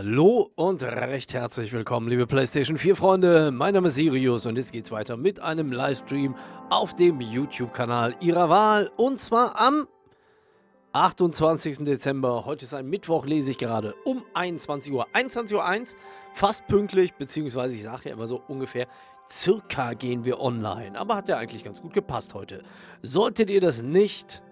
Hallo und recht herzlich willkommen, liebe PlayStation 4 Freunde. Mein Name ist Sirius und jetzt geht's weiter mit einem Livestream auf dem YouTube-Kanal Ihrer Wahl. Und zwar am 28. Dezember. Heute ist ein Mittwoch, lese ich gerade, um 21 Uhr. 21:01 Uhr, fast pünktlich, beziehungsweise ich sage ja immer so ungefähr, circa gehen wir online. Aber hat ja eigentlich ganz gut gepasst heute. Solltet ihr das nicht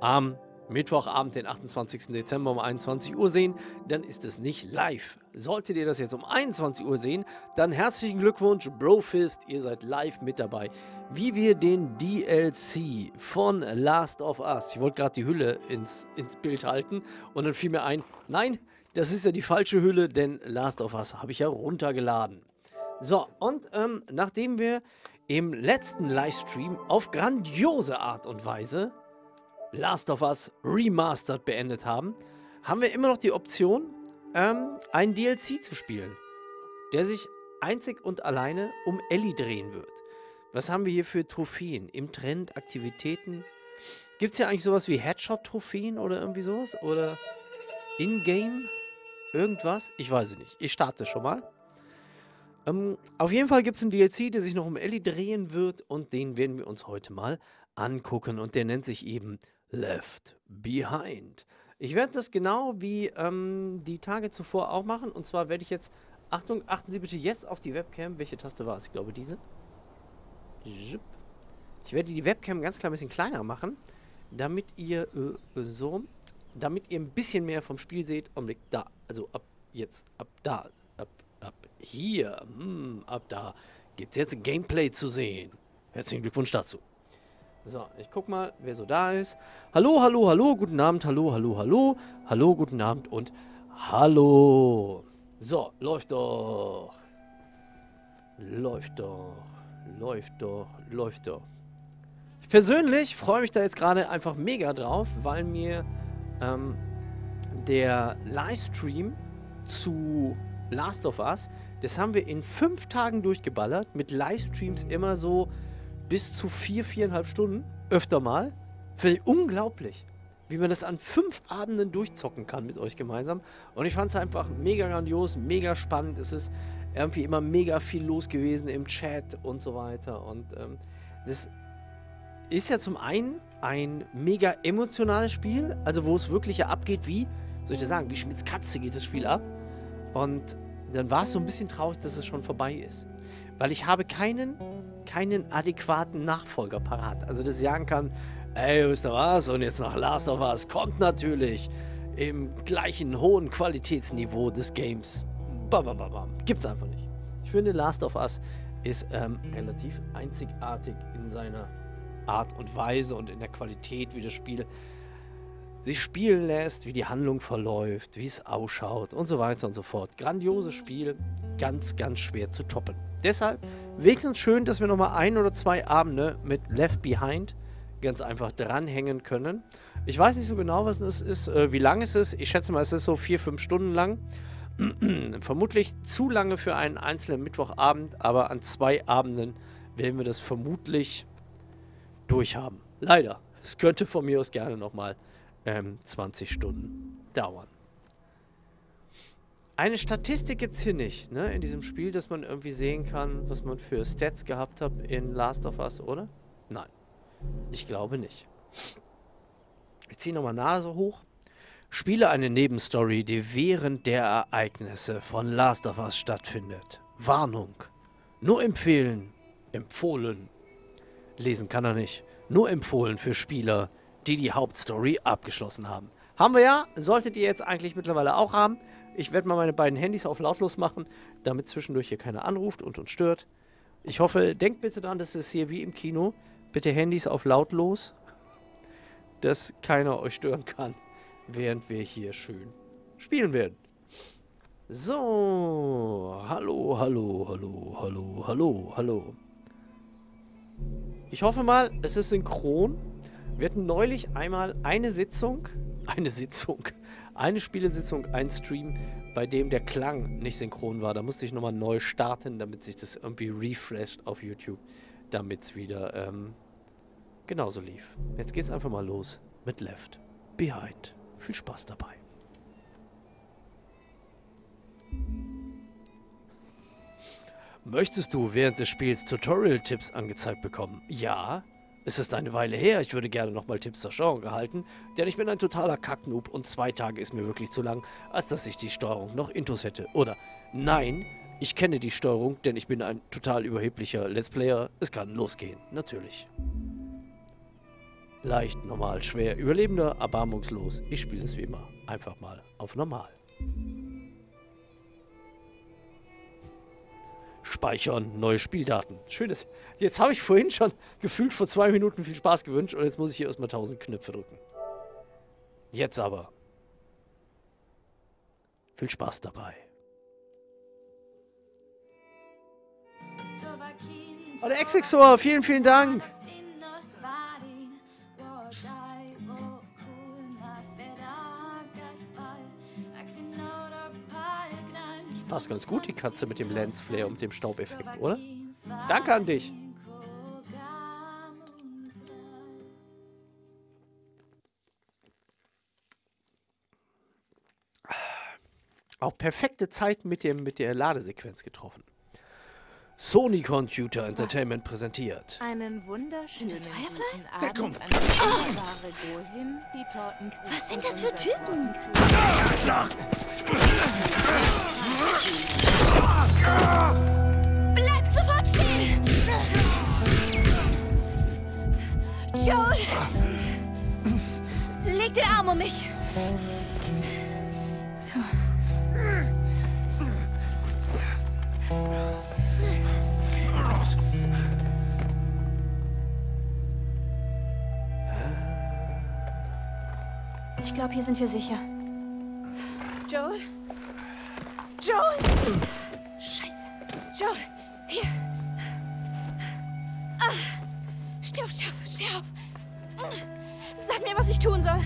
am Mittwochabend, den 28. Dezember um 21 Uhr sehen, dann ist es nicht live. Solltet ihr das jetzt um 21 Uhr sehen, dann herzlichen Glückwunsch, Brofist, ihr seid live mit dabei, wie wir den DLC von Last of Us, ich wollte gerade die Hülle ins Bild halten und dann fiel mir ein, nein, das ist ja die falsche Hülle, denn Last of Us habe ich ja runtergeladen. So, und nachdem wir im letzten Livestream auf grandiose Art und Weise Last of Us Remastered beendet haben, haben wir immer noch die Option, einen DLC zu spielen, der sich einzig und alleine um Ellie drehen wird. Was haben wir hier für Trophäen? Im Trend, Aktivitäten. Gibt es hier eigentlich sowas wie Headshot-Trophäen oder irgendwie sowas? Oder In-Game? Irgendwas? Ich weiß es nicht. Ich starte schon mal. Auf jeden Fall gibt es einen DLC, der sich noch um Ellie drehen wird und den werden wir uns heute mal angucken und der nennt sich eben Left Behind. Ich werde das genau wie die Tage zuvor auch machen und zwar werde ich jetzt, Achtung, achten Sie bitte jetzt auf die Webcam. Welche Taste war es? Ich glaube diese. Ich werde die Webcam ganz klar ein bisschen kleiner machen, damit ihr damit ihr ein bisschen mehr vom Spiel seht. Augenblick, da, also ab jetzt, ab da, ab hier, ab da gibt es jetzt Gameplay zu sehen. Herzlichen Glückwunsch dazu. So, ich guck mal, wer so da ist. Hallo, hallo, hallo, guten Abend, hallo, hallo, hallo. Hallo, guten Abend und hallo. So, läuft doch. Läuft doch, läuft doch, läuft doch. Ich persönlich freue mich da jetzt gerade einfach mega drauf, weil mir der Livestream zu Last of Us, das haben wir in 5 Tagen durchgeballert, mit Livestreams immer so bis zu 4,5 Stunden, öfter mal. Finde ich unglaublich, wie man das an 5 Abenden durchzocken kann mit euch gemeinsam. Und ich fand es einfach mega grandios, mega spannend. Es ist irgendwie immer mega viel los gewesen im Chat und so weiter. Und das ist ja zum einen ein mega emotionales Spiel, also wo es wirklich ja abgeht wie, soll ich das sagen, wie Schmidts Katze geht das Spiel ab. Und dann war es so ein bisschen traurig, dass es schon vorbei ist. Weil ich habe keinen adäquaten Nachfolger parat. Also, dass ich sagen kann, ey, wisst ihr was? Und jetzt nach Last of Us kommt natürlich im gleichen hohen Qualitätsniveau des Games. Bam, bam, bam, bam. Gibt's einfach nicht. Ich finde, Last of Us ist relativ einzigartig in seiner Art und Weise und in der Qualität, wie das Spiel sich spielen lässt, wie die Handlung verläuft, wie es ausschaut und so weiter und so fort. Grandioses Spiel, ganz, ganz schwer zu toppen. Deshalb wenigstens schön, dass wir nochmal 1 oder 2 Abende mit Left Behind ganz einfach dranhängen können. Ich weiß nicht so genau, was es ist, wie lang es ist. Ich schätze mal, es ist so 4-5 Stunden lang. Vermutlich zu lange für einen einzelnen Mittwochabend, aber an 2 Abenden werden wir das vermutlich durchhaben. Leider. Es könnte von mir aus gerne nochmal 20 Stunden dauern. Eine Statistik gibt es hier nicht, ne, in diesem Spiel, dass man irgendwie sehen kann, was man für Stats gehabt hat in Last of Us, oder? Nein, ich glaube nicht. Ich ziehe nochmal Nase hoch. Spiele eine Nebenstory, die während der Ereignisse von Last of Us stattfindet. Warnung. Nur empfehlen. Empfohlen. Lesen kann er nicht. Nur empfohlen für Spieler, die die Hauptstory abgeschlossen haben. Haben wir ja. Solltet ihr jetzt eigentlich mittlerweile auch haben. Ich werde mal meine beiden Handys auf lautlos machen, damit zwischendurch hier keiner anruft und uns stört. Ich hoffe, denkt bitte daran, das ist hier wie im Kino. Bitte Handys auf lautlos, dass keiner euch stören kann, während wir hier schön spielen werden. So, hallo, hallo, hallo, hallo, hallo, hallo. Ich hoffe mal, es ist synchron. Wir hatten neulich einmal eine Spielesitzung, ein Stream, bei dem der Klang nicht synchron war. Da musste ich nochmal neu starten, damit sich das irgendwie refresht auf YouTube, damit es wieder genauso lief. Jetzt geht's einfach mal los mit Left Behind. Viel Spaß dabei. Möchtest du während des Spiels Tutorial-Tipps angezeigt bekommen? Ja? Es ist eine Weile her, ich würde gerne nochmal Tipps zur Steuerung erhalten, denn ich bin ein totaler Kacknoob und 2 Tage ist mir wirklich zu lang, als dass ich die Steuerung noch intus hätte. Oder, nein, ich kenne die Steuerung, denn ich bin ein total überheblicher Let's Player, es kann losgehen, natürlich. Leicht, normal, schwer, überlebender, erbarmungslos, ich spiele es wie immer, einfach mal auf normal. Speichern, neue Spieldaten. Schönes. Jetzt habe ich vorhin schon gefühlt vor 2 Minuten viel Spaß gewünscht und jetzt muss ich hier erstmal 1000 Knöpfe drücken. Jetzt aber. Viel Spaß dabei. Oh, der Exexor, vielen, vielen Dank. Passt ganz gut, die Katze mit dem Lensflare und dem Staubeffekt, oder? Danke an dich! Auch perfekte Zeit mit der Ladesequenz getroffen. Sony Computer Entertainment präsentiert. Einen wunderschönen Sind das Fireflies? Der kommt. Was sind das für Typen? Bleib sofort stehen! Joel! Leg den Arm um mich! Ich glaube, hier sind wir sicher. Joel? Joel! Scheiße. Joel, hier. Ah. Steh auf, steh auf, steh auf. Sag mir, was ich tun soll.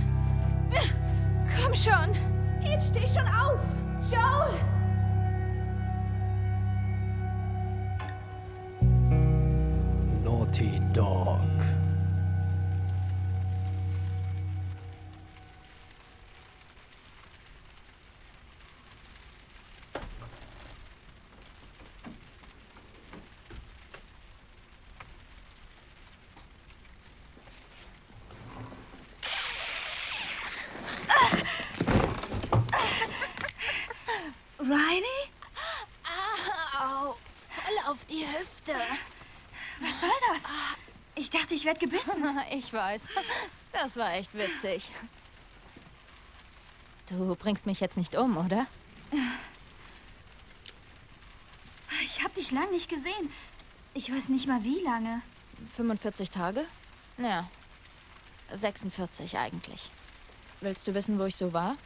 Komm schon. Jetzt steh schon auf. Joel! Naughty Dog. Ich werde gebissen. Ich weiß. Das war echt witzig. Du bringst mich jetzt nicht um, oder? Ich habe dich lang nicht gesehen. Ich weiß nicht mal, wie lange. 45 Tage? Ja. 46 eigentlich. Willst du wissen, wo ich so war?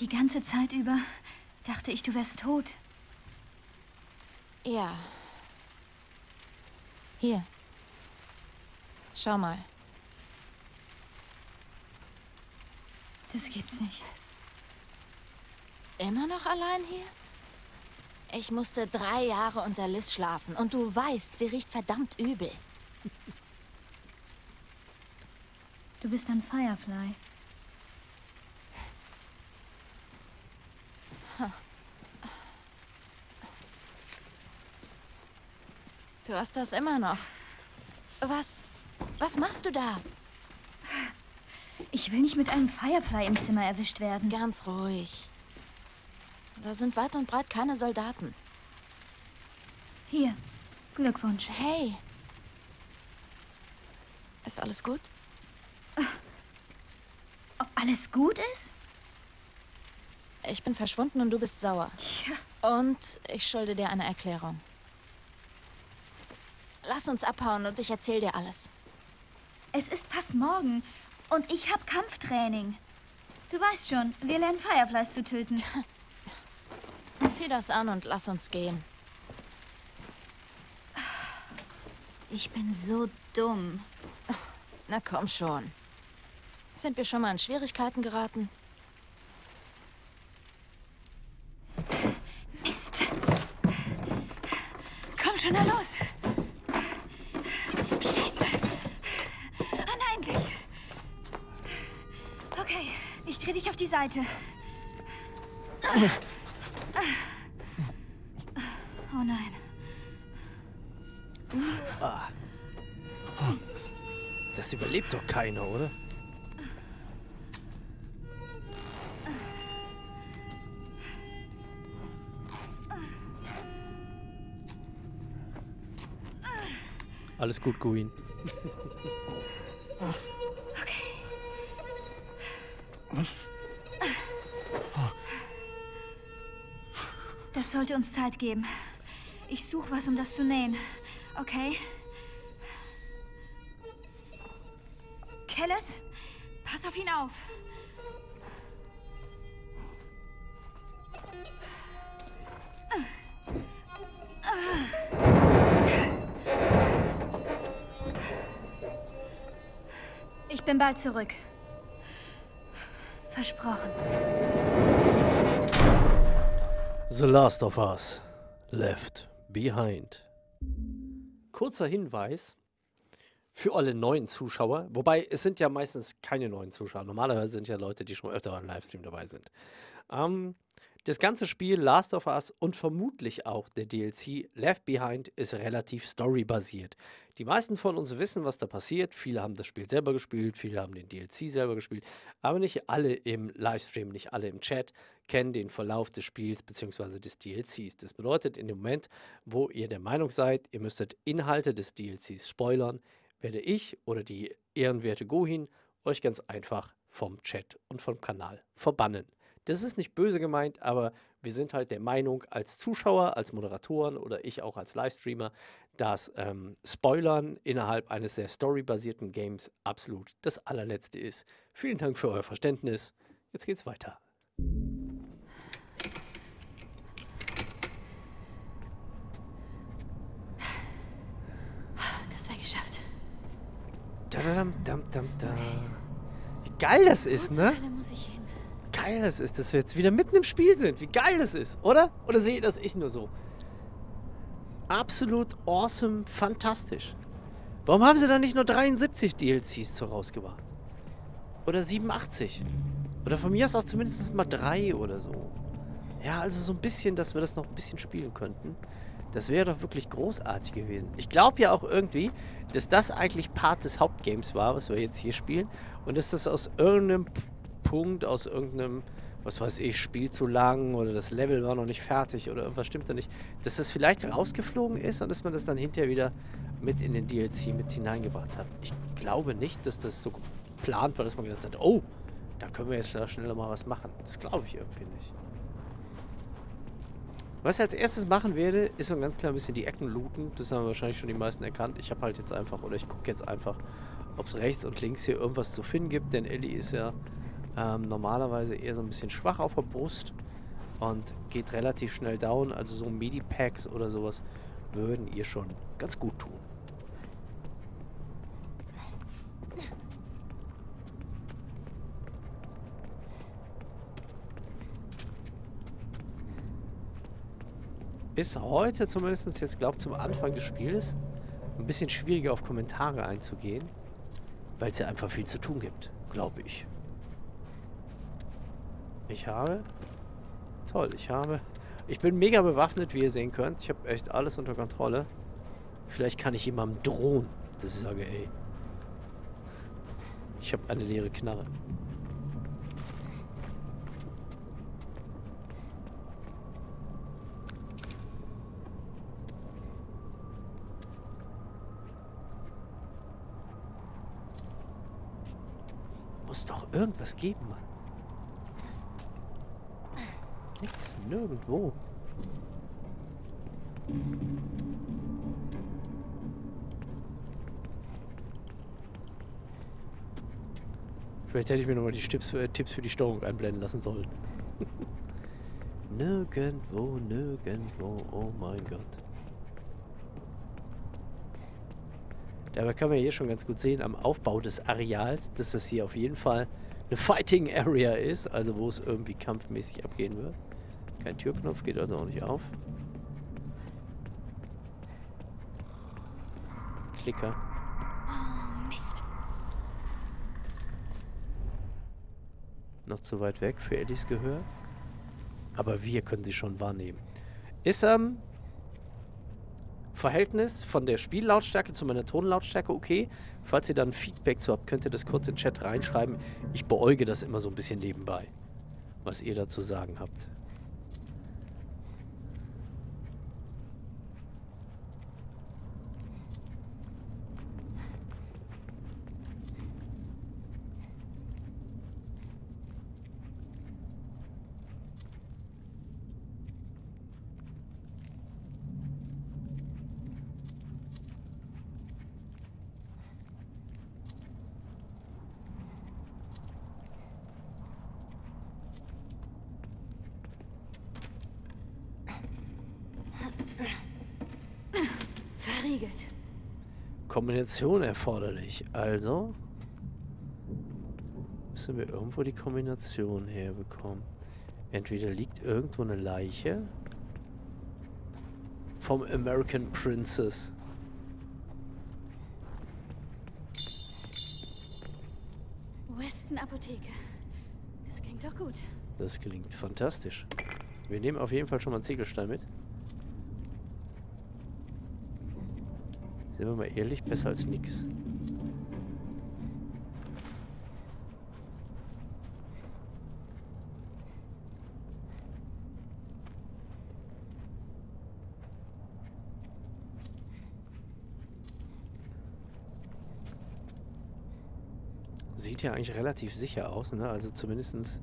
Die ganze Zeit über dachte ich, du wärst tot. Ja. Hier. Schau mal. Das gibt's nicht. Immer noch allein hier? Ich musste 3 Jahre unter Liz schlafen und du weißt, sie riecht verdammt übel. Du bist ein Firefly. Du hast das immer noch. Was machst du da? Ich will nicht mit einem Firefly im Zimmer erwischt werden. Ganz ruhig. Da sind weit und breit keine Soldaten. Hier, Glückwunsch. Hey. Ist alles gut? Ob alles gut ist? Ich bin verschwunden und du bist sauer. Ja. Und ich schulde dir eine Erklärung. Lass uns abhauen und ich erzähl dir alles. Es ist fast morgen und ich habe Kampftraining. Du weißt schon, wir lernen Fireflies zu töten. Zieh das an und lass uns gehen. Ich bin so dumm. Na komm schon. Sind wir schon mal in Schwierigkeiten geraten? Mist. Komm schon, na los. Ich dreh dich auf die Seite. Oh nein. Ah. Das überlebt doch keiner, oder? Alles gut, Gohin. Okay. Das sollte uns Zeit geben. Ich suche was, um das zu nähen. Okay? Kelles, pass auf ihn auf. Ich bin bald zurück. Versprochen. The Last of Us. Left Behind. Kurzer Hinweis für alle neuen Zuschauer, wobei es sind ja meistens keine neuen Zuschauer. Normalerweise sind ja Leute, die schon öfter beim Livestream dabei sind. Das ganze Spiel Last of Us und vermutlich auch der DLC Left Behind ist relativ storybasiert. Die meisten von uns wissen, was da passiert. Viele haben das Spiel selber gespielt, viele haben den DLC selber gespielt, aber nicht alle im Livestream, nicht alle im Chat kennen den Verlauf des Spiels bzw. des DLCs. Das bedeutet, in dem Moment, wo ihr der Meinung seid, ihr müsstet Inhalte des DLCs spoilern, werde ich oder die ehrenwerte Gohin euch ganz einfach vom Chat und vom Kanal verbannen. Das ist nicht böse gemeint, aber wir sind halt der Meinung als Zuschauer, als Moderatoren oder ich auch als Livestreamer, dass Spoilern innerhalb eines sehr storybasierten Games absolut das allerletzte ist. Vielen Dank für euer Verständnis. Jetzt geht's weiter. Das war geschafft. Dam, dam, dam, dam. Wie geil das ist, ne? Geil das ist, dass wir jetzt wieder mitten im Spiel sind. Wie geil das ist, oder? Oder sehe das ich nur so? Absolut awesome, fantastisch. Warum haben sie dann nicht nur 73 DLCs so rausgebracht? Oder 87? Oder von mir aus auch zumindest mal 3 oder so. Ja, also so ein bisschen, dass wir das noch ein bisschen spielen könnten. Das wäre doch wirklich großartig gewesen. Ich glaube ja auch irgendwie, dass das eigentlich Part des Hauptgames war, was wir jetzt hier spielen. Und dass das aus irgendeinem Punkt, aus irgendeinem, was weiß ich, Spiel zu lang oder das Level war noch nicht fertig oder irgendwas stimmt da nicht, dass das vielleicht rausgeflogen ist und dass man das dann hinterher wieder mit in den DLC mit hineingebracht hat. Ich glaube nicht, dass das so geplant war, dass man gedacht hat, oh, da können wir jetzt schneller mal was machen. Das glaube ich irgendwie nicht. Was ich als erstes machen werde, ist so ganz klar ein bisschen die Ecken looten. Das haben wahrscheinlich schon die meisten erkannt. Ich habe halt jetzt einfach, oder ich gucke jetzt einfach, ob es rechts und links hier irgendwas zu finden gibt. Denn Ellie ist ja normalerweise eher so ein bisschen schwach auf der Brust und geht relativ schnell down. Also so Medipacks oder sowas würden ihr schon ganz gut tun. Ist heute zumindest jetzt, glaube ich, zum Anfang des Spiels ein bisschen schwieriger auf Kommentare einzugehen, weil es ja einfach viel zu tun gibt, glaube ich. Ich habe... Toll, ich habe... Ich bin mega bewaffnet, wie ihr sehen könnt. Ich habe echt alles unter Kontrolle. Vielleicht kann ich jemandem drohen, dass ich sage, ey, ich habe eine leere Knarre. Muss doch irgendwas geben, Mann. Nix, nirgendwo. Vielleicht hätte ich mir nochmal die Tipps für die Steuerung einblenden lassen sollen. Nirgendwo, nirgendwo, oh mein Gott. Dabei kann man hier schon ganz gut sehen, am Aufbau des Areals, dass das hier auf jeden Fall eine Fighting Area ist, also wo es irgendwie kampfmäßig abgehen wird. Kein Türknopf, geht also auch nicht auf. Klicker. Oh, Mist. Noch zu weit weg für Ellies Gehör. Aber wir können sie schon wahrnehmen. Ist Verhältnis von der Spiellautstärke zu meiner Tonlautstärke okay. Falls ihr dann Feedback zu habt, könnt ihr das kurz in den Chat reinschreiben. Ich beäuge das immer so ein bisschen nebenbei, was ihr dazu sagen habt. Kombination erforderlich. Also müssen wir irgendwo die Kombination herbekommen. Entweder liegt irgendwo eine Leiche vom American Princess. Weston Apotheke. Das klingt doch gut. Das klingt fantastisch. Wir nehmen auf jeden Fall schon mal einen Ziegelstein mit. Sind wir mal ehrlich, besser als nix. Sieht ja eigentlich relativ sicher aus, ne? Also zumindest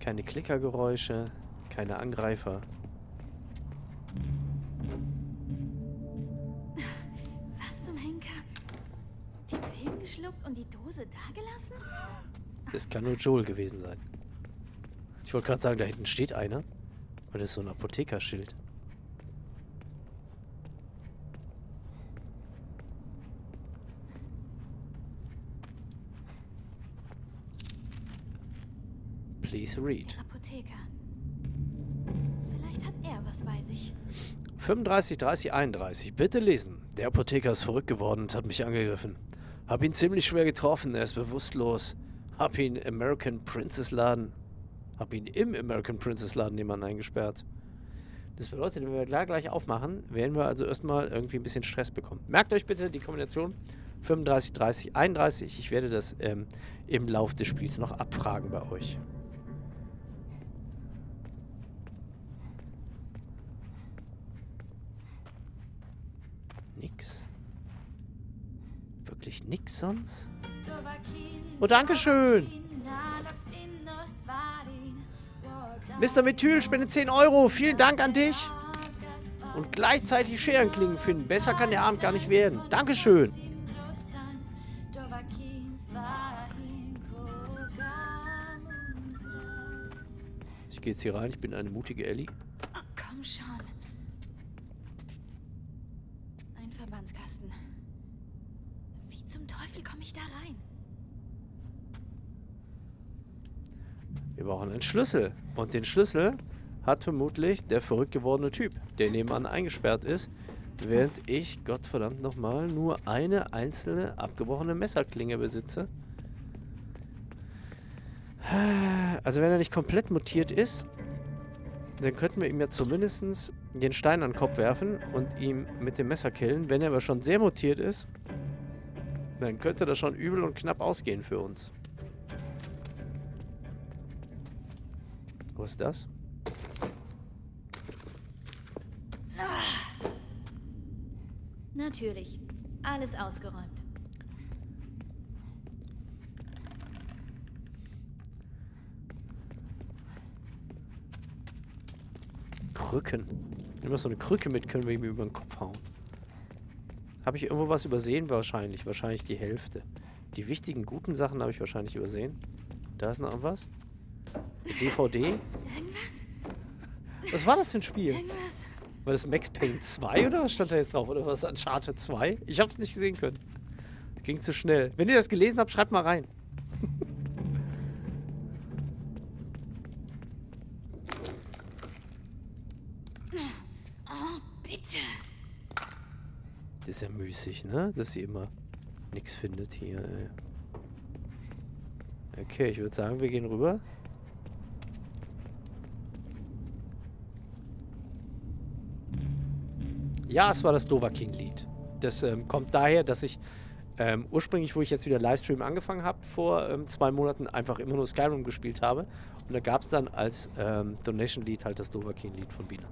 keine Klickergeräusche, keine Angreifer. Das kann nur Joel gewesen sein. Ich wollte gerade sagen, da hinten steht einer. Und das ist so ein Apothekerschild. Please read. Apotheker. Vielleicht hat er was bei sich. 35, 30, 31. Bitte lesen. Der Apotheker ist verrückt geworden und hat mich angegriffen. Hab ihn ziemlich schwer getroffen, er ist bewusstlos. Hab ihn im American Princess Laden. Jemand eingesperrt. Das bedeutet, wenn wir da gleich aufmachen, werden wir also erstmal irgendwie ein bisschen Stress bekommen. Merkt euch bitte die Kombination 35, 30, 31. Ich werde das im Laufe des Spiels noch abfragen bei euch. Nix. Wirklich nix sonst? Oh, Dankeschön! Mr. Methyl spendet 10 Euro. Vielen Dank an dich. Und gleichzeitig Scherenklingen finden. Besser kann der Abend gar nicht werden. Dankeschön! Ich gehe jetzt hier rein. Ich bin eine mutige Ellie. Oh, komm schon. Ein Verbandskasten. Wie zum Teufel komme ich da rein? Wir brauchen einen Schlüssel. Und den Schlüssel hat vermutlich der verrückt gewordene Typ, der nebenan eingesperrt ist, während ich, Gottverdammt nochmal, nur eine einzelne abgebrochene Messerklinge besitze. Also wenn er nicht komplett mutiert ist, dann könnten wir ihm ja zumindest den Stein an den Kopf werfen und ihm mit dem Messer killen. Wenn er aber schon sehr mutiert ist, dann könnte das schon übel und knapp ausgehen für uns. Was ist das? Natürlich. Alles ausgeräumt. Krücken. Immer so eine Krücke mit können wir ihm über den Kopf hauen. Habe ich irgendwo was übersehen? Wahrscheinlich. Wahrscheinlich die Hälfte. Die wichtigen, guten Sachen habe ich wahrscheinlich übersehen. Da ist noch irgendwas. DVD? Irgendwas? Was war das für ein Spiel? Irgendwas? War das Max Payne 2 oder was stand da jetzt drauf? Oder war das Uncharted 2? Ich hab's nicht sehen können. Ging zu schnell. Wenn ihr das gelesen habt, schreibt mal rein. Oh, bitte. Das ist ja müßig, ne? Dass sie immer nichts findet hier, ey. Okay, ich würde sagen, wir gehen rüber. Ja, es war das Dovakin-Lied. Das kommt daher, dass ich ursprünglich, wo ich jetzt wieder Livestream angefangen habe, vor 2 Monaten einfach immer nur Skyrim gespielt habe. Und da gab es dann als Donation-Lied halt das Dovakin-Lied von Bina.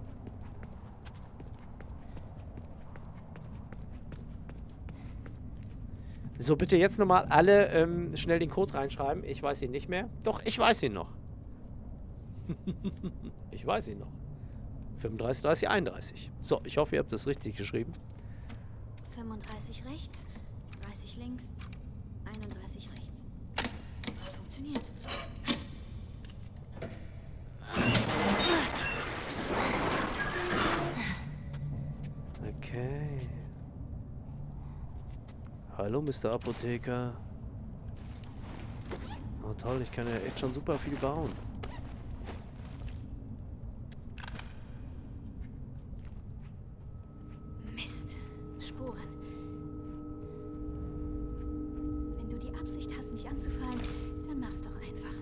So, bitte jetzt nochmal alle schnell den Code reinschreiben. Ich weiß ihn nicht mehr. Doch, ich weiß ihn noch. Ich weiß ihn noch. 35, 30, 31. So, ich hoffe, ihr habt das richtig geschrieben. 35 rechts, 30 links, 31 rechts. Funktioniert. Okay. Hallo, Mr. Apotheker. Oh toll, ich kann ja echt schon super viel bauen. Mist, Spuren. Wenn du die Absicht hast, mich anzufallen, dann mach's doch einfach.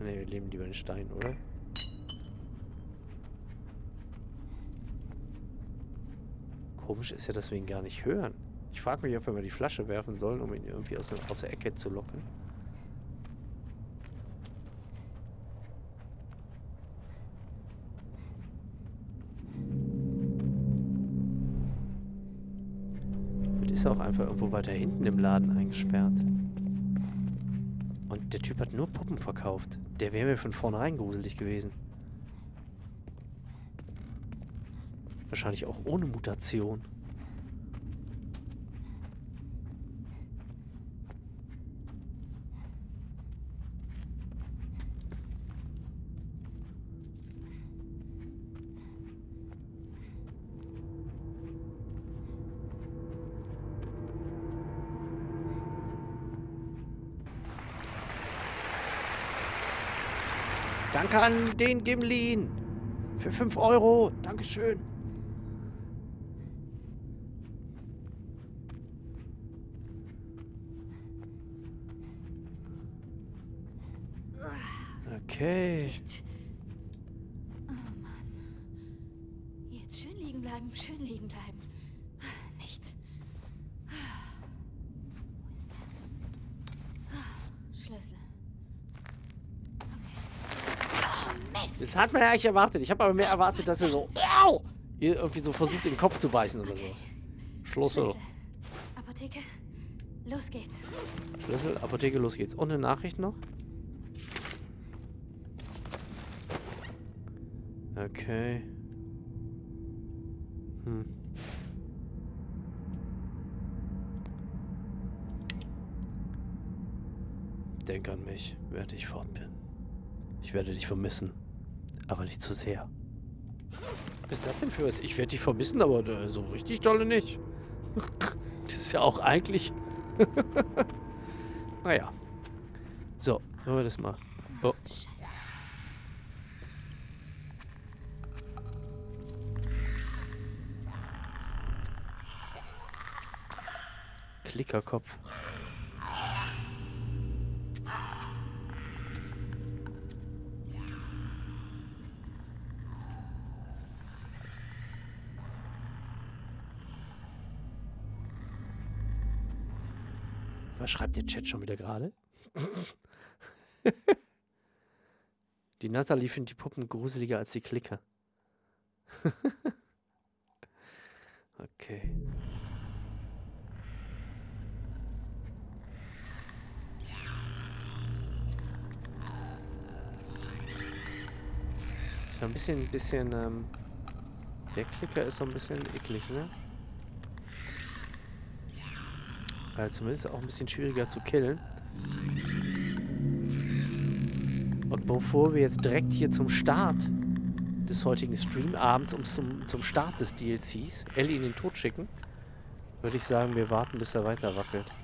Ne, wir leben lieber den Stein, oder? Komisch ist ja, dass wir ihn gar nicht hören. Ich frage mich, ob wir mal die Flasche werfen sollen, um ihn irgendwie aus der Ecke zu locken. Vielleicht ist er auch einfach irgendwo weiter hinten im Laden eingesperrt. Und der Typ hat nur Puppen verkauft. Der wäre mir von vornherein gruselig gewesen. Wahrscheinlich auch ohne Mutation. Danke an den Gimlin für 5 €. Dankeschön. Okay. Oh Mann. Jetzt schön liegen bleiben, schön liegen bleiben. Nichts. Schlüssel. Okay. Oh Mist. Das hat man ja eigentlich erwartet. Ich habe aber mehr erwartet, dass er so au, irgendwie so versucht, den Kopf zu beißen oder okay. So. Schlüssel. Apotheke. Los geht's. Schlüssel, Apotheke, los geht's. Und eine Nachricht noch. Okay. Hm. Denk an mich, während ich fort bin. Ich werde dich vermissen, aber nicht zu sehr. Was ist das denn für was? Ich werde dich vermissen, aber so richtig dolle nicht. Das ist ja auch eigentlich... Naja. So, hören wir das mal. Oh. Klickerkopf. Was schreibt der Chat schon wieder gerade? Die Nathalie findet die Puppen gruseliger als die Klicker. Okay. Ein bisschen, der Klicker ist so ein bisschen eklig, ne? Also zumindest auch ein bisschen schwieriger zu killen. Und bevor wir jetzt direkt hier zum Start des heutigen Streamabends und zum Start des DLCs Ellie in den Tod schicken, würde ich sagen, wir warten, bis er weiter wackelt.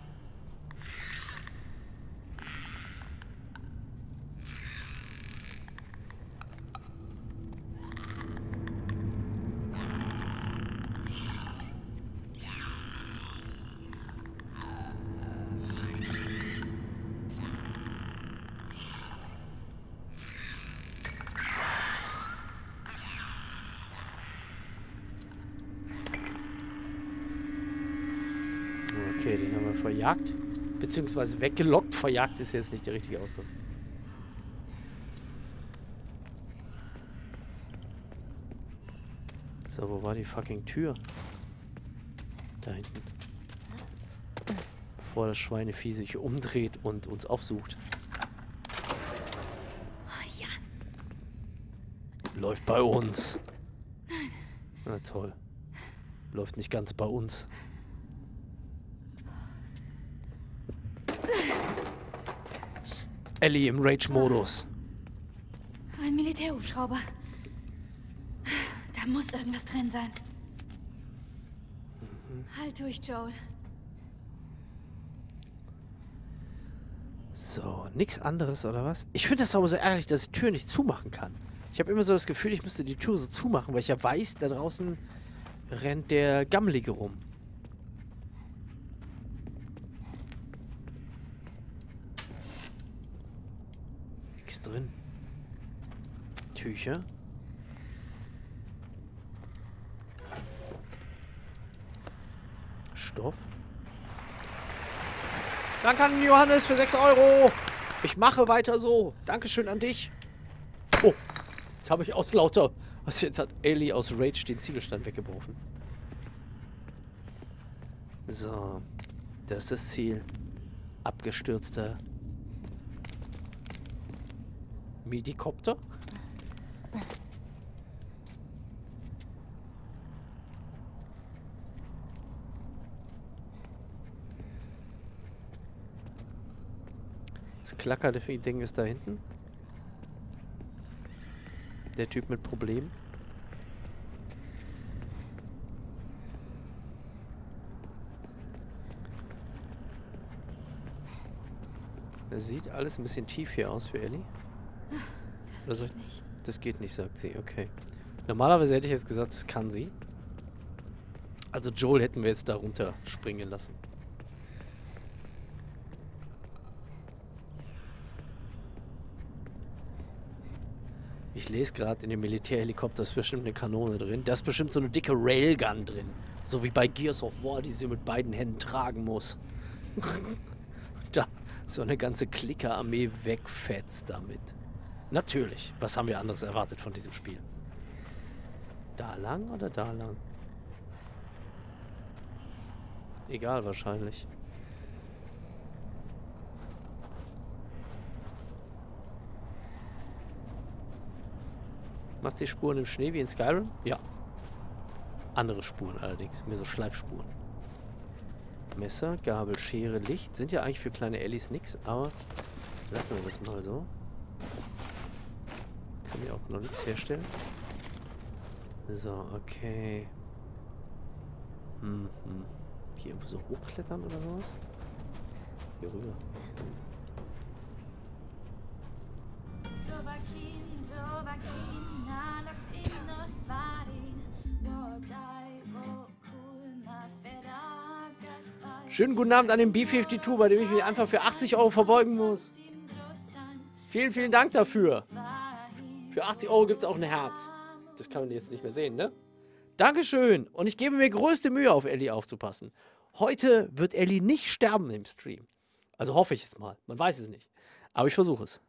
verjagt. Beziehungsweise weggelockt. Verjagt ist jetzt nicht der richtige Ausdruck. So, wo war die fucking Tür? Da hinten. Bevor das Schweinevieh sich umdreht und uns aufsucht. Oh, ja. Läuft bei uns. Nein. Na toll. Läuft nicht ganz bei uns. Ellie im Rage-Modus. Ein Militärhubschrauber. Da muss irgendwas drin sein. Halt durch, Joel. So, nichts anderes, oder was? Ich finde das aber so ärgerlich, dass ich die Tür nicht zumachen kann. Ich habe immer so das Gefühl, ich müsste die Tür so zumachen, weil ich ja weiß, da draußen rennt der Gammelige rum. Nichts drin. Tücher. Stoff. Danke an Johannes für 6 Euro. Ich mache weiter so. Dankeschön an dich. Oh, jetzt habe ich aus lauter... Was, jetzt hat Ellie aus Rage den Ziegelstein weggeworfen. So. Das ist das Ziel. Abgestürzter... Medikopter? Das klackernde Ding ist da hinten. Der Typ mit Problemen. Das sieht alles ein bisschen tief hier aus für Ellie. Das also, geht nicht. Das geht nicht, sagt sie. Okay. Normalerweise hätte ich jetzt gesagt, das kann sie. Also Joel hätten wir jetzt da runter springen lassen. Ich lese gerade, in dem Militärhelikopter ist bestimmt eine Kanone drin. Da ist bestimmt so eine dicke Railgun drin. So wie bei Gears of War, die sie mit beiden Händen tragen muss. Da so eine ganze Klicker-Armee wegfetzt damit. Natürlich. Was haben wir anderes erwartet von diesem Spiel? Da lang oder da lang? Egal wahrscheinlich. Macht die Spuren im Schnee wie in Skyrim? Ja. Andere Spuren allerdings. Mehr so Schleifspuren. Messer, Gabel, Schere, Licht. Sind ja eigentlich für kleine Ellies nix, aber lassen wir das mal so. Kann ja auch noch nichts herstellen. So, okay. Hier irgendwo so hochklettern oder sowas? Hier rüber. Schönen guten Abend an den B52, bei dem ich mich einfach für 80 Euro verbeugen muss. Vielen, vielen Dank dafür. Für 80 Euro gibt es auch ein Herz. Das kann man jetzt nicht mehr sehen, ne? Dankeschön. Und ich gebe mir größte Mühe, auf Ellie aufzupassen. Heute wird Ellie nicht sterben im Stream. Also hoffe ich jetzt mal. Man weiß es nicht. Aber ich versuche es.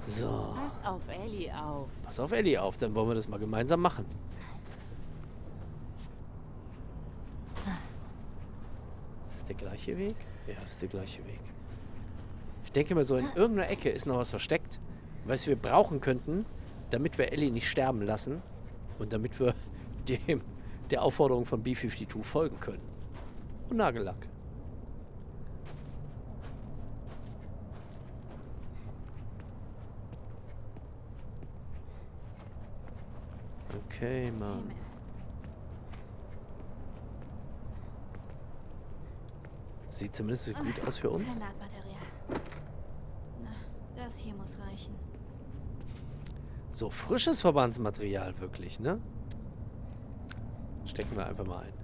So. Pass auf Ellie auf. Pass auf Ellie auf, dann wollen wir das mal gemeinsam machen. Ist das der gleiche Weg? Ja, das ist der gleiche Weg. Ich denke mal so, in irgendeiner Ecke ist noch was versteckt, was wir brauchen könnten, damit wir Ellie nicht sterben lassen und damit wir dem, der Aufforderung von B52 folgen können. Und Nagellack. Okay, Mann. Sieht zumindest gut aus für uns. Na, das hier muss reichen. So frisches Verbandsmaterial wirklich, ne? Stecken wir einfach mal ein.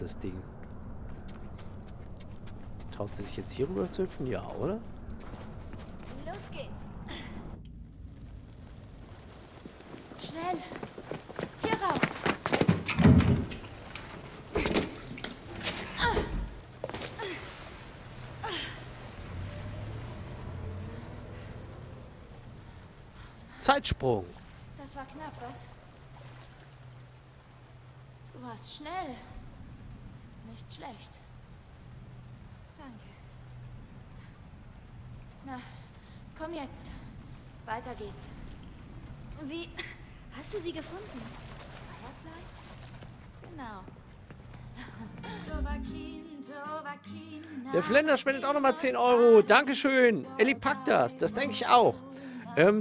Das Ding. Traut sie sich jetzt hier rüber zu hüpfen? Ja, oder? Los geht's. Schnell. Hier rauf. Zeitsprung. Das war knapp, was? Du warst schnell. Nicht schlecht. Danke. Na, komm jetzt. Weiter geht's. Wie hast du sie gefunden? Firefly? Genau. Der Flanders spendet auch nochmal 10 Euro. Dankeschön. Ellie packt das. Das denke ich auch.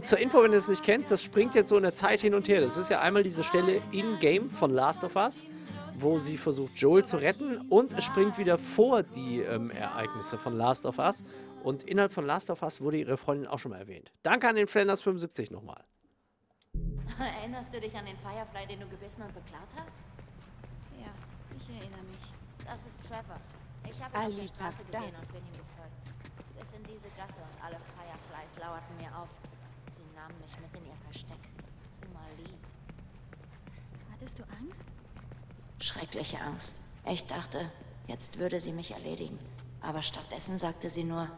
Zur Info, wenn ihr es nicht kennt, das springt jetzt so in der Zeit hin und her. Das ist ja einmal diese Stelle in-game von Last of Us, wo sie versucht, Joel zu retten, und es springt wieder vor die Ereignisse von Last of Us. Und innerhalb von Last of Us wurde ihre Freundin auch schon mal erwähnt. Danke an den Flanders 75 nochmal. Erinnerst du dich an den Firefly, den du gebissen und beklaut hast? Ja, ich erinnere mich. Das ist Trevor. Ich habe ihn auf der Straße gesehen und bin ihm gefolgt. Bis in diese Gasse und alle Fireflies lauerten mir auf. Sie nahmen mich mit in ihr Versteck. Zu Marlene. Hattest du Angst? Schreckliche Angst. Ich dachte, jetzt würde sie mich erledigen. Aber stattdessen sagte sie nur,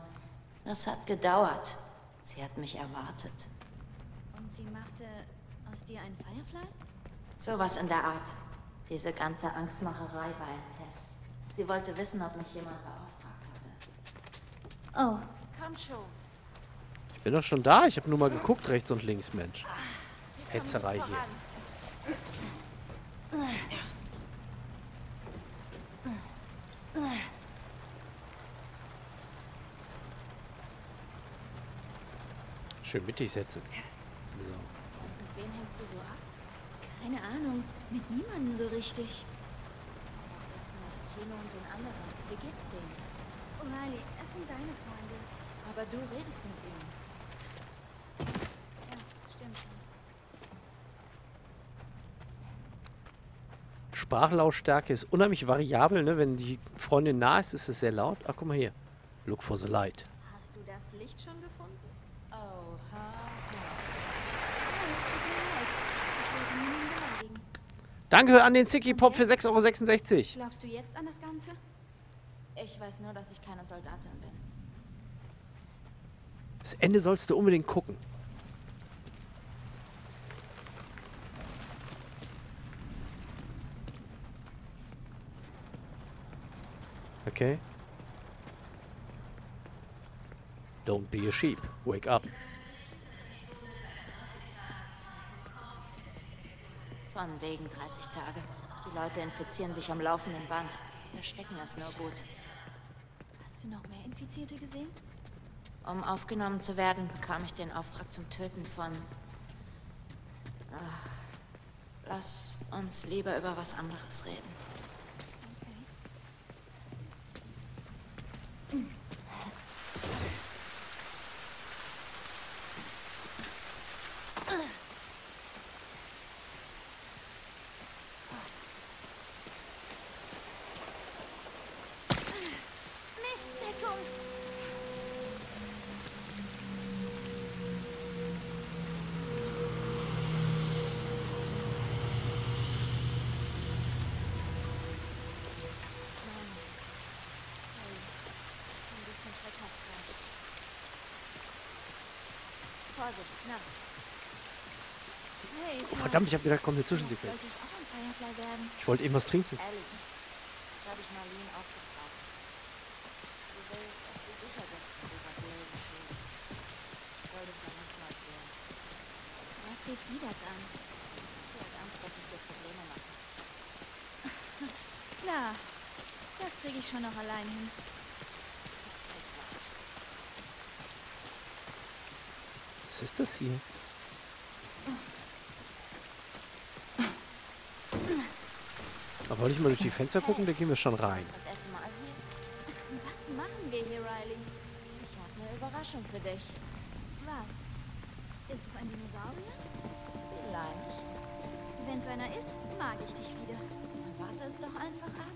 das hat gedauert. Sie hat mich erwartet. Und sie machte aus dir einen Firefly? Sowas in der Art. Diese ganze Angstmacherei war ein Test. Sie wollte wissen, ob mich jemand beauftragt hatte. Oh, komm schon. Ich bin doch schon da. Ich habe nur mal geguckt, rechts und links, Mensch. Hetzerei hier. Schön mittig setzen. So. Mit wem hängst du so ab? Keine Ahnung. Mit niemandem so richtig. Was ist mit Tino und den anderen? Wie geht's denen? Riley, es sind deine Freunde. Aber du redest mit ihnen. Ja, stimmt. Sprachlautstärke ist unheimlich variabel, ne? Wenn die Freundin nah ist, ist es sehr laut. Ach, guck mal hier. Look for the light. Hast du das Licht schon gefunden? Danke an den Zicky-Pop für 6,66 Euro. Glaubst du jetzt an das Ganze? Ich weiß nur, dass ich keine Soldatin bin. Das Ende sollst du unbedingt gucken. Okay. Don't be a sheep. Wake up. Von wegen 30 Tage. Die Leute infizieren sich am laufenden Band. Wir stecken es nur gut. Hast du noch mehr Infizierte gesehen? Um aufgenommen zu werden, bekam ich den Auftrag zum Töten von... Ach, lass uns lieber über was anderes reden. Okay. Oh, verdammt, ich habe gedacht, komm, eine Zwischensequenz. Ich wollte eben was trinken. Das habe ich Marlene auch gefragt. Du willst, dass du sicher bist, dass du das Leben schlägst. Ich soll dich mal nicht mal sehen. Was geht sie das an? Sie hat Angst, dass ich dir Probleme mache. Klar, das kriege ich schon noch allein hin. Was ist das hier? Aber wollte ich mal durch die Fenster gucken, da gehen wir schon rein. Was machen wir hier, Riley? Ich habe eine Überraschung für dich. Was? Ist es ein Dinosaurier? Vielleicht. Wenn es einer ist, mag ich dich wieder. Dann warte es doch einfach ab.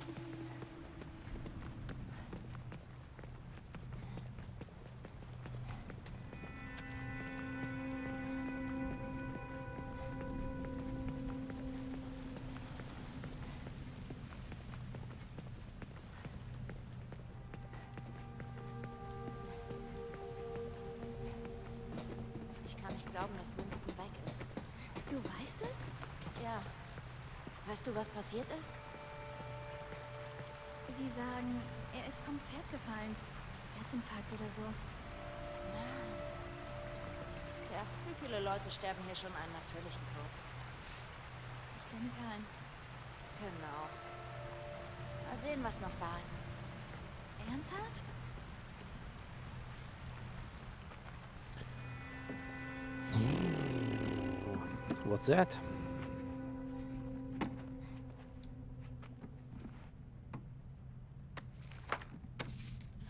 Du weißt es? Ja. Weißt du, was passiert ist? Sie sagen, er ist vom Pferd gefallen. Herzinfarkt oder so. Nein. Tja, wie viele Leute sterben hier schon einen natürlichen Tod? Ich kenne keinen. Genau. Mal sehen, was noch da ist. Ernsthaft? What's that?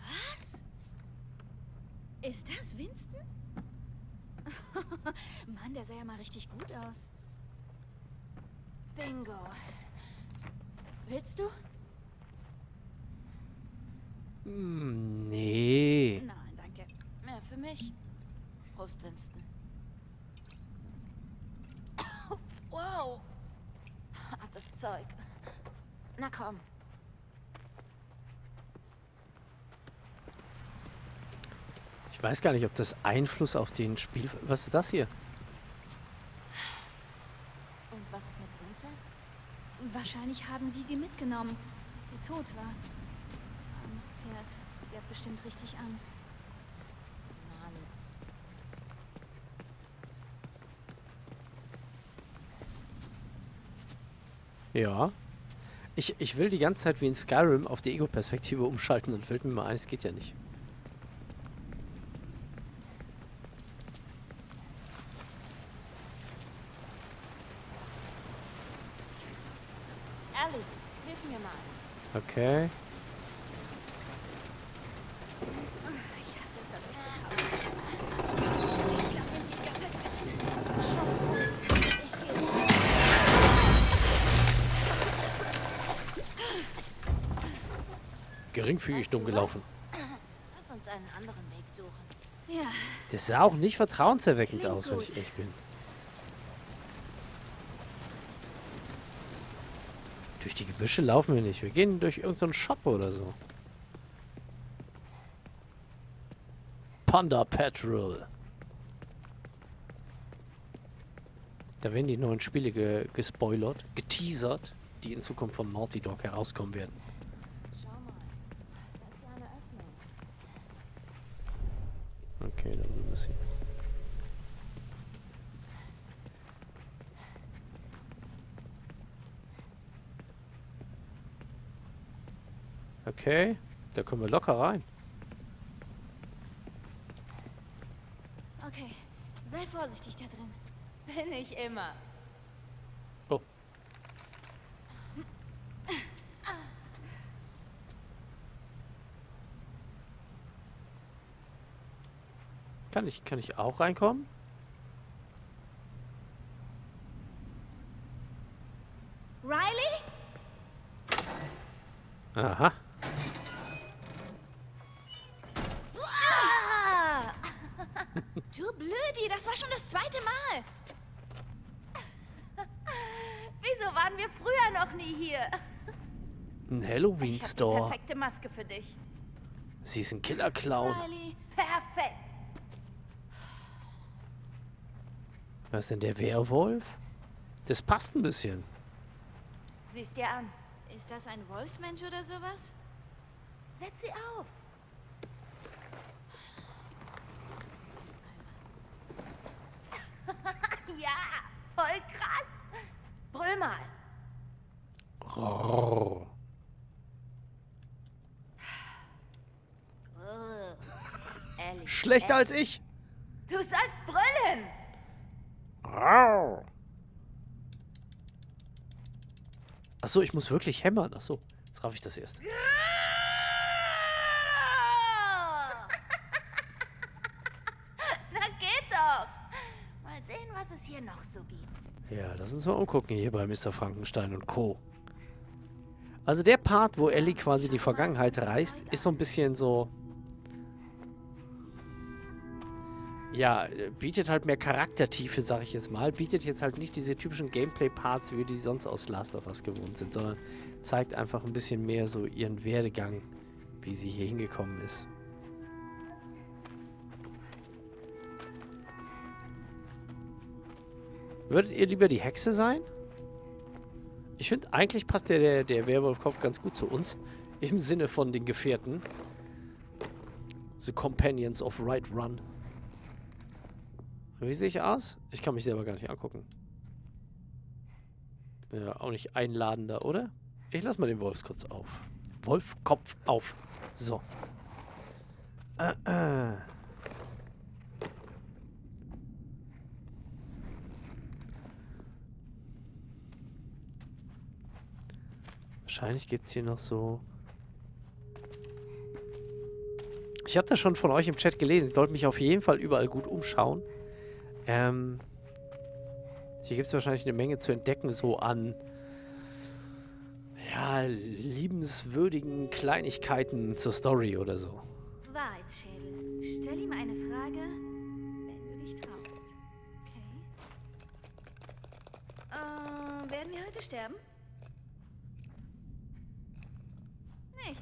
Was? Ist das Winston? Mann, der sah ja mal richtig gut aus. Bingo. Willst du? Nee. Nein, danke. Mehr für mich. Prost, Winston. Wow! Hartes Zeug. Na komm. Ich weiß gar nicht, ob das Einfluss auf den Spiel... Was ist das hier? Und was ist mit Princess? Wahrscheinlich haben sie sie mitgenommen, als sie tot war. Armes Pferd. Sie hat bestimmt richtig Angst. Ja. Ich will die ganze Zeit wie in Skyrim auf die Ego-Perspektive umschalten und fällt mir mal ein, es geht ja nicht. Ellie, hilf mir mal. Okay. Geringfügig dumm gelaufen. Lass uns einen anderen Weg suchen. Ja. Das sah auch nicht vertrauenserweckend aus, wenn ich ehrlich bin. Durch die Gebüsche laufen wir nicht. Wir gehen durch irgendeinen Shop oder so. Panda Patrol. Da werden die neuen Spiele gespoilert, geteasert, die in Zukunft von Naughty Dog herauskommen werden. Okay, dann müssen wir sehen. Okay, da kommen wir locker rein. Okay, sei vorsichtig da drin. Bin ich immer. Oh. Kann ich auch reinkommen? Riley? Aha. Ah! Du Blödi, das war schon das zweite Mal. Wieso waren wir früher noch nie hier? Ein Halloween-Store. Perfekte Maske für dich. Sie ist ein Killer-Clown. Riley. Perfekt. Was ist denn der Werwolf? Das passt ein bisschen. Siehst dir an. Ist das ein Wolfsmensch oder sowas? Setz sie auf. Ja, voll krass. Brüll mal. Oh. Ehrlich, schlechter als ich. Du sollst brüllen. Achso, ich muss wirklich hämmern. Achso, jetzt raff ich das erst. Na geht doch. Mal sehen, was es hier noch so gibt. Ja, lass uns mal umgucken hier bei Mr. Frankenstein und Co. Also der Part, wo Ellie quasi in die Vergangenheit reist, ist so ein bisschen so... Ja, bietet halt mehr Charaktertiefe, sag ich jetzt mal. Bietet jetzt halt nicht diese typischen Gameplay-Parts, wie wir die sonst aus Last of Us gewohnt sind, sondern zeigt einfach ein bisschen mehr so ihren Werdegang, wie sie hier hingekommen ist. Würdet ihr lieber die Hexe sein? Ich finde, eigentlich passt der Werwolfkopf ganz gut zu uns. Im Sinne von den Gefährten. The Companions of Right Run. Wie sehe ich aus? Ich kann mich selber gar nicht angucken. Ja, auch nicht einladender, oder? Ich lasse mal den Wolfskopf auf. Wolfkopf auf. So. Wahrscheinlich gibt es hier noch so... Ich habe das schon von euch im Chat gelesen. Ich sollte mich auf jeden Fall überall gut umschauen. Hier gibt es wahrscheinlich eine Menge zu entdecken, so an... ja, liebenswürdigen Kleinigkeiten zur Story oder so. Wahrheitsschädel. Stell ihm eine Frage, wenn du dich traust. Okay. Werden wir heute sterben? Nicht.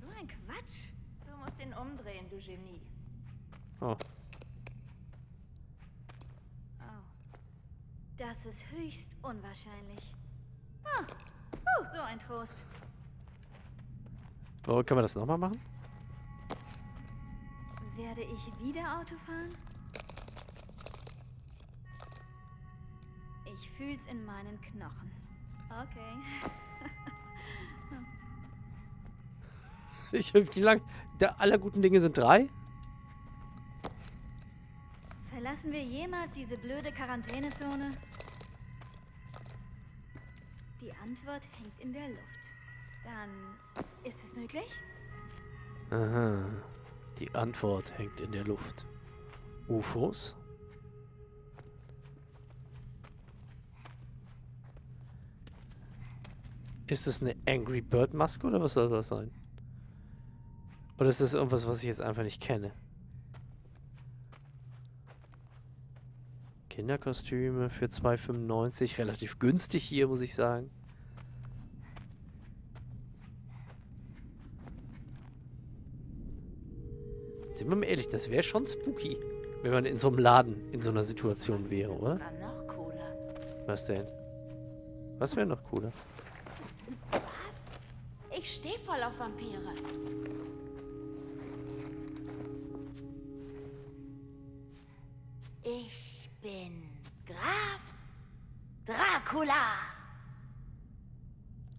So ein Quatsch. Du musst ihn umdrehen, du Genie. Oh. Oh. Das ist höchst unwahrscheinlich. Ah. So ein Trost. Oh, können wir das nochmal machen? Werde ich wieder Auto fahren? Ich fühl's in meinen Knochen. Okay. Ich hüpfe lang. Aller guten Dinge sind drei. Verlassen wir jemals diese blöde Quarantänezone? Die Antwort hängt in der Luft. Dann ist es möglich? Aha. Die Antwort hängt in der Luft. UFOs? Ist das eine Angry Bird Maske oder was soll das sein? Oder ist das irgendwas, was ich jetzt einfach nicht kenne? Kinderkostüme für 2,95. Relativ günstig hier, muss ich sagen. Sind wir mal ehrlich, das wäre schon spooky, wenn man in so einem Laden in so einer Situation wäre, oder? Was denn? Was wäre noch cooler? Was? Ich stehe voll auf Vampire. Ich bin Graf Dracula.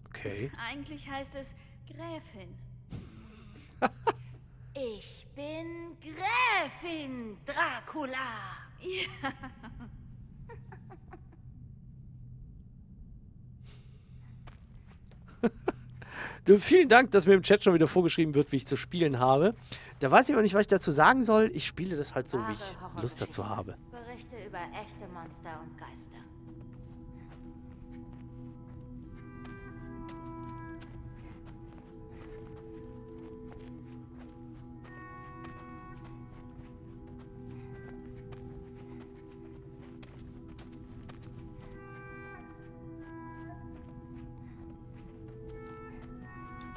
Okay. Eigentlich heißt es Gräfin. Ich bin Gräfin Dracula. Ja. Du, vielen Dank, dass mir im Chat schon wieder vorgeschrieben wird, wie ich zu spielen habe. Da weiß ich aber nicht, was ich dazu sagen soll. Ich spiele das halt so, wie ich Lust dazu habe. Berichte über echte Monster und Geister.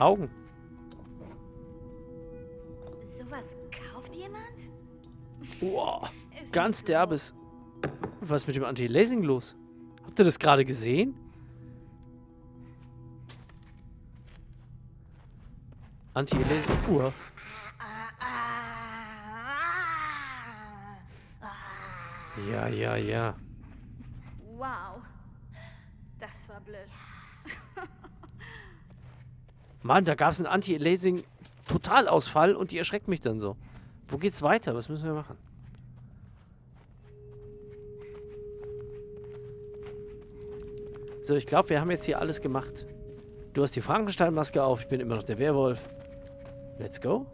Augen. Sowas kauft jemand? Wow, ganz derbes. Was ist mit dem Anti-Lasing los? Habt ihr das gerade gesehen? Anti-Lasing. Ja, ja, ja. Wow. Das war blöd. Mann, da gab es einen Anti-Lasing-Totalausfall und die erschreckt mich dann so. Wo geht's weiter? Was müssen wir machen? So, ich glaube, wir haben jetzt hier alles gemacht. Du hast die Frankenstein-Maske auf, ich bin immer noch der Werwolf. Let's go.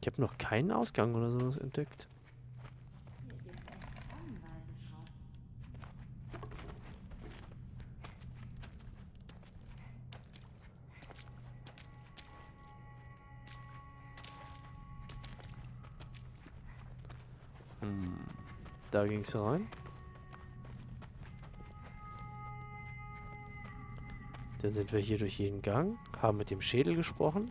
Ich habe noch keinen Ausgang oder sowas entdeckt. Da ging's rein. Dann sind wir hier durch jeden Gang, haben mit dem Schädel gesprochen.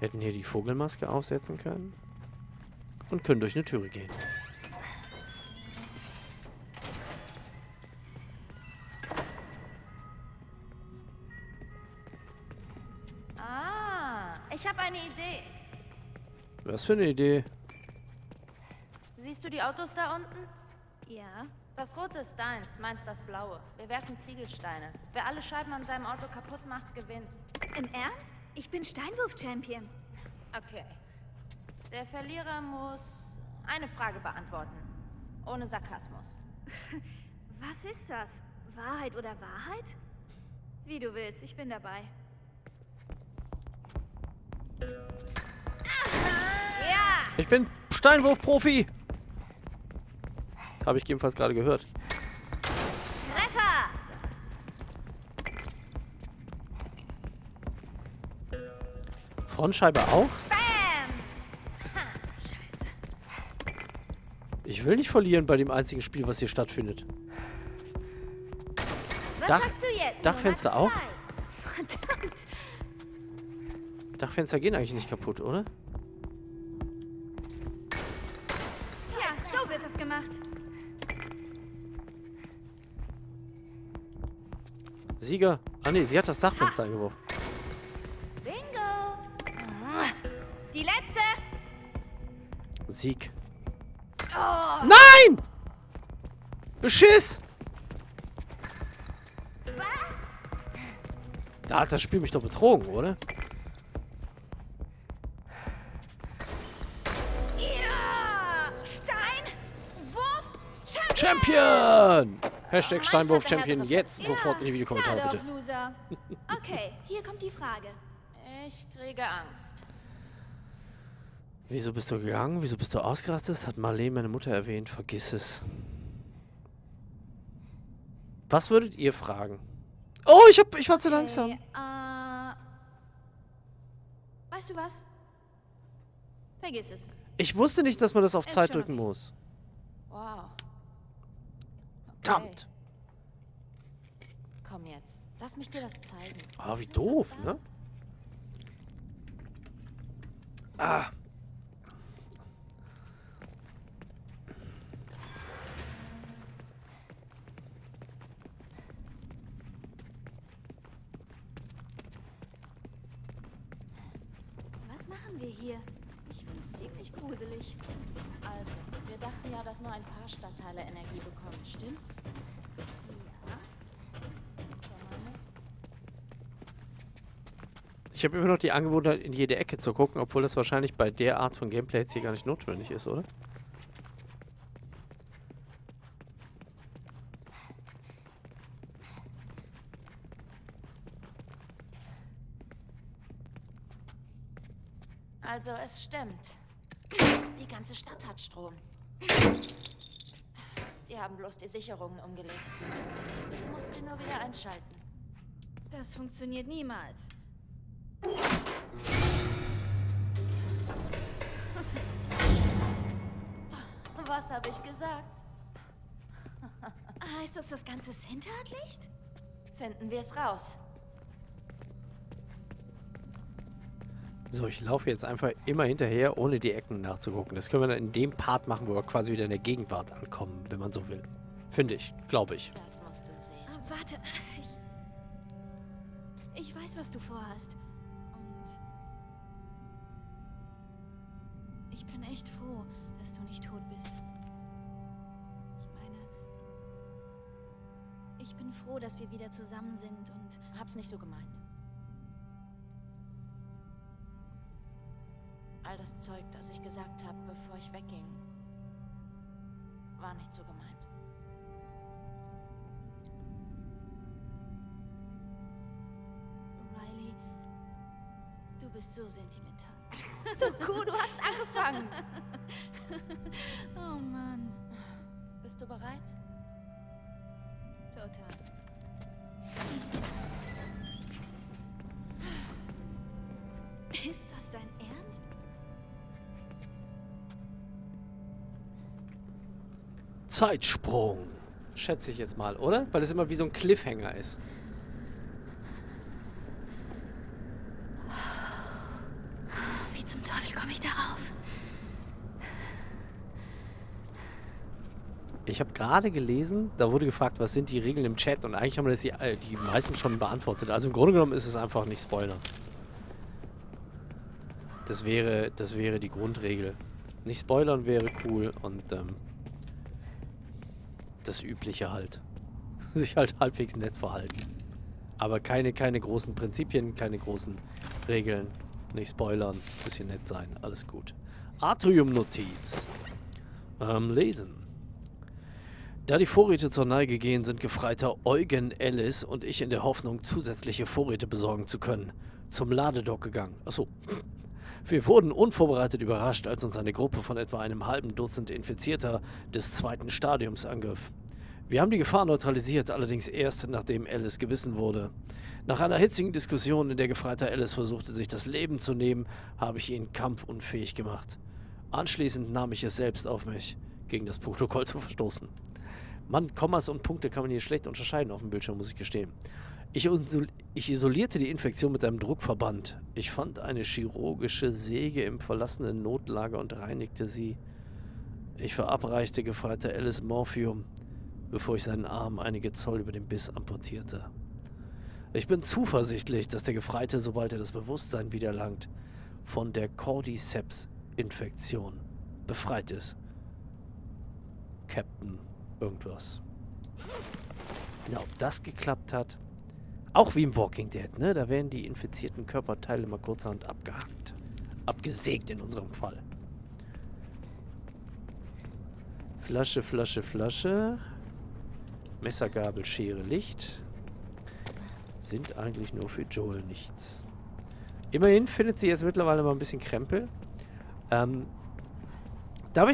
Hätten hier die Vogelmaske aufsetzen können. Und können durch eine Türe gehen. Ah, ich habe eine Idee. Was für eine Idee? Siehst du die Autos da unten? Ja. Das rote ist deins, meins das blaue. Wir werfen Ziegelsteine. Wer alle Scheiben an seinem Auto kaputt macht, gewinnt. Im Ernst? Ich bin Steinwurf-Champion. Okay. Der Verlierer muss eine Frage beantworten. Ohne Sarkasmus. Was ist das? Wahrheit oder Wahrheit? Wie du willst, ich bin dabei. Ja! Ich bin Steinwurf-Profi! Habe ich jedenfalls gerade gehört. Treffer! Frontscheibe auch? Bam! Ha, Scheiße. Ich will nicht verlieren bei dem einzigen Spiel, was hier stattfindet. Was hast du jetzt? Dachfenster auch? Verdammt. Dachfenster gehen eigentlich nicht kaputt, oder? Ja, so wird das gemacht. Sieger. Ah ne, sie hat das Dachfenster eingeworfen. Bingo! Die letzte! Sieg. Oh. Nein! Beschiss! Was? Da hat das Spiel mich doch betrogen, oder? Ja! Steinwurf Champion! Hashtag Steinwurf-Champion jetzt sofort in die Videokommentare, bitte. Okay, hier kommt die Frage. Ich kriege Angst. Wieso bist du gegangen? Wieso bist du ausgerastet? Hat Marlene meine Mutter erwähnt. Vergiss es. Was würdet ihr fragen? Oh, ich war zu langsam. Weißt du was? Vergiss es. Ich wusste nicht, dass man das auf Zeit drücken muss. Wow. Verdammt! Okay. Komm jetzt, lass mich dir das zeigen. Ah, wie doof, ne? Ah! Was machen wir hier? Ich find's ziemlich gruselig. Also, wir dachten ja, dass nur ein paar Stadtteile Energie bekommen, stimmt's? Ja. Ich habe immer noch die Angewohnheit, in jede Ecke zu gucken, obwohl das wahrscheinlich bei der Art von Gameplay jetzt hier gar nicht notwendig ist, oder? Also, es stimmt. Die ganze Stadt hat Strom. Die haben bloß die Sicherungen umgelegt. Du musst sie nur wieder einschalten. Das funktioniert niemals. Was habe ich gesagt? Heißt das, das ganze Center hat Licht? Finden wir es raus. So, ich laufe jetzt einfach immer hinterher, ohne die Ecken nachzugucken. Das können wir dann in dem Part machen, wo wir quasi wieder in der Gegenwart ankommen, wenn man so will. Finde ich, glaube ich. Das musst du sehen. Oh, warte, ich weiß, was du vorhast. Und ich bin echt froh, dass du nicht tot bist. Ich meine, ich bin froh, dass wir wieder zusammen sind und hab's nicht so gemeint. All das Zeug, das ich gesagt habe, bevor ich wegging, war nicht so gemeint. Riley, du bist so sentimental. Du Kuh, du hast angefangen. Oh Mann. Bist du bereit? Total. Ist das dein Ernst? Zeitsprung. Schätze ich jetzt mal, oder? Weil es immer wie so ein Cliffhanger ist. Wie zum Teufel komme ich darauf? Ich habe gerade gelesen, da wurde gefragt, was sind die Regeln im Chat? Und eigentlich haben wir das die meisten schon beantwortet. Also im Grunde genommen ist es einfach nicht Spoiler. Das wäre die Grundregel. Nicht spoilern wäre cool und das Übliche halt. Sich halt halbwegs nett verhalten. Aber keine großen Prinzipien, keine großen Regeln. Nicht spoilern, bisschen nett sein, alles gut. Atrium-Notiz. Lesen. Da die Vorräte zur Neige gehen, sind Gefreiter Eugen Ellis und ich in der Hoffnung, zusätzliche Vorräte besorgen zu können, zum Ladedock gegangen. Achso. Wir wurden unvorbereitet überrascht, als uns eine Gruppe von etwa einem halben Dutzend Infizierter des zweiten Stadiums angriff. Wir haben die Gefahr neutralisiert, allerdings erst, nachdem Alice gebissen wurde. Nach einer hitzigen Diskussion, in der Gefreiter Alice versuchte, sich das Leben zu nehmen, habe ich ihn kampfunfähig gemacht. Anschließend nahm ich es selbst auf mich, gegen das Protokoll zu verstoßen. Mann, Kommas und Punkte kann man hier schlecht unterscheiden auf dem Bildschirm, muss ich gestehen. Ich isolierte die Infektion mit einem Druckverband. Ich fand eine chirurgische Säge im verlassenen Notlager und reinigte sie. Ich verabreichte Gefreiter Alice Morphium, bevor ich seinen Arm einige Zoll über den Biss amputierte. Ich bin zuversichtlich, dass der Gefreite, sobald er das Bewusstsein wiedererlangt, von der Cordyceps-Infektion befreit ist. Captain irgendwas. Ja, ob das geklappt hat? Auch wie im Walking Dead, ne? Da werden die infizierten Körperteile mal kurzerhand abgehackt. Abgesägt in unserem Fall. Flasche, Flasche, Flasche. Messer, Gabel, Schere, Licht. Sind eigentlich nur für Joel nichts. Immerhin findet sie jetzt mittlerweile mal ein bisschen Krempel. Da bin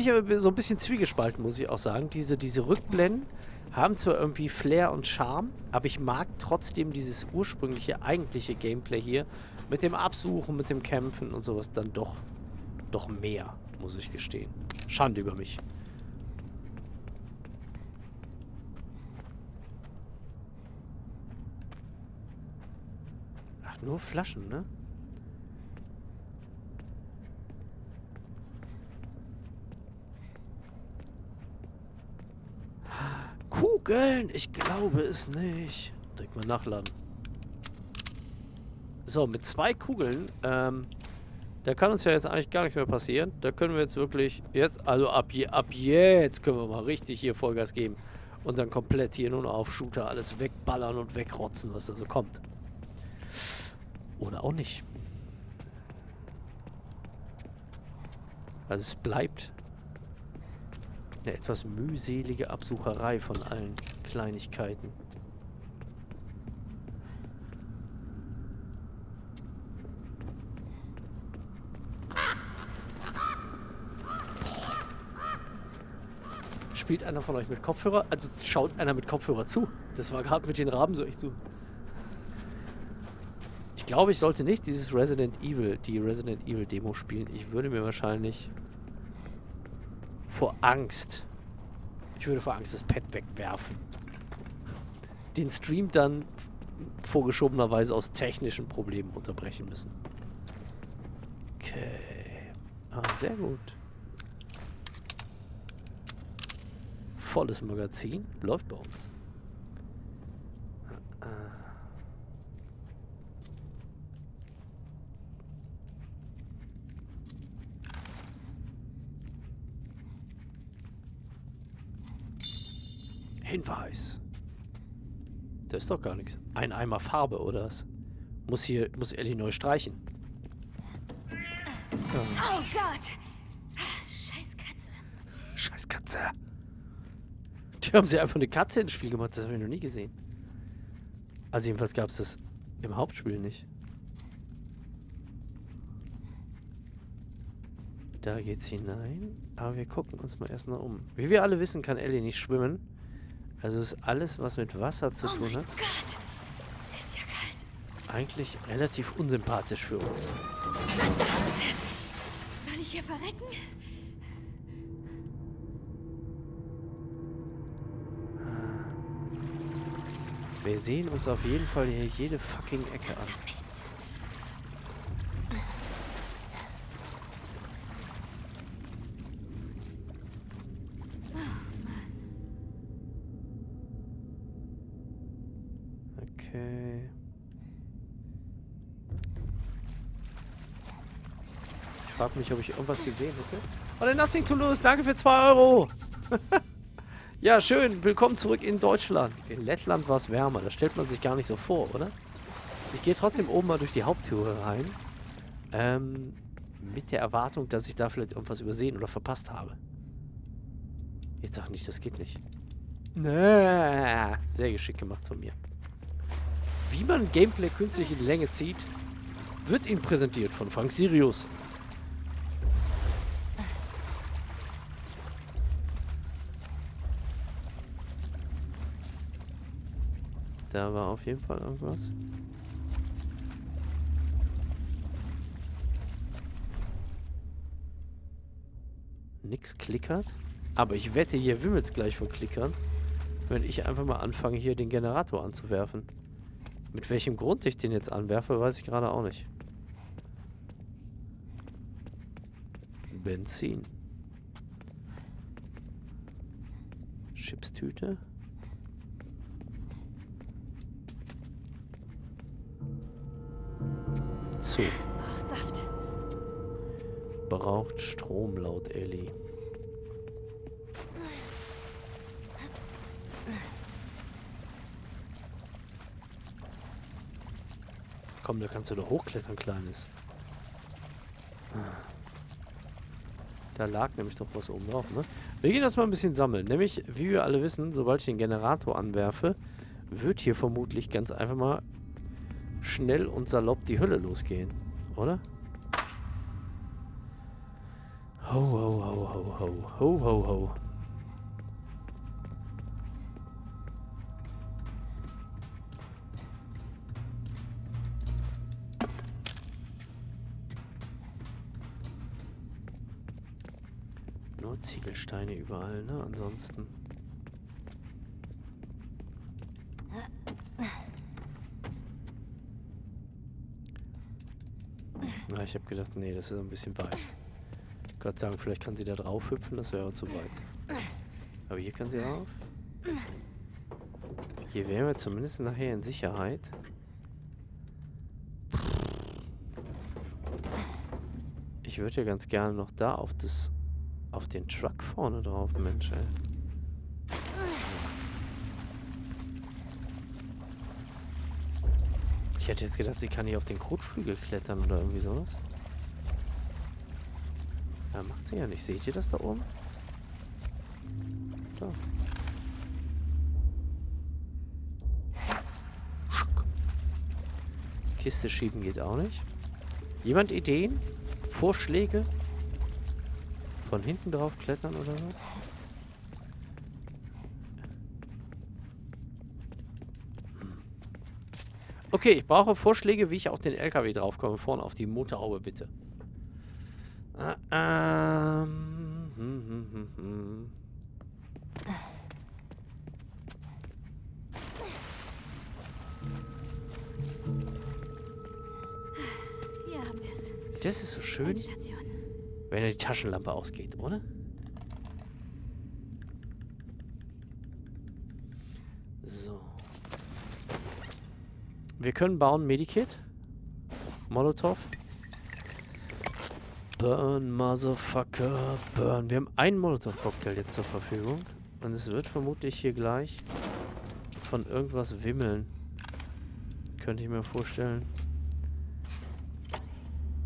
ich aber so ein bisschen zwiegespalten, muss ich auch sagen. Diese Rückblenden haben zwar irgendwie Flair und Charme, aber ich mag trotzdem dieses ursprüngliche, eigentliche Gameplay hier mit dem Absuchen, mit dem Kämpfen und sowas dann doch mehr, muss ich gestehen. Schande über mich. Ach, nur Flaschen, ne? Kugeln? Ich glaube es nicht. Direkt mal nachladen. So, mit 2 Kugeln, da kann uns ja jetzt eigentlich gar nichts mehr passieren. Da können wir jetzt wirklich, ab jetzt können wir mal richtig hier Vollgas geben. Und dann komplett hier nun auf Shooter alles wegballern und wegrotzen, was da so kommt. Oder auch nicht. Also es bleibt eine etwas mühselige Absucherei von allen Kleinigkeiten. Spielt einer von euch mit Kopfhörer? Also schaut einer mit Kopfhörer zu? Das war gerade mit den Raben so echt zu. Ich glaube, ich sollte nicht dieses die Resident Evil Demo spielen. Ich würde mir wahrscheinlich vor Angst das Pad wegwerfen. Den Stream dann vorgeschobenerweise aus technischen Problemen unterbrechen müssen. Okay. Ah, sehr gut. Volles Magazin. Läuft bei uns. Hinweis. Das ist doch gar nichts. Ein Eimer Farbe, oder was? Muss Ellie neu streichen. Oh Gott! Scheiß Katze. Scheiß Katze. Die haben sie einfach eine Katze ins Spiel gemacht. Das habe ich noch nie gesehen. Also jedenfalls gab es das im Hauptspiel nicht. Da geht's hinein. Aber wir gucken uns mal erst mal um. Wie wir alle wissen, kann Ellie nicht schwimmen. Also ist alles, was mit Wasser zu tun hat, ist ja kalt. Eigentlich relativ unsympathisch für uns. Verdammt. Soll ich hier verrecken? Wir sehen uns auf jeden Fall hier jede fucking Ecke an. Ich frag mich, ob ich irgendwas gesehen hätte. Oh, dann nothing to lose. Danke für 2 Euro. Ja, schön. Willkommen zurück in Deutschland. In Lettland war es wärmer. Das stellt man sich gar nicht so vor, oder? Ich gehe trotzdem oben mal durch die Haupttür rein. Mit der Erwartung, dass ich da vielleicht irgendwas übersehen oder verpasst habe. Jetzt sag nicht, das geht nicht. Nö. Sehr geschickt gemacht von mir. Wie man Gameplay künstlich in die Länge zieht, wird Ihnen präsentiert von Frank Sirius. Da war auf jeden Fall irgendwas. Nix klickert. Aber ich wette, hier wimmelt's gleich von Klickern, wenn ich einfach mal anfange, hier den Generator anzuwerfen. Mit welchem Grund ich den jetzt anwerfe, weiß ich gerade auch nicht. Benzin. Chipstüte. Zu. Braucht Saft. Braucht Strom laut Ellie. Komm, da kannst du doch hochklettern, Kleines. Da lag nämlich doch was oben drauf, ne? Wir gehen das mal ein bisschen sammeln. Nämlich, wie wir alle wissen, sobald ich den Generator anwerfe, wird hier vermutlich ganz einfach mal schnell und salopp die Hölle losgehen, oder? Ho, ho, ho, ho, ho, ho, ho, ho. Nur Ziegelsteine überall, ne? Ansonsten. Ich habe gedacht, nee, das ist ein bisschen weit. Ich kann sagen, vielleicht kann sie da drauf hüpfen, das wäre zu weit. Aber hier kann sie rauf. Hier wären wir zumindest nachher in Sicherheit. Ich würde ja ganz gerne noch da auf das, auf den Truck vorne drauf, Mensch, ey. Ich hätte jetzt gedacht, sie kann hier auf den Kotflügel klettern oder irgendwie sowas. Ja, macht sie ja nicht. Seht ihr das da oben? Da. Kiste schieben geht auch nicht. Jemand Ideen? Vorschläge? Von hinten drauf klettern oder so? Okay, ich brauche Vorschläge, wie ich auf den LKW draufkomme. Vorne auf die Motorhaube, bitte. Das ist so schön, wenn die Taschenlampe ausgeht, oder? Wir können bauen Medikit. Molotov. Burn, Motherfucker, burn. Wir haben einen Molotov-Cocktail jetzt zur Verfügung. Und es wird vermutlich hier gleich von irgendwas wimmeln. Könnte ich mir vorstellen.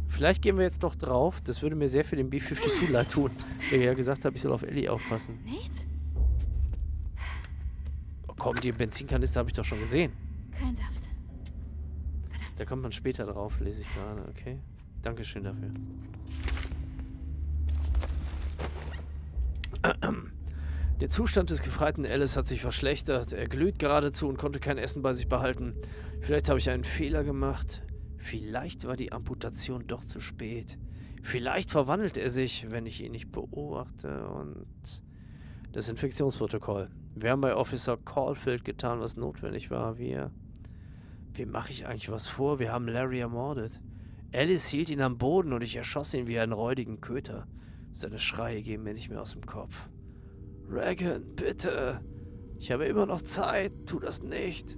Vielleicht gehen wir jetzt doch drauf. Das würde mir sehr für den B52 leid tun. Wie ich ja gesagt habe, ich soll auf Ellie aufpassen. Nicht? Oh komm, die Benzinkanister habe ich doch schon gesehen. Kein Saft. Da kommt man später drauf, lese ich gerade, okay? Dankeschön dafür. Der Zustand des gefreiten Alice hat sich verschlechtert. Er glüht geradezu und konnte kein Essen bei sich behalten. Vielleicht habe ich einen Fehler gemacht. Vielleicht war die Amputation doch zu spät. Vielleicht verwandelt er sich, wenn ich ihn nicht beobachte. Und das Infektionsprotokoll. Wir haben bei Officer Caulfield getan, was notwendig war. Wie mache ich eigentlich was vor? Wir haben Larry ermordet. Alice hielt ihn am Boden und ich erschoss ihn wie einen räudigen Köter. Seine Schreie gehen mir nicht mehr aus dem Kopf. Regan, bitte! Ich habe immer noch Zeit, tu das nicht!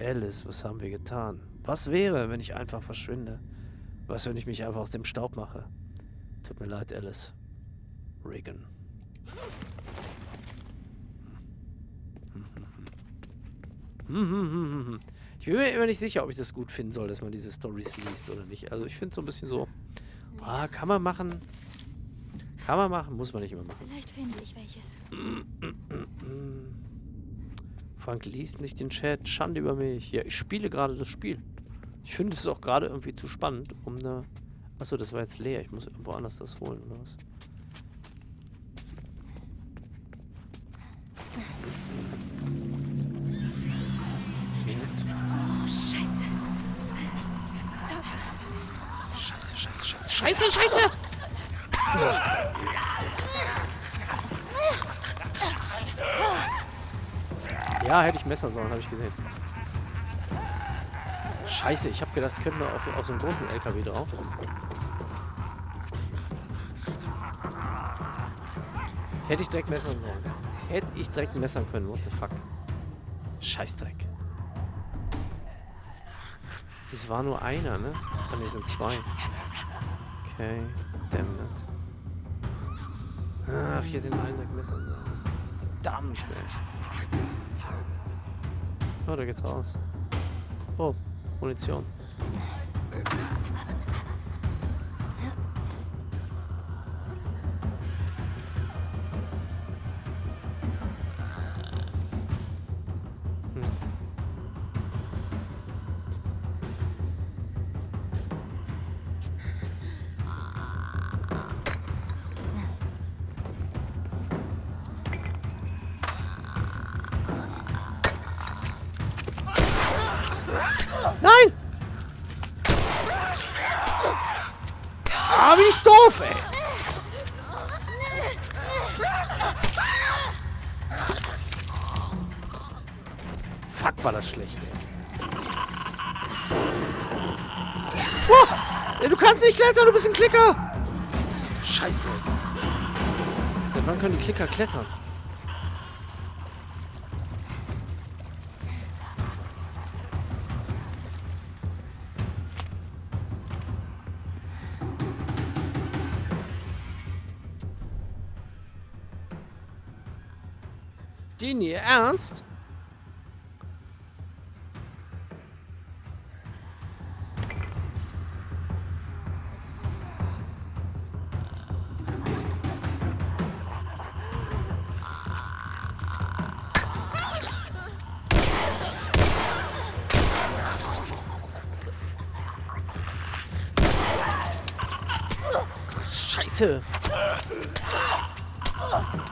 Alice, was haben wir getan? Was wäre, wenn ich einfach verschwinde? Was, wenn ich mich einfach aus dem Staub mache? Tut mir leid, Alice. Regan. Ich bin mir immer nicht sicher, ob ich das gut finden soll, dass man diese Storys liest oder nicht. Also ich finde es so ein bisschen so, ah, kann man machen. Kann man machen, muss man nicht immer machen. Vielleicht finde ich welches. Frank liest nicht den Chat. Schande über mich. Ja, ich spiele gerade das Spiel. Ich finde es auch gerade irgendwie zu spannend, um eine... Achso, das war jetzt leer. Ich muss irgendwo anders das holen, oder was? Scheiße, scheiße! Ja, hätte ich messern sollen, habe ich gesehen. Scheiße, ich habe gedacht, ich könnte mal auf so einen großen LKW drauf. Hätte ich direkt messern sollen. Hätte ich direkt messern können, what the fuck. Scheißdreck. Es war nur einer, ne? Ah, ne, sind zwei. Okay, damn it. Ach, hier den einen weg messern. Verdammt, ey. Oh, da geht's raus. Oh, Munition. Du bist ein Klicker! Scheiße! Seit wann können die Klicker klettern? Den ihr Ernst?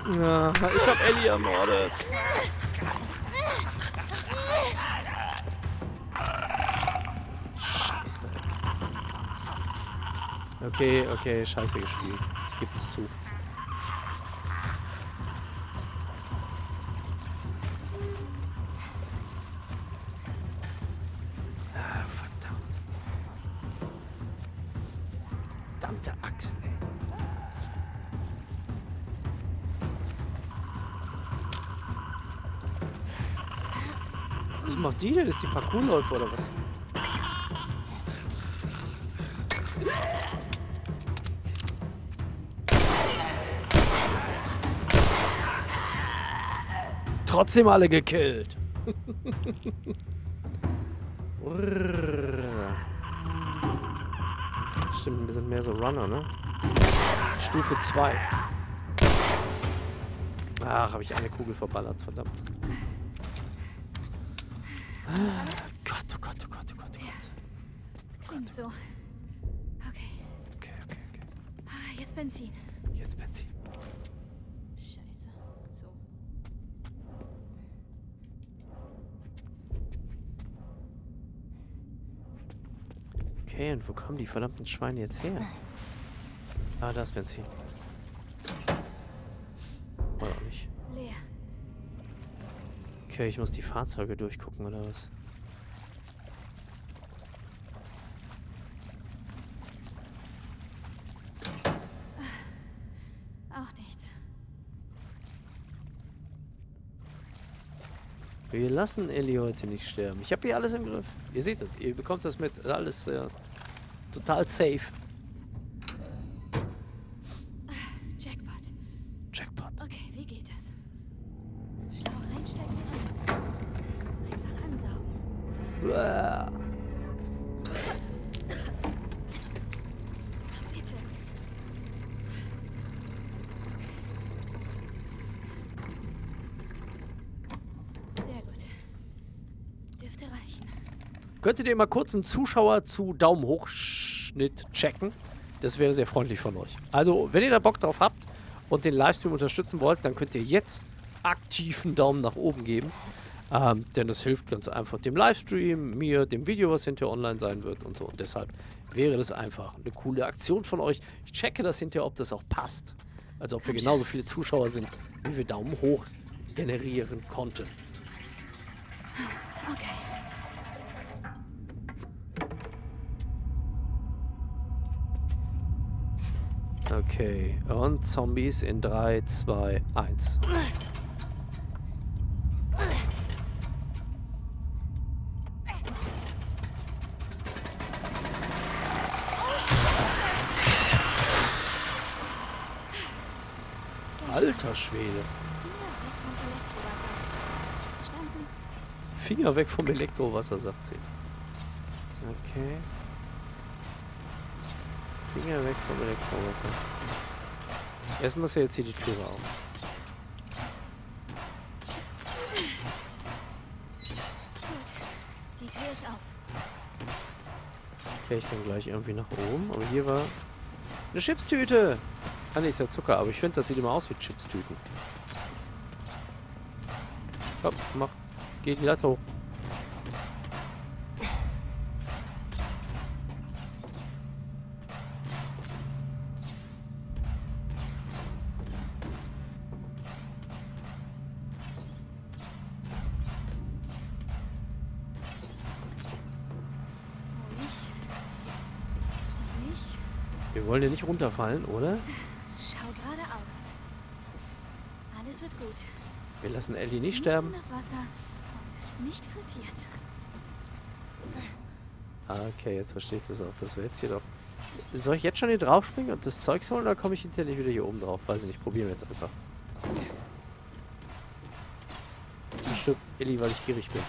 Ja, ich hab Ellie ermordet. Scheiße. Okay, scheiße gespielt. Ich gebe es zu. Die denn? Ist die Parkourläufe oder was? Trotzdem alle gekillt. Stimmt, wir sind mehr so Runner, ne? Stufe 2. Ach, habe ich eine Kugel verballert, verdammt. Gott, oh Gott, oh Gott, oh Gott, oh Gott. Klingt so. Okay. Ah, jetzt Benzin. Scheiße. So. Okay, und wo kommen die verdammten Schweine jetzt her? Ah, da ist Benzin. Oder auch nicht. Leer. Okay, ich muss die Fahrzeuge durchgucken, oder was? Auch nichts. Wir lassen Ellie heute nicht sterben. Ich habe hier alles im Griff. Ihr seht das, ihr bekommt das mit. Alles total safe. Jackpot. Okay, wie geht das? Schlau reinstecken und einfach ansaugen. Uah. Bitte. Sehr gut. Dürfte reichen. Könntet ihr mal kurz einen Zuschauer zu Daumen hoch Schnitt checken? Das wäre sehr freundlich von euch. Also, wenn ihr da Bock drauf habt und den Livestream unterstützen wollt, dann könnt ihr jetzt aktiven Daumen nach oben geben. Denn das hilft ganz einfach dem Livestream, mir, dem Video, was hinterher online sein wird und so. Und deshalb wäre das einfach eine coole Aktion von euch. Ich checke das hinterher, ob das auch passt. Also ob wir genauso viele Zuschauer sind, wie wir Daumen hoch generieren konnten. Okay. Okay, und Zombies in 3, 2, 1. Alter Schwede. Finger weg vom Elektrowasser, sagt sie. Okay. Finger weg vom Elektrowasser. Erst muss er jetzt hier die Tür auf. Die Tür ist auf. Okay, ich kann gleich irgendwie nach oben. Aber hier war eine Chipstüte. Ah, ne, ist ja Zucker. Aber ich finde, das sieht immer aus wie Chipstüten. Komm, mach. Geh die Latte hoch. Wollen wir nicht runterfallen, oder? Schau geradeaus. Alles wird gut. Wir lassen Ellie nicht sterben. Das Wasser ist nicht frittiert. Okay, jetzt verstehst du es auch, dass wir jetzt hier doch... Soll ich jetzt schon hier drauf springen und das Zeugs holen, oder komme ich hinterher nicht wieder hier oben drauf? Weiß ich nicht, probieren wir jetzt einfach. Ich stirb Ellie, weil ich gierig bin.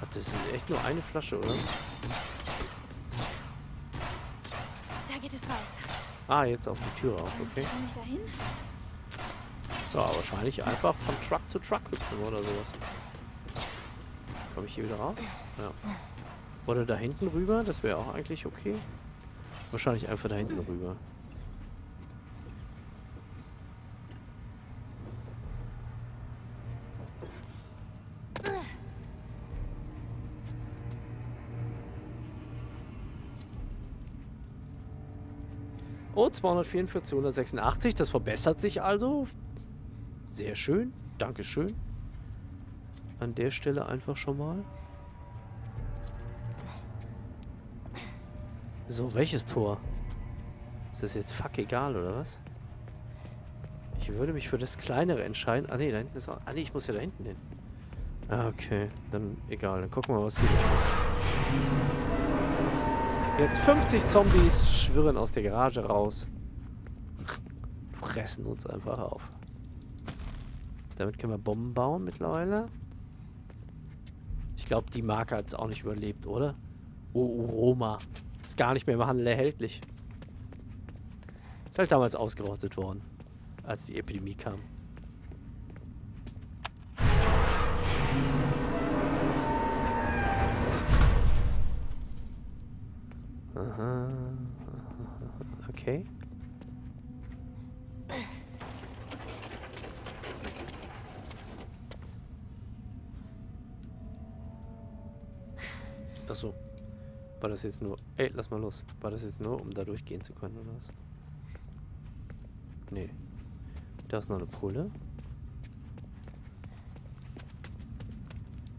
Ach, das ist echt nur eine Flasche, oder? Ah, jetzt auf die Tür auf, okay. So, wahrscheinlich einfach von Truck zu Truck hüpfen oder sowas. Komme ich hier wieder rauf? Ja. Oder da hinten rüber, das wäre auch eigentlich okay. Wahrscheinlich einfach da hinten rüber. Oh, 244, 186. Das verbessert sich also. Sehr schön. Dankeschön. An der Stelle einfach schon mal. So, welches Tor? Ist das jetzt fuck egal, oder was? Ich würde mich für das kleinere entscheiden. Ah, nee, da hinten ist auch... Ah, nee, ich muss ja da hinten hin. Ah, okay. Dann egal. Dann gucken wir mal, was hier los ist. Jetzt 50 Zombies schwirren aus der Garage raus. Fressen uns einfach auf. Damit können wir Bomben bauen mittlerweile. Ich glaube, die Marke hat es auch nicht überlebt, oder? Oh, Roma. Ist gar nicht mehr im Handel erhältlich. Ist halt damals ausgerottet worden, als die Epidemie kam. Aha. Okay. Achso. War das jetzt nur... Ey, lass mal los. War das jetzt nur, um da durchgehen zu können, oder was? Nee. Da ist noch eine Pulle.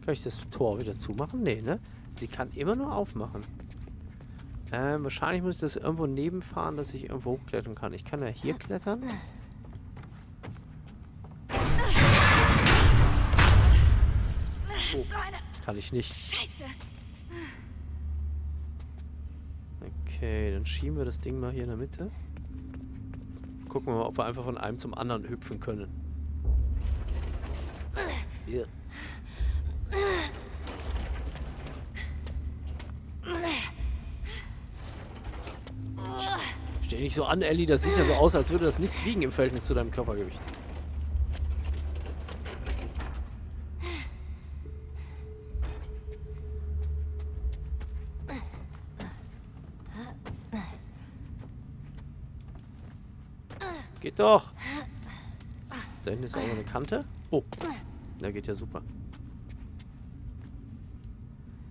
Kann ich das Tor wieder zumachen? Nee, ne? Sie kann immer nur aufmachen. Wahrscheinlich muss ich das irgendwo nebenfahren, dass ich irgendwo hochklettern kann. Ich kann ja hier klettern. Oh, kann ich nicht. Scheiße. Okay, dann schieben wir das Ding mal hier in der Mitte. Gucken wir mal, ob wir einfach von einem zum anderen hüpfen können. Hier. Steh nicht so an, Ellie. Das sieht ja so aus, als würde das nichts wiegen im Verhältnis zu deinem Körpergewicht. Geht doch. Da hinten ist auch eine Kante. Oh, da geht ja super.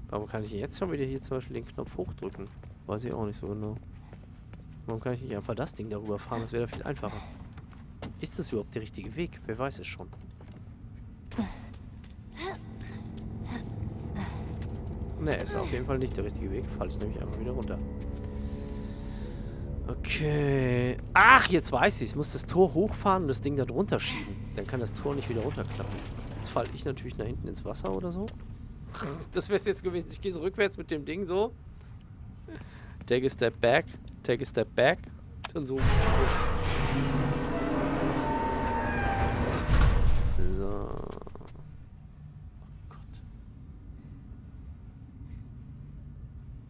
Warum kann ich jetzt schon wieder hier zum Beispiel den Knopf hochdrücken? Weiß ich auch nicht so genau. Warum kann ich nicht einfach das Ding darüber fahren? Das wäre da viel einfacher. Ist das überhaupt der richtige Weg? Wer weiß es schon. Ne, ist auf jeden Fall nicht der richtige Weg. Falle ich nämlich einfach wieder runter. Okay. Ach, jetzt weiß ich. Ich muss das Tor hochfahren und das Ding da drunter schieben. Dann kann das Tor nicht wieder runterklappen. Jetzt falle ich natürlich nach hinten ins Wasser oder so. Das wäre es jetzt gewesen. Ich gehe so rückwärts mit dem Ding so. Take a step back. Take a step back. Dann so. So. Oh Gott.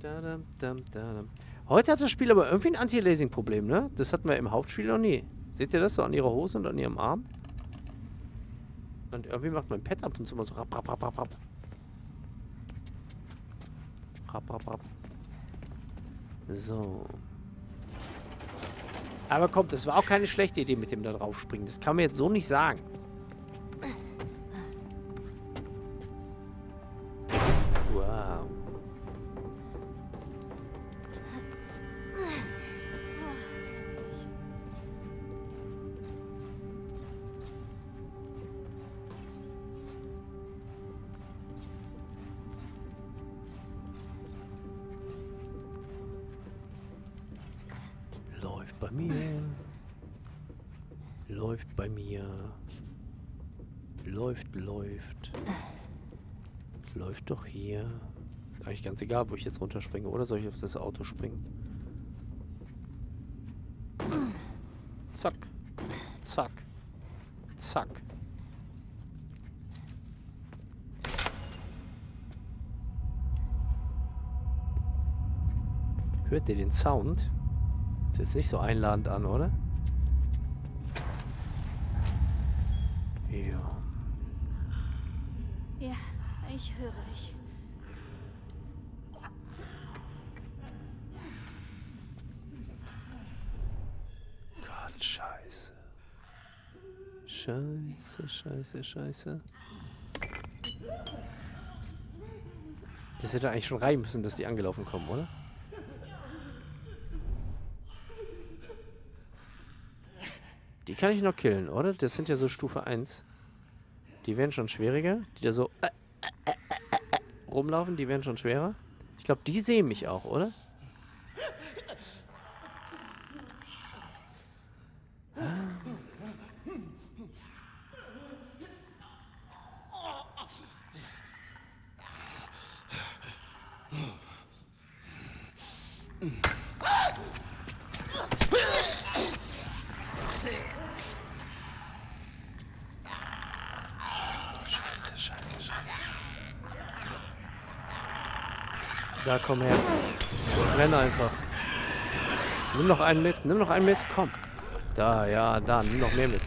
Da, da, da. Heute hat das Spiel aber irgendwie ein Anti-Lasing-Problem, ne? Das hatten wir im Hauptspiel noch nie. Seht ihr das so an ihrer Hose und an ihrem Arm? Und irgendwie macht mein Pad ab und zu mal so rapp, rapp, rapp, rapp, rapp. Rapp, rapp, rapp. So. Aber kommt, das war auch keine schlechte Idee mit dem da drauf springen. Das kann man jetzt so nicht sagen. Wow. Bei mir. Läuft bei mir. Läuft, läuft. Läuft doch hier. Ist eigentlich ganz egal, wo ich jetzt runterspringe. Oder soll ich auf das Auto springen? Zack. Zack. Zack. Hört ihr den Sound? Ist jetzt nicht so einladend an, oder? Ja. Ja, ich höre dich. Gott, Scheiße. Scheiße, Scheiße, Scheiße. Das hätte eigentlich schon rein müssen, dass die angelaufen kommen, oder? Die kann ich noch killen, oder? Das sind ja so Stufe 1. Die werden schon schwieriger. Die da so rumlaufen, die werden schon schwerer. Ich glaube, die sehen mich auch, oder? Da, komm her. Renn einfach. Nimm noch einen mit. Nimm noch einen mit. Komm. Da, ja, da. Nimm noch mehr mit.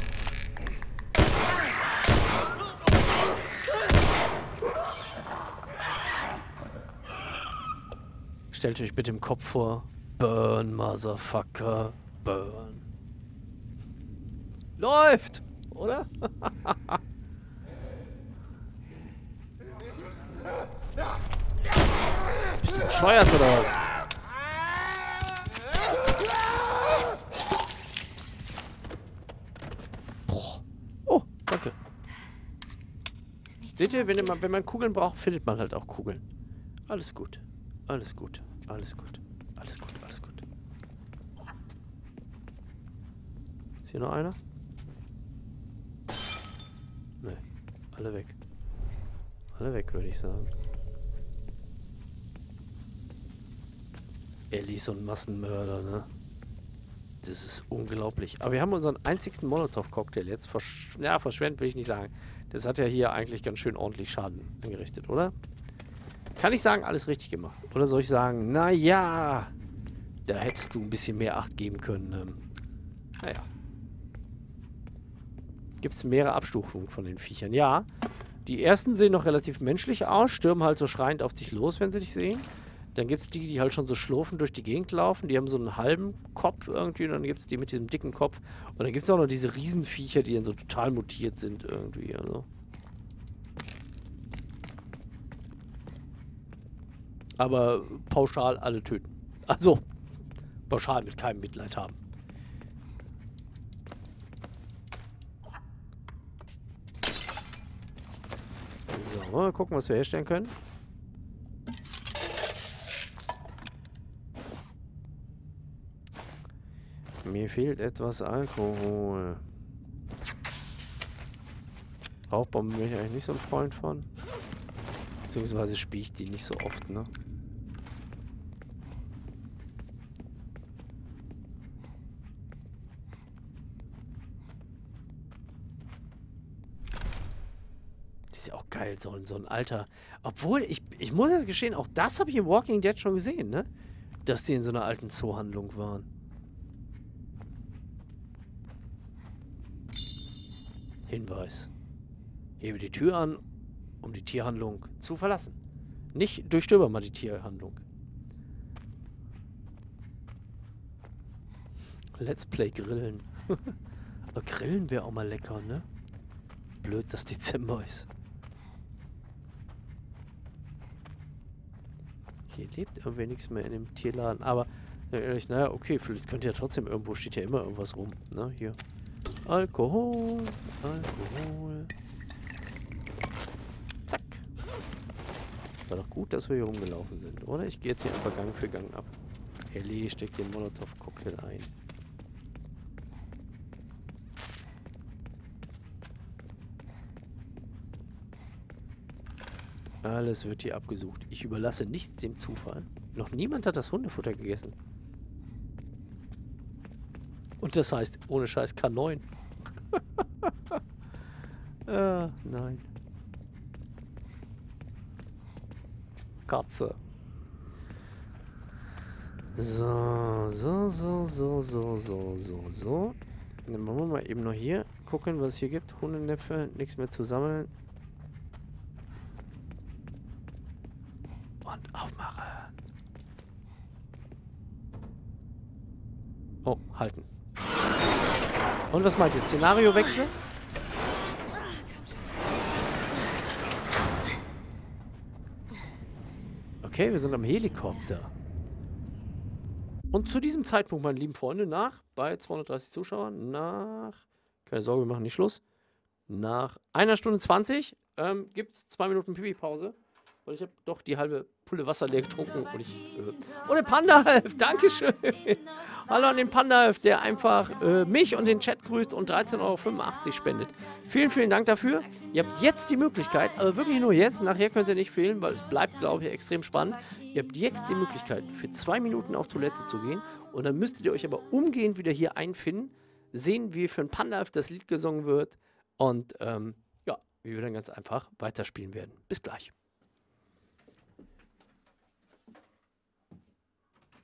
Stellt euch bitte im Kopf vor. Burn, Motherfucker. Burn. Läuft! Oder? Scheuert oder was? Boah. Oh, danke. Nichts Seht ihr, wenn man Kugeln braucht, findet man halt auch Kugeln. Alles gut. Alles gut. Alles gut. Alles gut. Alles gut. Ist hier noch einer? Ne. Alle weg. Alle weg, würde ich sagen. Ellie ist so ein Massenmörder, ne? Das ist unglaublich. Aber wir haben unseren einzigsten Molotow-Cocktail jetzt. Verschwendet will ich nicht sagen. Das hat ja hier eigentlich ganz schön ordentlich Schaden angerichtet, oder? Kann ich sagen, alles richtig gemacht. Oder soll ich sagen, naja, da hättest du ein bisschen mehr Acht geben können. Naja. Gibt es mehrere Abstufungen von den Viechern? Ja. Die ersten sehen noch relativ menschlich aus, stürmen halt so schreiend auf dich los, wenn sie dich sehen. Dann gibt es die, die halt schon so schlurfend durch die Gegend laufen. Die haben so einen halben Kopf irgendwie. Und dann gibt es die mit diesem dicken Kopf. Und dann gibt es auch noch diese Riesenviecher, die dann so total mutiert sind irgendwie. Also. Aber pauschal alle töten. Also, pauschal mit keinem Mitleid haben. So, mal gucken, was wir herstellen können. Mir fehlt etwas Alkohol. Rauchbomben bin ich eigentlich nicht so ein Freund von. Beziehungsweise spiele ich die nicht so oft, ne? Das ist ja auch geil, so ein alter... Obwohl, ich muss jetzt gestehen, auch das habe ich im Walking Dead schon gesehen, ne? Dass die in so einer alten Zoohandlung waren. Hinweis. Hebe die Tür an, um die Tierhandlung zu verlassen. Nicht durchstöber mal die Tierhandlung. Let's Play Grillen. Aber Grillen wäre auch mal lecker, ne? Blöd, dass Dezember ist. Hier lebt irgendwie nichts mehr in dem Tierladen. Aber, ehrlich, naja, okay, vielleicht könnt ihr ja trotzdem irgendwo, steht ja immer irgendwas rum, ne? Hier. Alkohol, Alkohol. Zack. War doch gut, dass wir hier rumgelaufen sind, oder? Ich gehe jetzt hier einfach Gang für Gang ab. Ellie steckt den Molotow-Cocktail ein. Alles wird hier abgesucht. Ich überlasse nichts dem Zufall. Noch niemand hat das Hundefutter gegessen. Und das heißt, ohne Scheiß K9. Nein. Katze. So. Dann machen wir mal eben noch hier. Gucken, was es hier gibt. Hundennäpfe, nichts mehr zu sammeln. Und aufmachen. Oh, halten. Und was meint ihr? Szenariowechsel? Okay, wir sind am Helikopter. Und zu diesem Zeitpunkt, meine lieben Freunde, bei 230 Zuschauern, keine Sorge, wir machen nicht Schluss. Nach 1 Stunde 20 gibt es 2 Minuten Pipi-Pause. Und ich habe doch die halbe Pulle Wasser leer getrunken. Und den Pandahalf, Dankeschön. Hallo an den Pandahalf, der einfach mich und den Chat grüßt und 13,85 € spendet. Vielen, vielen Dank dafür. Ihr habt jetzt die Möglichkeit, aber wirklich nur jetzt. Nachher könnt ihr nicht fehlen, weil es bleibt, glaube ich, extrem spannend. Ihr habt jetzt die Möglichkeit, für 2 Minuten auf Toilette zu gehen. Und dann müsstet ihr euch aber umgehend wieder hier einfinden. Sehen, wie für den Pandahalf das Lied gesungen wird. Und ja, wie wir dann ganz einfach weiterspielen werden. Bis gleich.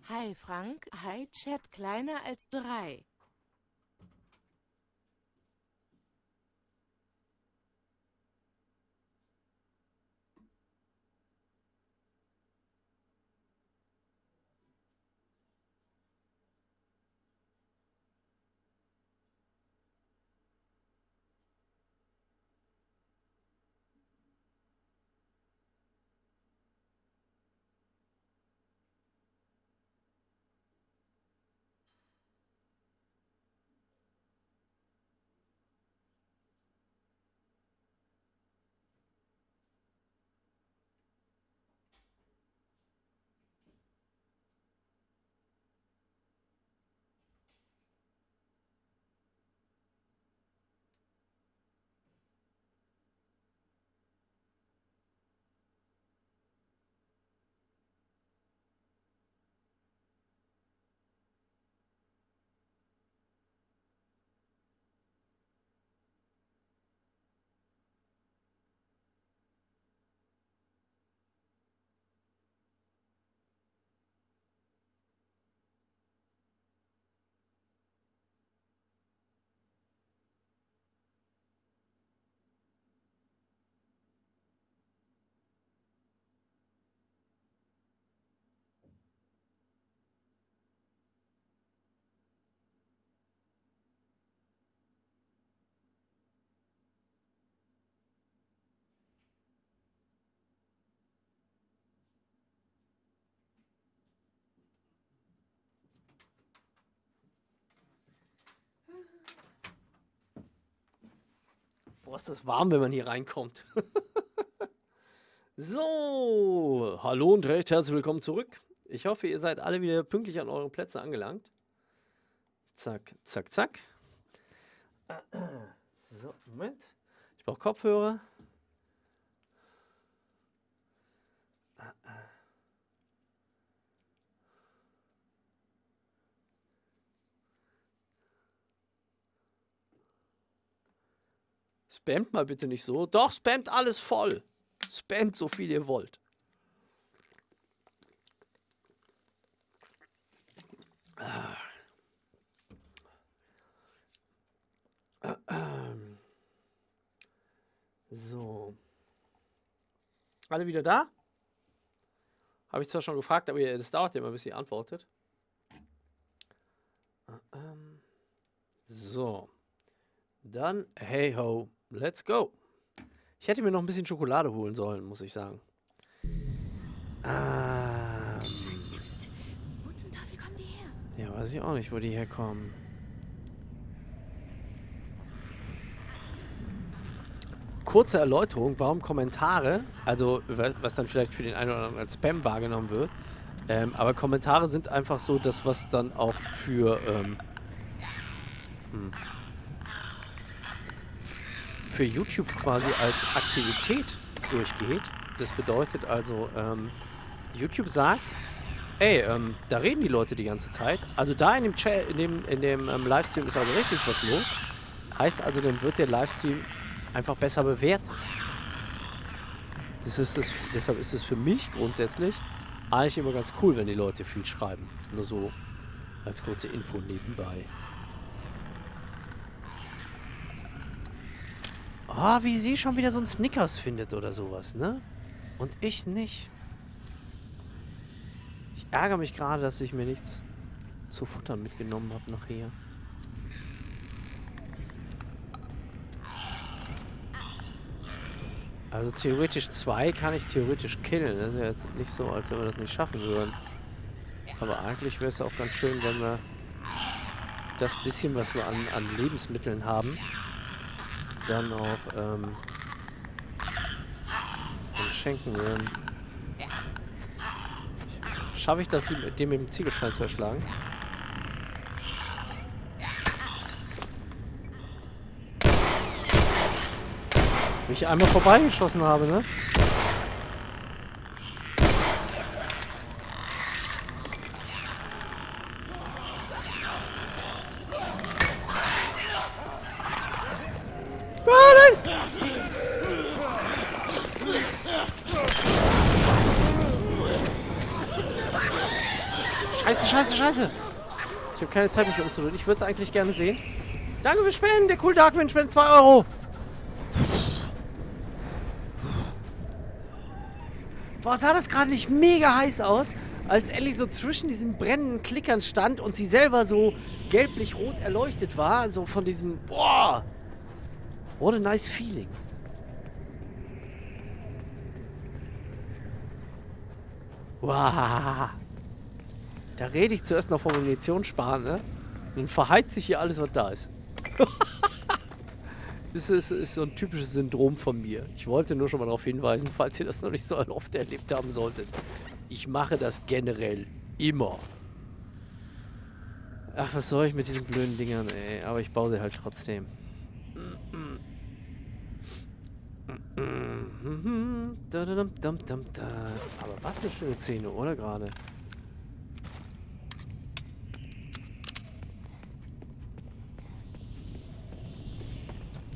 Hi Frank, hi Chat, kleiner als 3. Oh, ist das warm, wenn man hier reinkommt. So, hallo und recht herzlich willkommen zurück. Ich hoffe, ihr seid alle wieder pünktlich an euren Plätzen angelangt. Zack, zack, zack. So, Moment. Ich brauche Kopfhörer. Spammt mal bitte nicht so. Doch, spammt alles voll. Spammt so viel ihr wollt. So. Alle wieder da? Habe ich zwar schon gefragt, aber das dauert ja immer, bis ihr antwortet. So. Dann, hey ho. Let's go. Ich hätte mir noch ein bisschen Schokolade holen sollen, muss ich sagen. Verdammt. Wo zum Teufel kommen die her? Ja, weiß ich auch nicht, wo die herkommen. Kurze Erläuterung, warum Kommentare, also was dann vielleicht für den einen oder anderen als Spam wahrgenommen wird, aber Kommentare sind einfach so das, was dann auch für für YouTube quasi als Aktivität durchgeht. Das bedeutet also, YouTube sagt, ey, da reden die Leute die ganze Zeit. Also da in dem, Livestream ist also richtig was los. Heißt also, dann wird der Livestream einfach besser bewertet. Das ist das, deshalb ist es für mich grundsätzlich eigentlich immer ganz cool, wenn die Leute viel schreiben. Nur so als kurze Info nebenbei. Ah, oh, wie sie schon wieder so ein Snickers findet oder sowas, ne? Und ich nicht. Ich ärgere mich gerade, dass ich mir nichts zu futtern mitgenommen habe nachher. Also theoretisch 2 kann ich theoretisch killen. Das ist ja jetzt nicht so, als wenn wir das nicht schaffen würden. Aber eigentlich wäre es auch ganz schön, wenn wir das bisschen, was wir an Lebensmitteln haben, dann auch schenken würden. Schaffe ich das, den mit dem Ziegelstein zu erschlagen? Wie ich einmal vorbeigeschossen habe, ne? Scheiße. Ich habe keine Zeit, mich umzurühren. Ich würde es eigentlich gerne sehen. Danke für Spenden. Der cool Darkman spendet 2 Euro. Boah, sah das gerade nicht mega heiß aus, als Ellie so zwischen diesen brennenden Klickern stand und sie selber so gelblich-rot erleuchtet war. So von diesem... Boah! What a nice feeling. Wow! Da rede ich zuerst noch vom Munition sparen, ne? Dann verheizt sich hier alles, was da ist. Das ist so ein typisches Syndrom von mir. Ich wollte nur schon mal darauf hinweisen, falls ihr das noch nicht so oft erlebt haben solltet. Ich mache das generell immer. Ach, was soll ich mit diesen blöden Dingern, ey? Aber ich baue sie halt trotzdem. Aber was eine schöne Szene, oder gerade?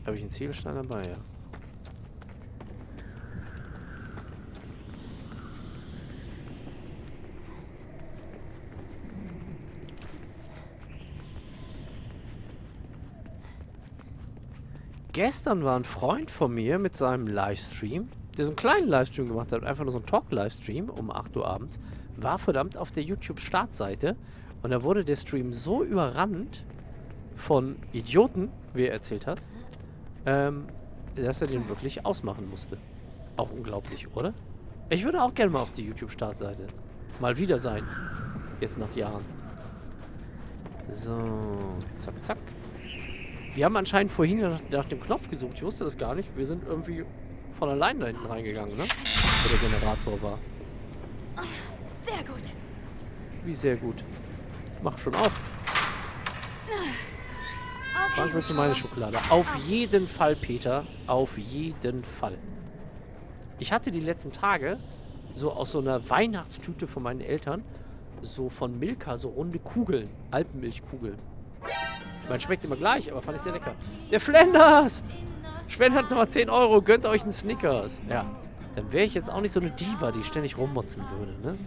Habe ich einen Ziegelstein dabei, ja. Gestern war ein Freund von mir mit seinem Livestream, der so einen kleinen Livestream gemacht hat, einfach nur so einen Talk-Livestream um 8 Uhr abends, war verdammt auf der YouTube-Startseite und da wurde der Stream so überrannt von Idioten, wie er erzählt hat, dass er den wirklich ausmachen musste. Auch unglaublich, oder? Ich würde auch gerne mal auf die YouTube-Startseite mal wieder sein. Jetzt nach Jahren. So, zack, zack. Wir haben anscheinend vorhin nach dem Knopf gesucht. Ich wusste das gar nicht. Wir sind irgendwie von allein da hinten reingegangen, ne? Wo der Generator war. Sehr gut. Wie sehr gut? Mach schon auf. Wann willst du meine Schokolade? Auf jeden Fall, Peter. Auf jeden Fall. Ich hatte die letzten Tage so aus so einer Weihnachtstüte von meinen Eltern so von Milka so runde Kugeln. Alpenmilchkugeln. Man schmeckt immer gleich, aber fand ich sehr lecker. Der Flanders! Sven hat nochmal 10 Euro. Gönnt euch einen Snickers. Ja. Dann wäre ich jetzt auch nicht so eine Diva, die ständig rummotzen würde, ne?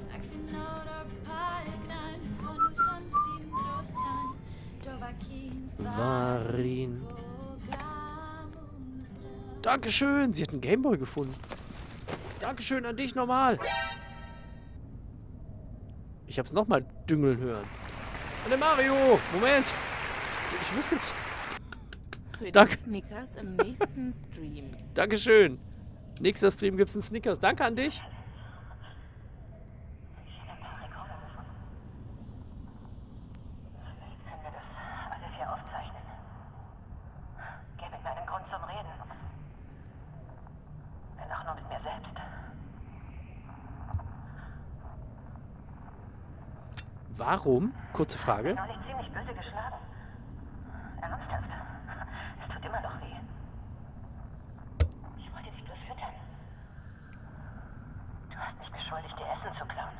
Marlene. Dankeschön, sie hat einen Gameboy gefunden. Dankeschön an dich nochmal. Ich hab's nochmal düngeln hören. Und der Mario! Moment! Ich wusste nicht. Für den Snickers im nächsten Stream. Dankeschön. Nächster Stream gibt's einen Snickers. Danke an dich. Warum? Kurze Frage. Ich bin neulich ziemlich böse geschlagen. Ernsthaft. Es tut immer noch weh. Ich wollte dich bloß füttern. Du hast mich beschuldigt, dir Essen zu klauen.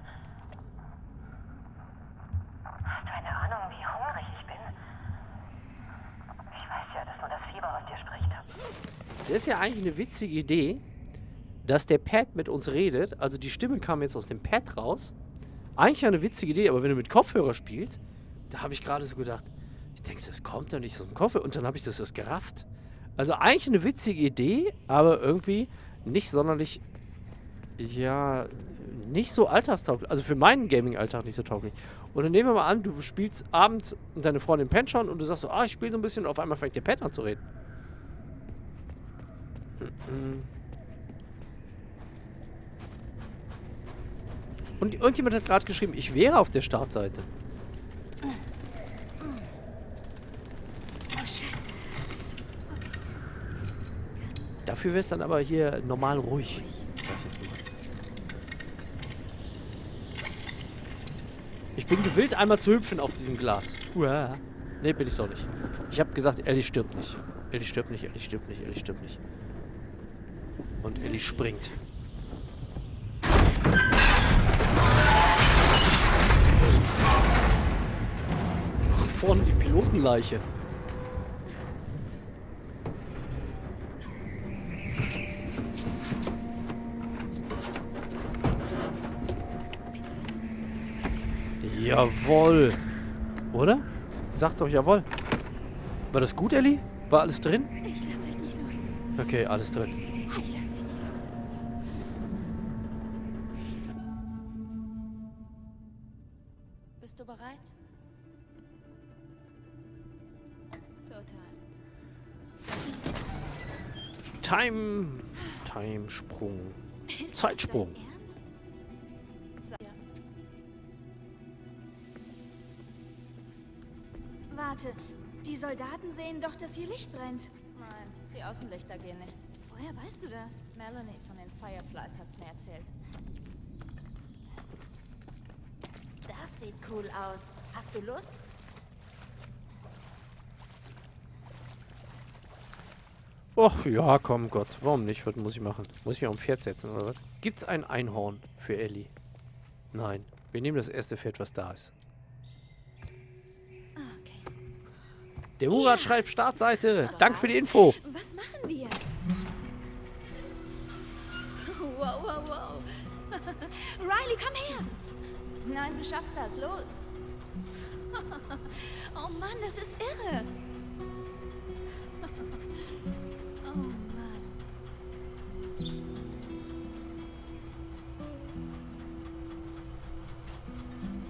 Hast du eine Ahnung, wie hungrig ich bin? Ich weiß ja, dass nur das Fieber aus dir spricht. Das ist ja eigentlich eine witzige Idee, dass der Pad mit uns redet. Also die Stimme kam jetzt aus dem Pad raus. Eigentlich eine witzige Idee, aber wenn du mit Kopfhörer spielst, da habe ich gerade so gedacht, ich denke, das kommt doch nicht aus dem Kopfhörer. Und dann habe ich das erst gerafft. Also eigentlich eine witzige Idee, aber irgendwie nicht sonderlich, ja, nicht so alltagstauglich. Also für meinen Gaming-Alltag nicht so tauglich. Und dann nehmen wir mal an, du spielst abends und deine Freundin pennt schon und du sagst so, ah, ich spiele so ein bisschen und auf einmal fängt der Pad an zu reden. Und irgendjemand hat gerade geschrieben, ich wäre auf der Startseite. Dafür wäre es dann aber hier normal ruhig. Ich bin gewillt, einmal zu hüpfen auf diesem Glas. Ne, bin ich doch nicht. Ich habe gesagt, Ellie stirbt nicht. Ellie stirbt nicht, Ellie stirbt nicht, Ellie stirbt nicht. Und Ellie springt. Vorne die Pilotenleiche. Jawohl. Oder? Sagt doch jawohl. War das gut, Ellie? War alles drin? Ich lass dich nicht los. Okay, alles drin. Ich lass dich nicht los. Bist du bereit? Timesprung. Zeitsprung. Warte, die Soldaten sehen doch, dass hier Licht brennt. Nein, die Außenlichter gehen nicht. Woher weißt du das? Melanie von den Fireflies hat's mir erzählt. Das sieht cool aus. Hast du Lust? Och, ja, komm Gott. Warum nicht? Was muss ich machen? Muss ich mich auf ein Pferd setzen, oder was? Gibt's ein Einhorn für Ellie? Nein. Wir nehmen das erste Pferd, was da ist. Okay. Der Murat schreibt Startseite. Danke für die Info. Was machen wir? Wow, wow, wow. Riley, komm her. Nein, du schaffst das. Los. Oh Mann, das ist irre.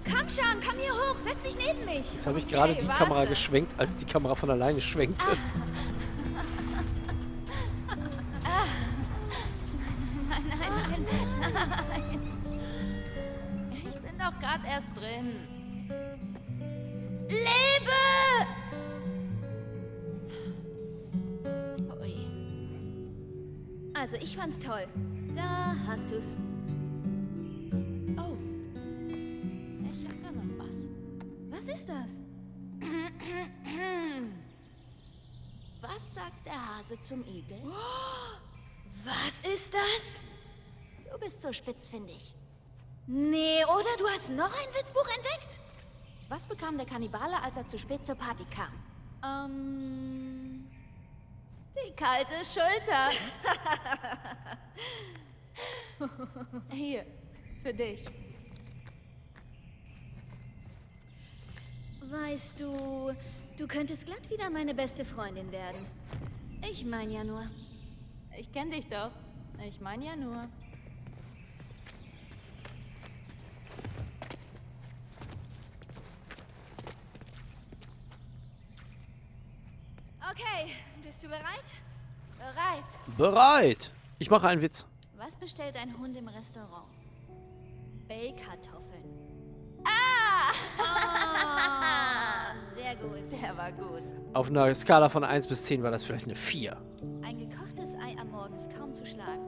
Komm schon, komm hier hoch, setz dich neben mich. Jetzt habe ich gerade die Kamera geschwenkt, als die Kamera von alleine schwenkte. Nein, nein, nein, nein. Ich bin doch gerade erst drin. Lebe! Also, ich fand's toll. Da hast du's. Oh. Ich hab da noch was. Was ist das? Was sagt der Hase zum Igel? Was ist das? Du bist so spitzfindig. Nee, oder? Du hast noch ein Witzbuch entdeckt? Was bekam der Kannibale, als er zu spät zur Party kam? Die kalte Schulter. Hier, für dich. Weißt du, du könntest glatt wieder meine beste Freundin werden. Ich mein ja nur. Ich kenn dich doch. Ich mein ja nur. Okay, bist du bereit? Bereit. Bereit. Ich mache einen Witz. Was bestellt ein Hund im Restaurant? Bellkartoffeln. Ah! Oh, sehr gut. Der war gut. Auf einer Skala von 1 bis 10 war das vielleicht eine 4. Ein gekochtes Ei am Morgen ist kaum zu schlagen.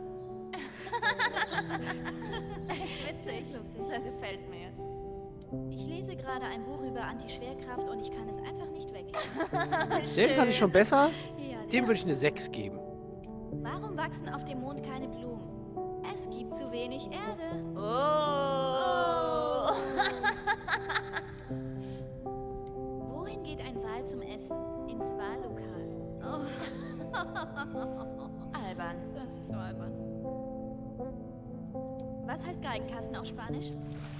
Witzig, lustig. Das gefällt mir. Ich lese gerade ein Buch über Antischwerkraft und ich kann es einfach nicht weglegen. Den fand ich schon besser. Ja, dem würde ich eine 6 geben. Warum wachsen auf dem Mond keine Blumen? Es gibt zu wenig Erde. Oh! Oh. Wohin geht ein Wal zum Essen? Ins Wahllokal. Oh. Albern. Das ist so albern. Was heißt Geigenkasten auf Spanisch?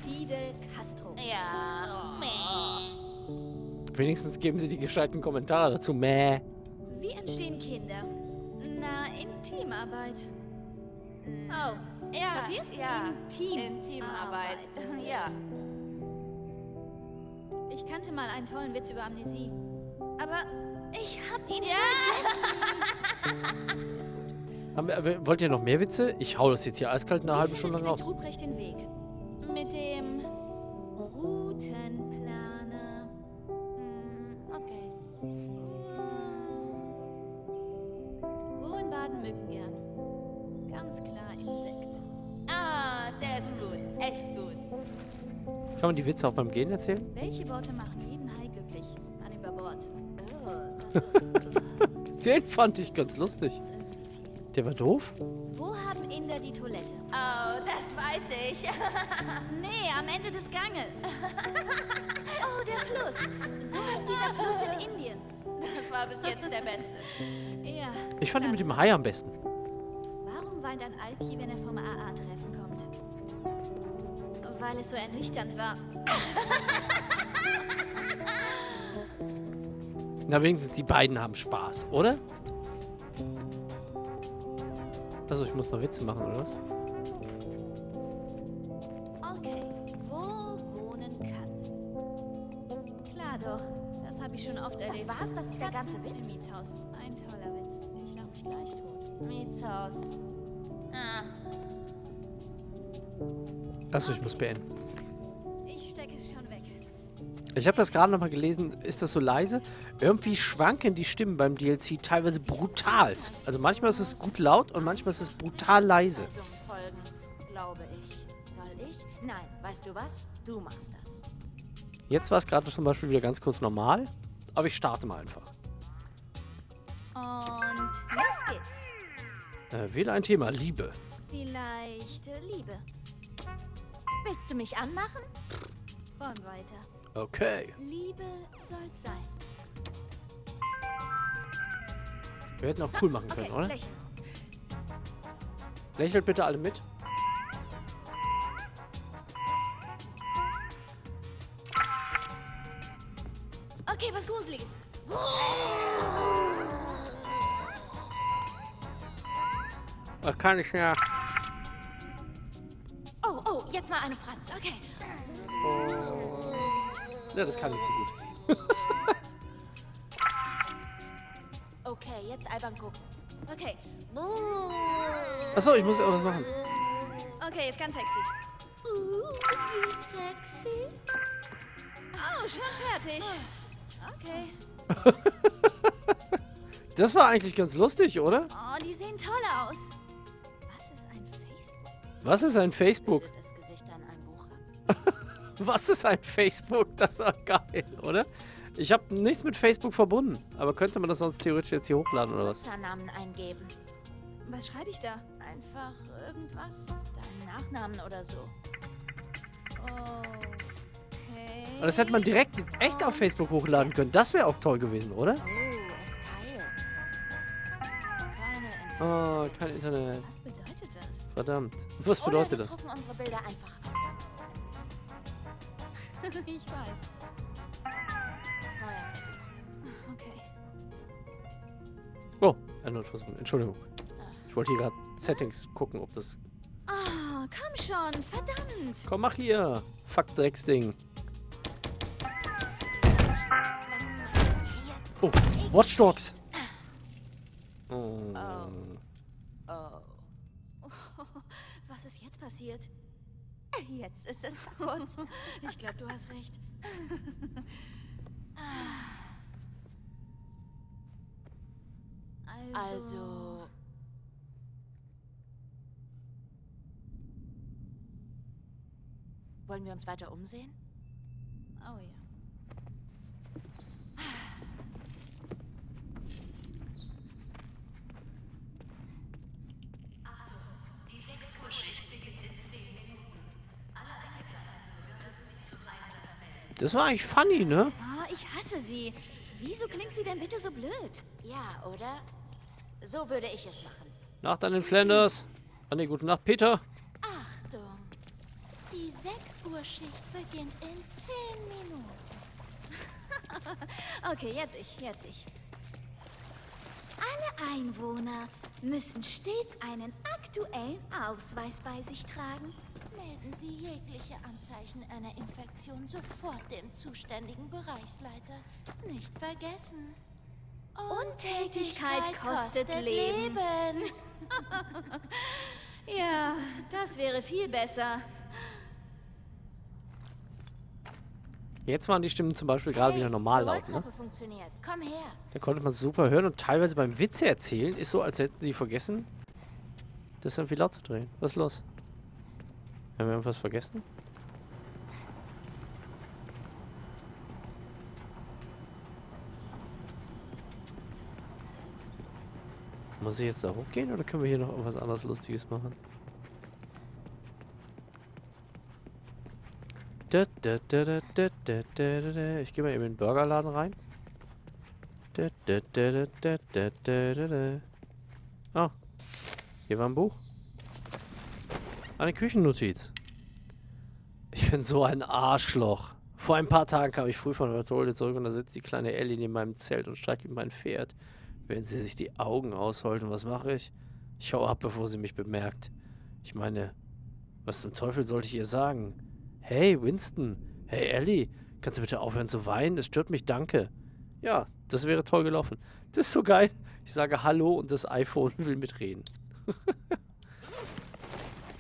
Fidel Castro. Ja. Oh. Wenigstens geben sie die gescheiten Kommentare dazu. Mäh. Wie entstehen Kinder? Na, in Teamarbeit. Oh. Ja. Ja. In Teamarbeit. Ja. Ich kannte mal einen tollen Witz über Amnesie. Aber ich hab ihn vergessen. Wollt ihr noch mehr Witze? Ich hau das jetzt hier eiskalt eine halbe Stunde lang auf. Ich recht den Weg. Mit dem Routenplaner. Okay. Wohin baden Mücken gern? Ganz klar Insekt. Ah, der ist gut. Echt gut. Kann man die Witze auch beim Gehen erzählen? Welche Worte machen jeden Hai glücklich? An über Bord. Oh, den fand ich ganz lustig. Der war doof? Wo haben Inder die Toilette? Oh, das weiß ich. Nee, am Ende des Ganges. Oh, der Fluss. So heißt dieser Fluss in Indien. Das war bis jetzt der beste. Ja. Ich fand ihn mit dem Hai am besten. Warum weint ein Alki, wenn er vom AA-Treffen kommt? Weil es so ernüchternd war. Na, wenigstens die beiden haben Spaß, oder? Also, ich muss mal Witze machen, oder was? Okay. Wo wohnen Katzen? Klar doch. Das habe ich schon oft erlebt. Das war's? Das ist der ganze Witz? Im Mietshaus. Ein toller Witz. Ich glaube, ich gleich tot. Mietshaus. Ah. Achso, ich muss beenden. Ich stecke es schon weg. Ich habe das gerade nochmal gelesen. Ist das so leise? Irgendwie schwanken die Stimmen beim DLC teilweise brutalst. Also manchmal ist es gut laut und manchmal ist es brutal leise. Folgen, glaube ich. Soll ich? Nein, weißt du was? Du machst das. Jetzt war es gerade zum Beispiel wieder ganz kurz normal, aber ich starte mal einfach. Und los geht's. Wähle ein Thema. Liebe. Vielleicht Liebe. Willst du mich anmachen? Räum weiter. Okay. Liebe soll sein. Wir hätten auch cool machen können, okay, oder? Lächeln. Lächelt bitte alle mit. Okay, was Gruseliges. Das kann ich ja. Oh, oh, jetzt mal eine Franz. Okay. Ja, das kann ich so gut. Okay, jetzt albern gucken. Okay. Achso, ich muss irgendwas machen. Okay, jetzt ganz sexy. Sexy. Oh, schon fertig. Okay. Das war eigentlich ganz lustig, oder? Oh, die sehen toll aus. Was ist ein Facebook? Was ist ein Facebook? Das war geil, oder? Ich habe nichts mit Facebook verbunden. Aber könnte man das sonst theoretisch jetzt hier hochladen, oder was? Nutzernamen eingeben. Was schreibe ich da? Einfach irgendwas. Deinen Nachnamen oder so. Okay. Und das hätte man direkt echt auf Facebook hochladen können. Das wäre auch toll gewesen, oder? Oh, es teilt. Kein Internet. Was bedeutet das? Verdammt. Was bedeutet das? Wir drucken unsere Bilder einfach aus. Ich weiß. Neuer Versuch. Okay. Oh, ein Notversuch. Entschuldigung. Ich wollte hier gerade Settings gucken, ob das... Ah, komm schon, verdammt! Komm, mach hier! Fuck Drecksding. Oh, Watch Dogs! Oh. Oh. Was ist jetzt passiert? Jetzt ist es bei uns. Ich glaube, du hast recht. Also... Wollen wir uns weiter umsehen? Oh ja. Achtung, die 6-Uhr-Schicht beginnt in 10 Minuten. Alle eingeschlossenen Bürger sich zum Einsatz melden. Das war eigentlich funny, ne? Oh, ich hasse sie. Wieso klingt sie denn bitte so blöd? Ja, oder? So würde ich es machen. Nacht an den Flanders. An die gute Nacht, Peter. Achtung. Die 6-Uhr-Schicht beginnt in 10 Minuten. Okay, jetzt ich. Alle Einwohner müssen stets einen aktuellen Ausweis bei sich tragen. Melden Sie jegliche Anzeichen einer Infektion sofort dem zuständigen Bereichsleiter. Nicht vergessen. Untätigkeit kostet Leben. Ja, das wäre viel besser. Jetzt waren die Stimmen zum Beispiel gerade wieder normal laut, ne? Komm her. Da konnte man es super hören und teilweise beim Witze erzählen ist so, als hätten sie vergessen, das dann viel laut zu drehen. Was ist los? Haben wir irgendwas vergessen? Muss ich jetzt da hochgehen oder können wir hier noch irgendwas anderes Lustiges machen? Ich gehe mal eben in den Burgerladen rein. Ah, hier war ein Buch. Eine Küchennotiz. Ich bin so ein Arschloch. Vor ein paar Tagen kam ich früh von der Toilette zurück und da sitzt die kleine Ellie neben meinem Zelt und streicht mit meinem Pferd, während sie sich die Augen ausholt. Und was mache ich? Ich hau ab, bevor sie mich bemerkt. Ich meine, was zum Teufel sollte ich ihr sagen? Hey, Winston. Hey, Ellie. Kannst du bitte aufhören zu weinen? Es stört mich, danke. Ja, das wäre toll gelaufen. Das ist so geil. Ich sage Hallo und das iPhone will mitreden.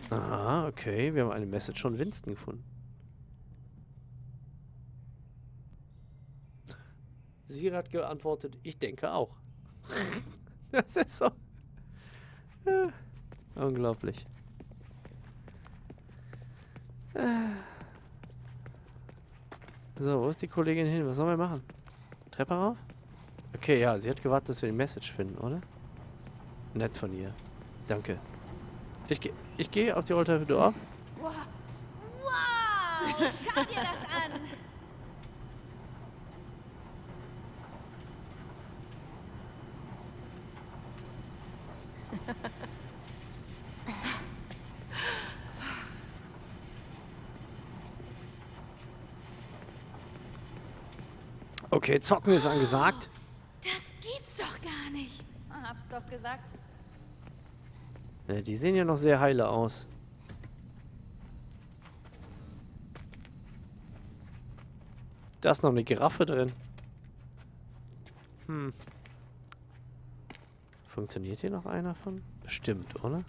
Aha, okay. Wir haben eine Message von Winston gefunden. Sie hat geantwortet, ich denke auch. Das ist so... Ja, unglaublich. So, wo ist die Kollegin hin? Was sollen wir machen? Treppe rauf? Okay, ja, sie hat gewartet, dass wir die Message finden, oder? Nett von ihr. Danke. Ich geh auf die Rolltreppe, du auch? Wow! Wow! Schau dir das an! Okay, zocken ist angesagt. Das gibt's doch gar nicht. Hab's doch gesagt. Ja, die sehen ja noch sehr heile aus. Da ist noch eine Giraffe drin. Hm. Funktioniert hier noch einer von? Bestimmt, oder?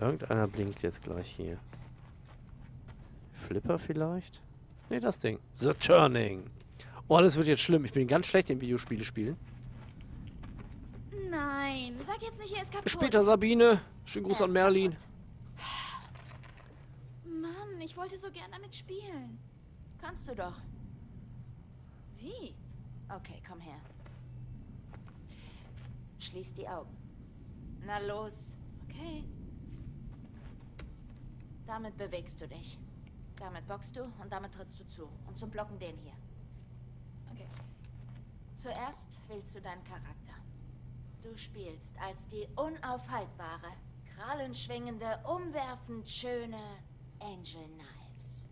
Irgendeiner blinkt jetzt gleich hier. Flipper vielleicht? Ne, das Ding. The Turning. Oh, das wird jetzt schlimm. Ich bin ganz schlecht im Videospiele spielen. Nein, sag jetzt nicht, er ist kaputt. Bis später, Sabine. Schönen Gruß an Merlin. Ich wollte so gerne damit spielen. Kannst du doch. Wie? Okay, komm her. Schließ die Augen. Na los. Okay. Damit bewegst du dich. Damit boxst du und damit trittst du zu. Und zum Blocken den hier. Okay. Zuerst wählst du deinen Charakter. Du spielst als die unaufhaltbare, krallenschwingende, umwerfend schöne Angel Knives.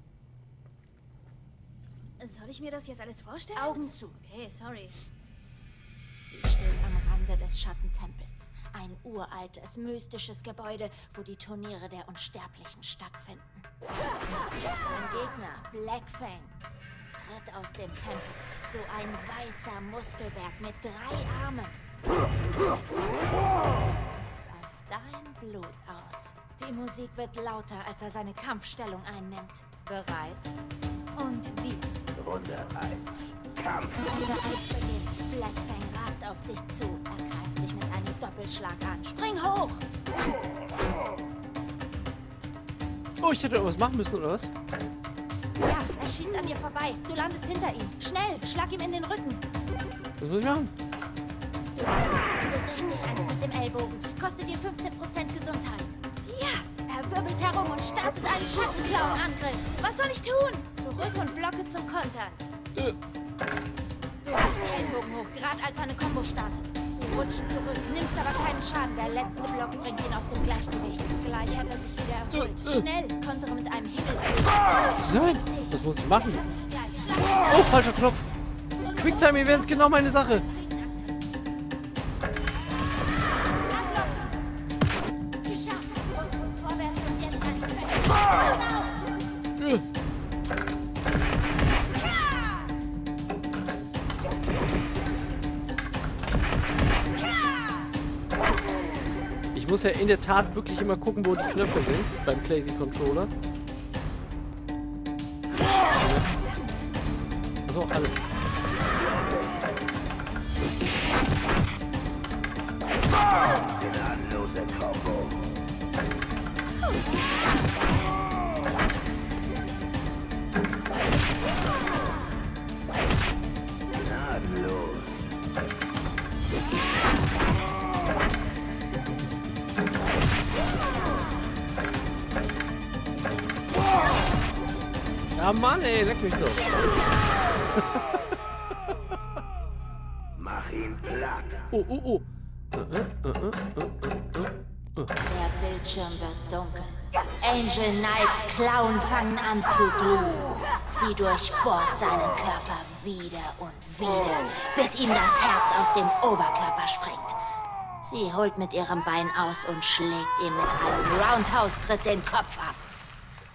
Soll ich mir das jetzt alles vorstellen? Augen zu. Okay, sorry. Sie stehen am Rande des Schattentempels. Ein uraltes, mystisches Gebäude, wo die Turniere der Unsterblichen stattfinden. Dein Gegner, Blackfang, tritt aus dem Tempel. So ein weißer Muskelberg mit 3 Armen. Er ist auf dein Blut aus. Die Musik wird lauter, als er seine Kampfstellung einnimmt. Bereit und wie? Runde 1. Kampf! Runde 1 beginnt. Blackfang rast auf dich zu. Er greift dich mit einem Doppelschlag an. Spring hoch! Oh, ich hätte irgendwas machen müssen, oder was? Ja, er schießt an dir vorbei. Du landest hinter ihm. Schnell, schlag ihm in den Rücken. Was soll ich machen? Du hast so richtig eins mit dem Ellbogen. Kostet dir 15% Gesundheit. Wirbelt herum und startet einen Schattenclown-Angriff. Was soll ich tun? Zurück und blocke zum Kontern. Du hast die Ellbogen hoch, gerade als eine Combo startet. Du rutscht zurück, nimmst aber keinen Schaden. Der letzte Block bringt ihn aus dem Gleichgewicht. Gleich hat er sich wieder erholt. Schnell, kontere mit einem Himmelsweg. Nein, das muss ich machen. Oh, falscher Knopf. Quicktime-Events, genau meine Sache. Ich muss ja in der Tat wirklich immer gucken, wo die Knöpfe sind beim Crazy Controller. Also alle. Ah Mann, ey, leck mich doch. Mach ihn platt. Oh. Der Bildschirm wird dunkel. Angel Knives Klauen fangen an zu glühen. Sie durchbohrt seinen Körper wieder und wieder, bis ihm das Herz aus dem Oberkörper springt. Sie holt mit ihrem Bein aus und schlägt ihm mit einem Roundhouse-Tritt den Kopf ab.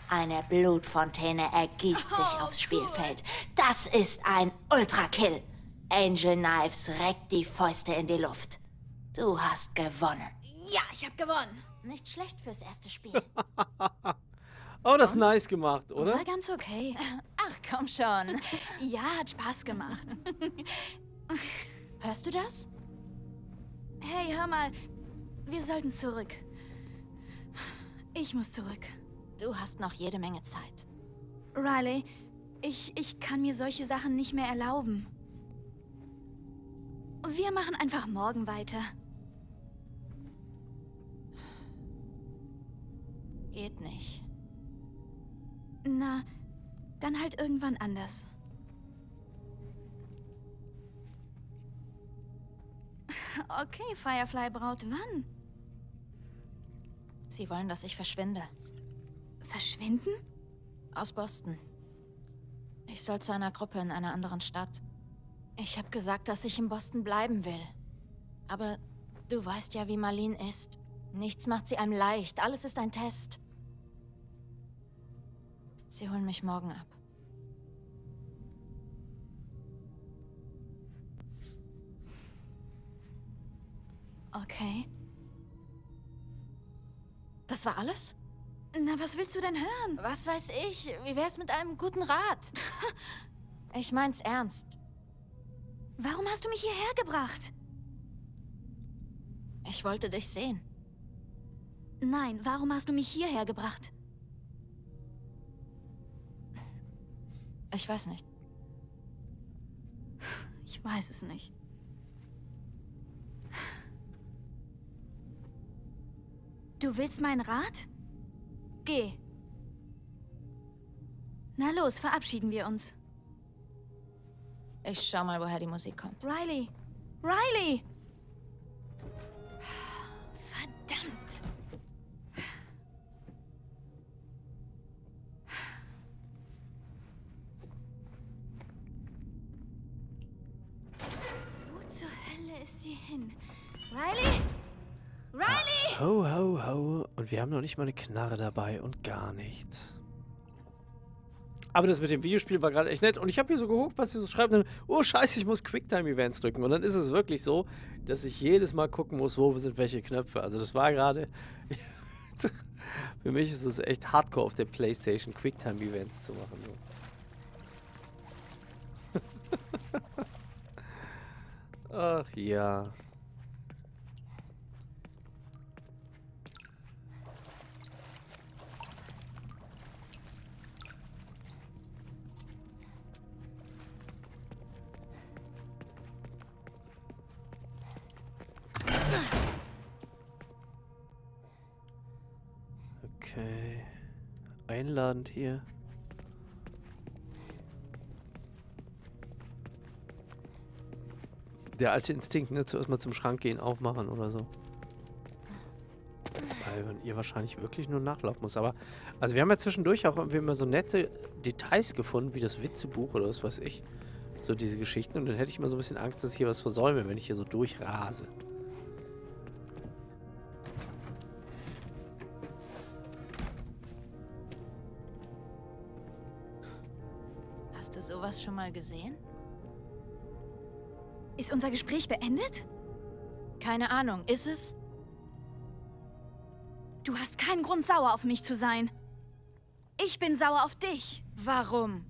Eine Blutfontäne ergießt sich aufs Spielfeld. Das ist ein Ultra-Kill. Angel Knives reckt die Fäuste in die Luft. Du hast gewonnen. Ja, ich hab gewonnen. Nicht schlecht fürs erste Spiel. Oh, das ist nice gemacht, oder? War ganz okay. Ach, komm schon. Ja, hat Spaß gemacht. Hörst du das? Hey, hör mal. Wir sollten zurück. Ich muss zurück. Du hast noch jede Menge Zeit. Riley, ich kann mir solche Sachen nicht mehr erlauben. Wir machen einfach morgen weiter. Geht nicht. Na, dann halt irgendwann anders. Okay, Firefly Braut, wann? Sie wollen, dass ich verschwinde. Verschwinden? Aus Boston. Ich soll zu einer Gruppe in einer anderen Stadt. Ich habe gesagt, dass ich in Boston bleiben will. Aber du weißt ja, wie Marlene ist. Nichts macht sie einem leicht. Alles ist ein Test. Sie holen mich morgen ab. Okay. Das war alles? Na, was willst du denn hören? Was weiß ich? Wie wär's mit einem guten Rat? Ich mein's ernst. Warum hast du mich hierher gebracht? Ich wollte dich sehen. Nein, warum hast du mich hierher gebracht? Ich weiß nicht. Ich weiß es nicht. Du willst meinen Rat? Geh. Na los, verabschieden wir uns. Ich schau mal, woher die Musik kommt. Riley! Riley! Verdammt! Wo zur Hölle ist sie hin? Riley! Riley! Ho, ho, ho. Und wir haben noch nicht mal eine Knarre dabei und gar nichts. Aber das mit dem Videospiel war gerade echt nett. Und ich habe hier so geguckt, was sie so schreiben. Oh, scheiße, ich muss Quicktime-Events drücken. Und dann ist es wirklich so, dass ich jedes Mal gucken muss, wo sind welche Knöpfe. Also das war gerade... Für mich ist es echt hardcore, auf der PlayStation Quicktime-Events zu machen. So. Ach ja... Okay. Einladend hier. Der alte Instinkt, ne? Zuerst mal zum Schrank gehen, aufmachen oder so. Weil man ihr wahrscheinlich wirklich nur nachlaufen muss. Aber, also wir haben ja zwischendurch auch irgendwie immer so nette Details gefunden, wie das Witzebuch oder was weiß ich. So diese Geschichten. Und dann hätte ich immer so ein bisschen Angst, dass ich hier was versäume, wenn ich hier so durchrase. Sowas schon mal gesehen? Ist unser Gespräch beendet? Keine Ahnung, ist es? Du hast keinen Grund, sauer auf mich zu sein. Ich bin sauer auf dich. Warum?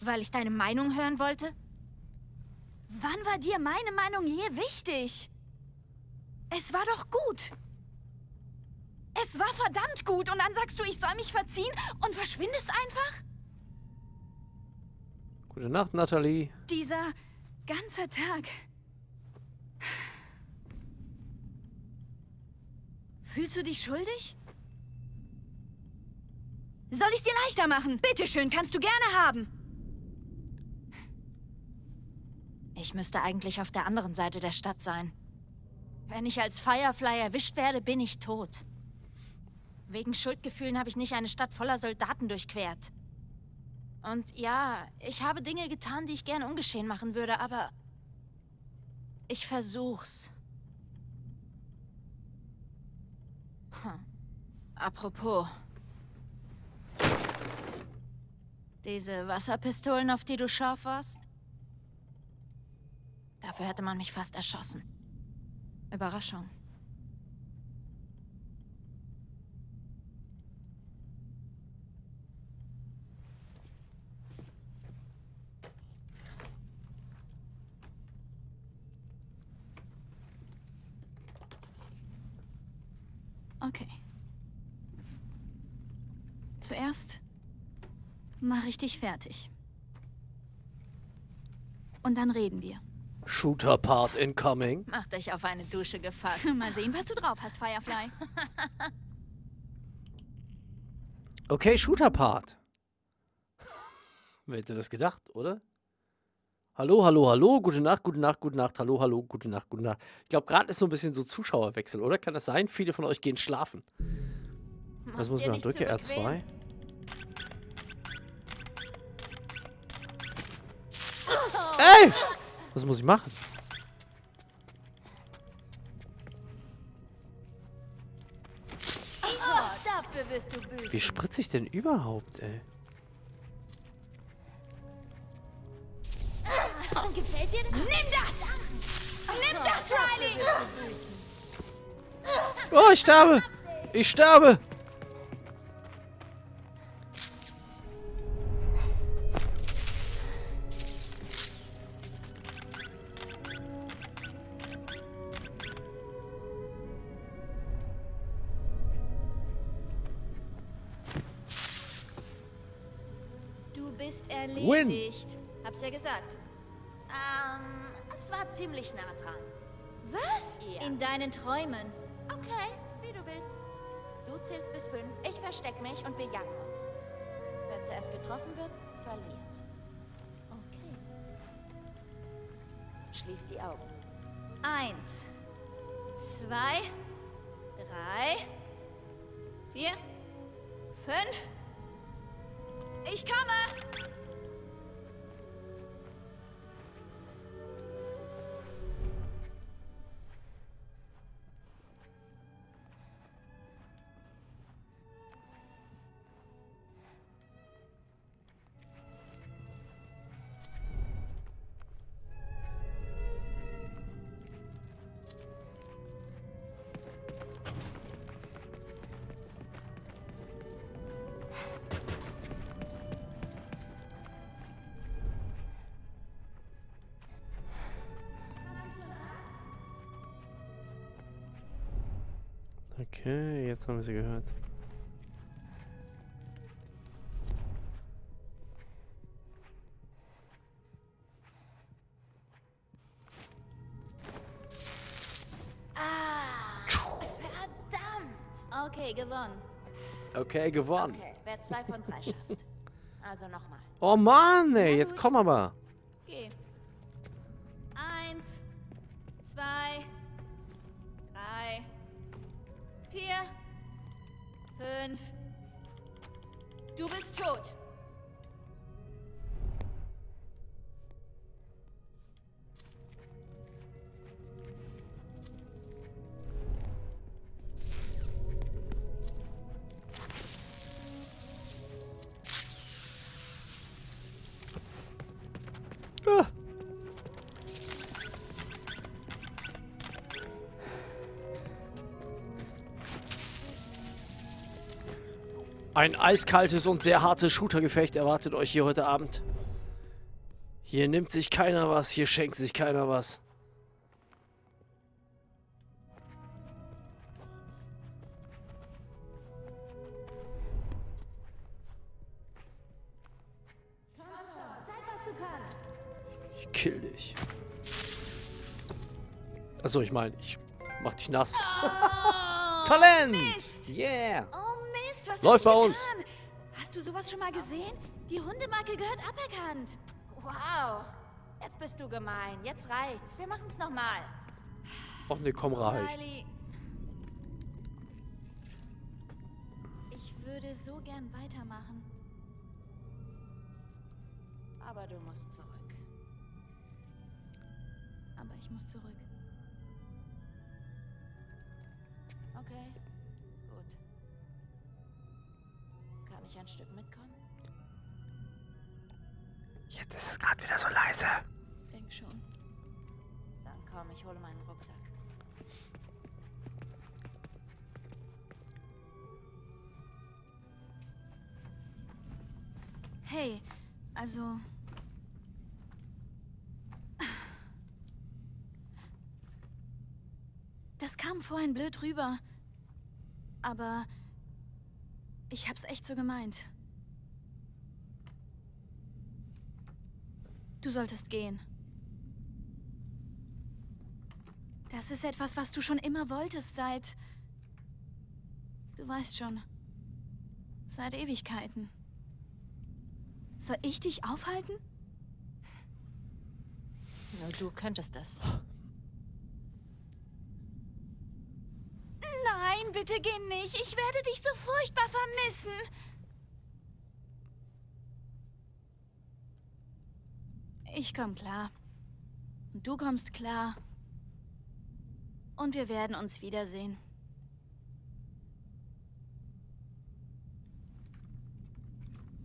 Weil ich deine Meinung hören wollte? Wann war dir meine Meinung je wichtig? Es war doch gut. Es war verdammt gut und dann sagst du, ich soll mich verziehen und verschwindest einfach? Gute Nacht, Nathalie. Dieser ganze Tag fühlst du dich schuldig? Soll ich dir leichter machen? Bitte schön, kannst du gerne haben. Ich müsste eigentlich auf der anderen Seite der Stadt sein. Wenn ich als Firefly erwischt werde, bin ich tot. Wegen Schuldgefühlen habe ich nicht eine Stadt voller Soldaten durchquert. Und ja, ich habe Dinge getan, die ich gern ungeschehen machen würde, aber... ich versuch's. Hm. Apropos. Diese Wasserpistolen, auf die du scharf warst? Dafür hätte man mich fast erschossen. Überraschung. Okay. Zuerst mache ich dich fertig. Und dann reden wir. Shooter Part incoming. Mach dich auf eine Dusche gefasst. Mal sehen, was du drauf hast, Firefly. Okay, Shooter Part. Wer hätte das gedacht, oder? Hallo, hallo, hallo, gute Nacht, gute Nacht, gute Nacht, hallo, hallo, gute Nacht, gute Nacht. Ich glaube, gerade ist so ein bisschen so Zuschauerwechsel, oder? Kann das sein? Viele von euch gehen schlafen. Was muss man drücken? R2? Ey! Was muss ich machen? Wie spritze ich denn überhaupt, ey? Gefällt dir das? Nimm das! Nimm das, Riley! Oh, ich sterbe! Ich sterbe! Du bist erledigt. Win. Hab's ja gesagt. Es war ziemlich nah dran. Was? Ja. In deinen Träumen. Okay, wie du willst. Du zählst bis 5, ich versteck mich und wir jagen uns. Wer zuerst getroffen wird, verliert. Okay. Schließ die Augen. 1, 2, 3, 4, 5. Ich komme! Okay, jetzt haben wir sie gehört. Verdammt! Okay, gewonnen. Okay, gewonnen. Okay, wer 2 von 3 schafft. Also nochmal. Oh Mann, ey, jetzt komm aber. Okay. 1, 2, 3, 4, 5. Du bist tot. Ein eiskaltes und sehr hartes Shootergefecht erwartet euch hier heute Abend. Hier nimmt sich keiner was, hier schenkt sich keiner was. Ich kill dich. Achso, ich meine, ich mach dich nass. Oh, Talent! Mist. Yeah! Was läuft bei uns. Hast du sowas schon mal gesehen? Die Hundemarke gehört aberkannt. Wow. Jetzt bist du gemein. Jetzt reicht's. Wir machen's nochmal. Och ne, komm rein. Riley. Ich würde so gern weitermachen. Aber du musst zurück. Aber ich muss zurück. Okay. Kann ich ein Stück mitkommen? Jetzt ist es gerade wieder so leise. Denk schon. Dann komm, ich hole meinen Rucksack. Hey, also... Das kam vorhin blöd rüber. Aber... Ich hab's echt so gemeint. Du solltest gehen. Das ist etwas, was du schon immer wolltest seit... Du weißt schon. Seit Ewigkeiten. Soll ich dich aufhalten? Nur du könntest das. Nein, bitte geh nicht. Ich werde dich so furchtbar vermissen. Ich komm klar. Und du kommst klar. Und wir werden uns wiedersehen.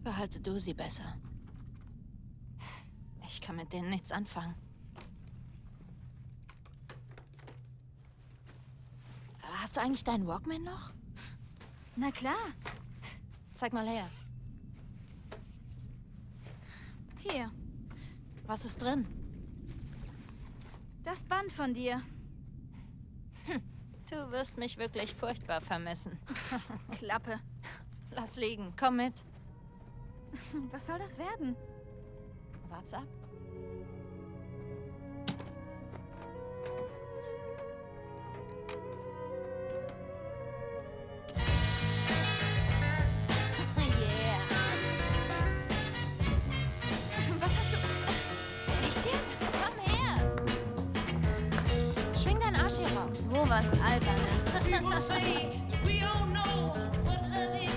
Behalte du sie besser. Ich kann mit denen nichts anfangen. Hast du eigentlich deinen Walkman noch? Na klar. Zeig mal her. Hier. Was ist drin? Das Band von dir. Hm. Du wirst mich wirklich furchtbar vermissen. Klappe. Lass liegen. Komm mit. Was soll das werden? wart's ab.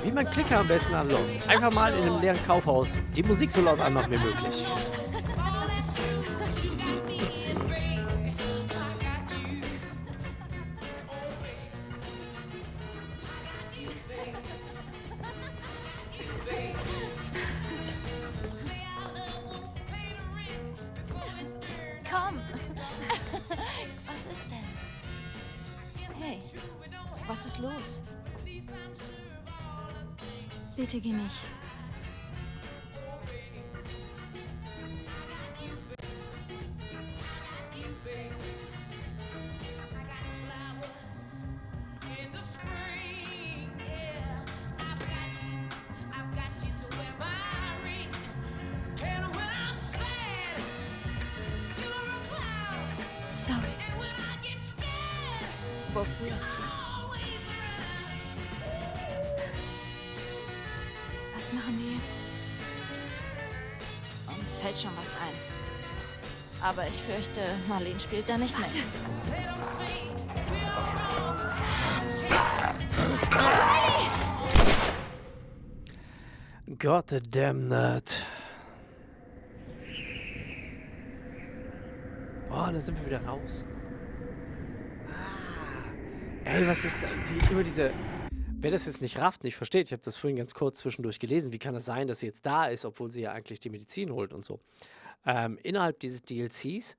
Wie man Klicker am besten anlockt. Einfach mal in einem leeren Kaufhaus die Musik so laut anmachen wie möglich. Komm! Was ist denn? Hey, was ist los? Bitte geh nicht. Sorry. Wofür? Was machen wir jetzt? Uns fällt schon was ein. Aber ich fürchte, Marlene spielt da nicht mit. God damn it. Boah, da sind wir wieder raus. Ey, was ist da? Über diese... Wer das jetzt nicht rafft, nicht versteht, ich habe das vorhin ganz kurz zwischendurch gelesen, wie kann es sein, dass sie jetzt da ist, obwohl sie ja eigentlich die Medizin holt und so. Innerhalb dieses DLCs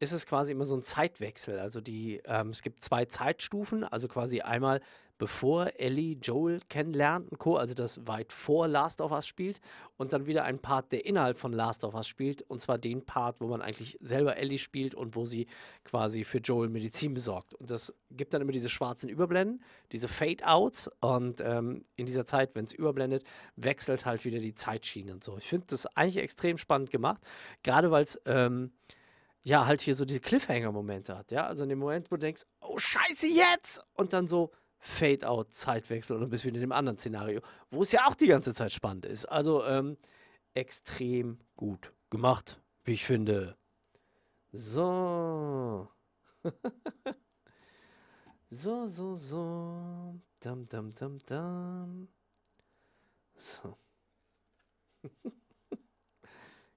ist es quasi immer so ein Zeitwechsel. Also es gibt zwei Zeitstufen, also quasi einmal bevor Ellie Joel kennenlernt und Co., also das weit vor Last of Us spielt, und dann wieder ein Part, der innerhalb von Last of Us spielt, und zwar den Part, wo man eigentlich selber Ellie spielt und wo sie quasi für Joel Medizin besorgt. Und das gibt dann immer diese schwarzen Überblenden, diese Fade-Outs, und in dieser Zeit, wenn es überblendet, wechselt halt wieder die Zeitschiene und so. Ich finde das eigentlich extrem spannend gemacht, gerade weil es ja halt hier so diese Cliffhanger-Momente hat, ja, also in dem Moment, wo du denkst, oh Scheiße, jetzt! Und dann so Fade-out, Zeitwechsel, und dann bist du wieder in dem anderen Szenario, wo es ja auch die ganze Zeit spannend ist. Also extrem gut gemacht, wie ich finde. So. So. Dam. So.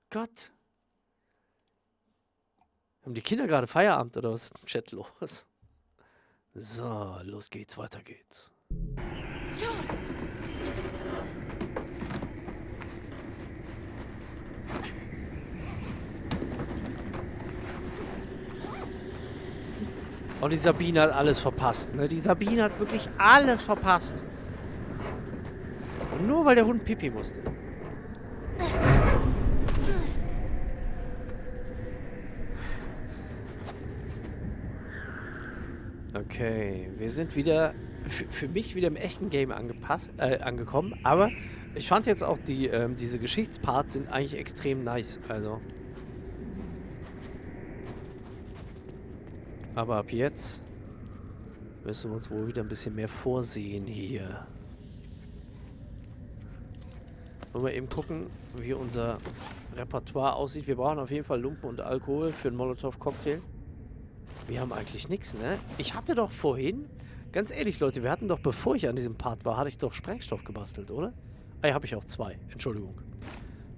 Gott. Haben die Kinder gerade Feierabend oder was ist im Chat los? So, los geht's, weiter geht's. Joel! Oh, die Sabine hat alles verpasst, ne? Die Sabine hat wirklich alles verpasst. Und nur weil der Hund Pipi musste. Okay, wir sind wieder, für mich wieder im echten Game angekommen, aber ich fand jetzt auch diese Geschichtsparts sind eigentlich extrem nice, also. Aber ab jetzt müssen wir uns wohl wieder ein bisschen mehr vorsehen hier. Wollen wir eben gucken, wie unser Repertoire aussieht. Wir brauchen auf jeden Fall Lumpen und Alkohol für einen Molotow-Cocktail. Wir haben eigentlich nichts, ne? Ich hatte doch vorhin, ganz ehrlich, Leute, wir hatten doch, bevor ich an diesem Part war, hatte ich doch Sprengstoff gebastelt, oder? Ah ja, habe ich auch zwei. Entschuldigung.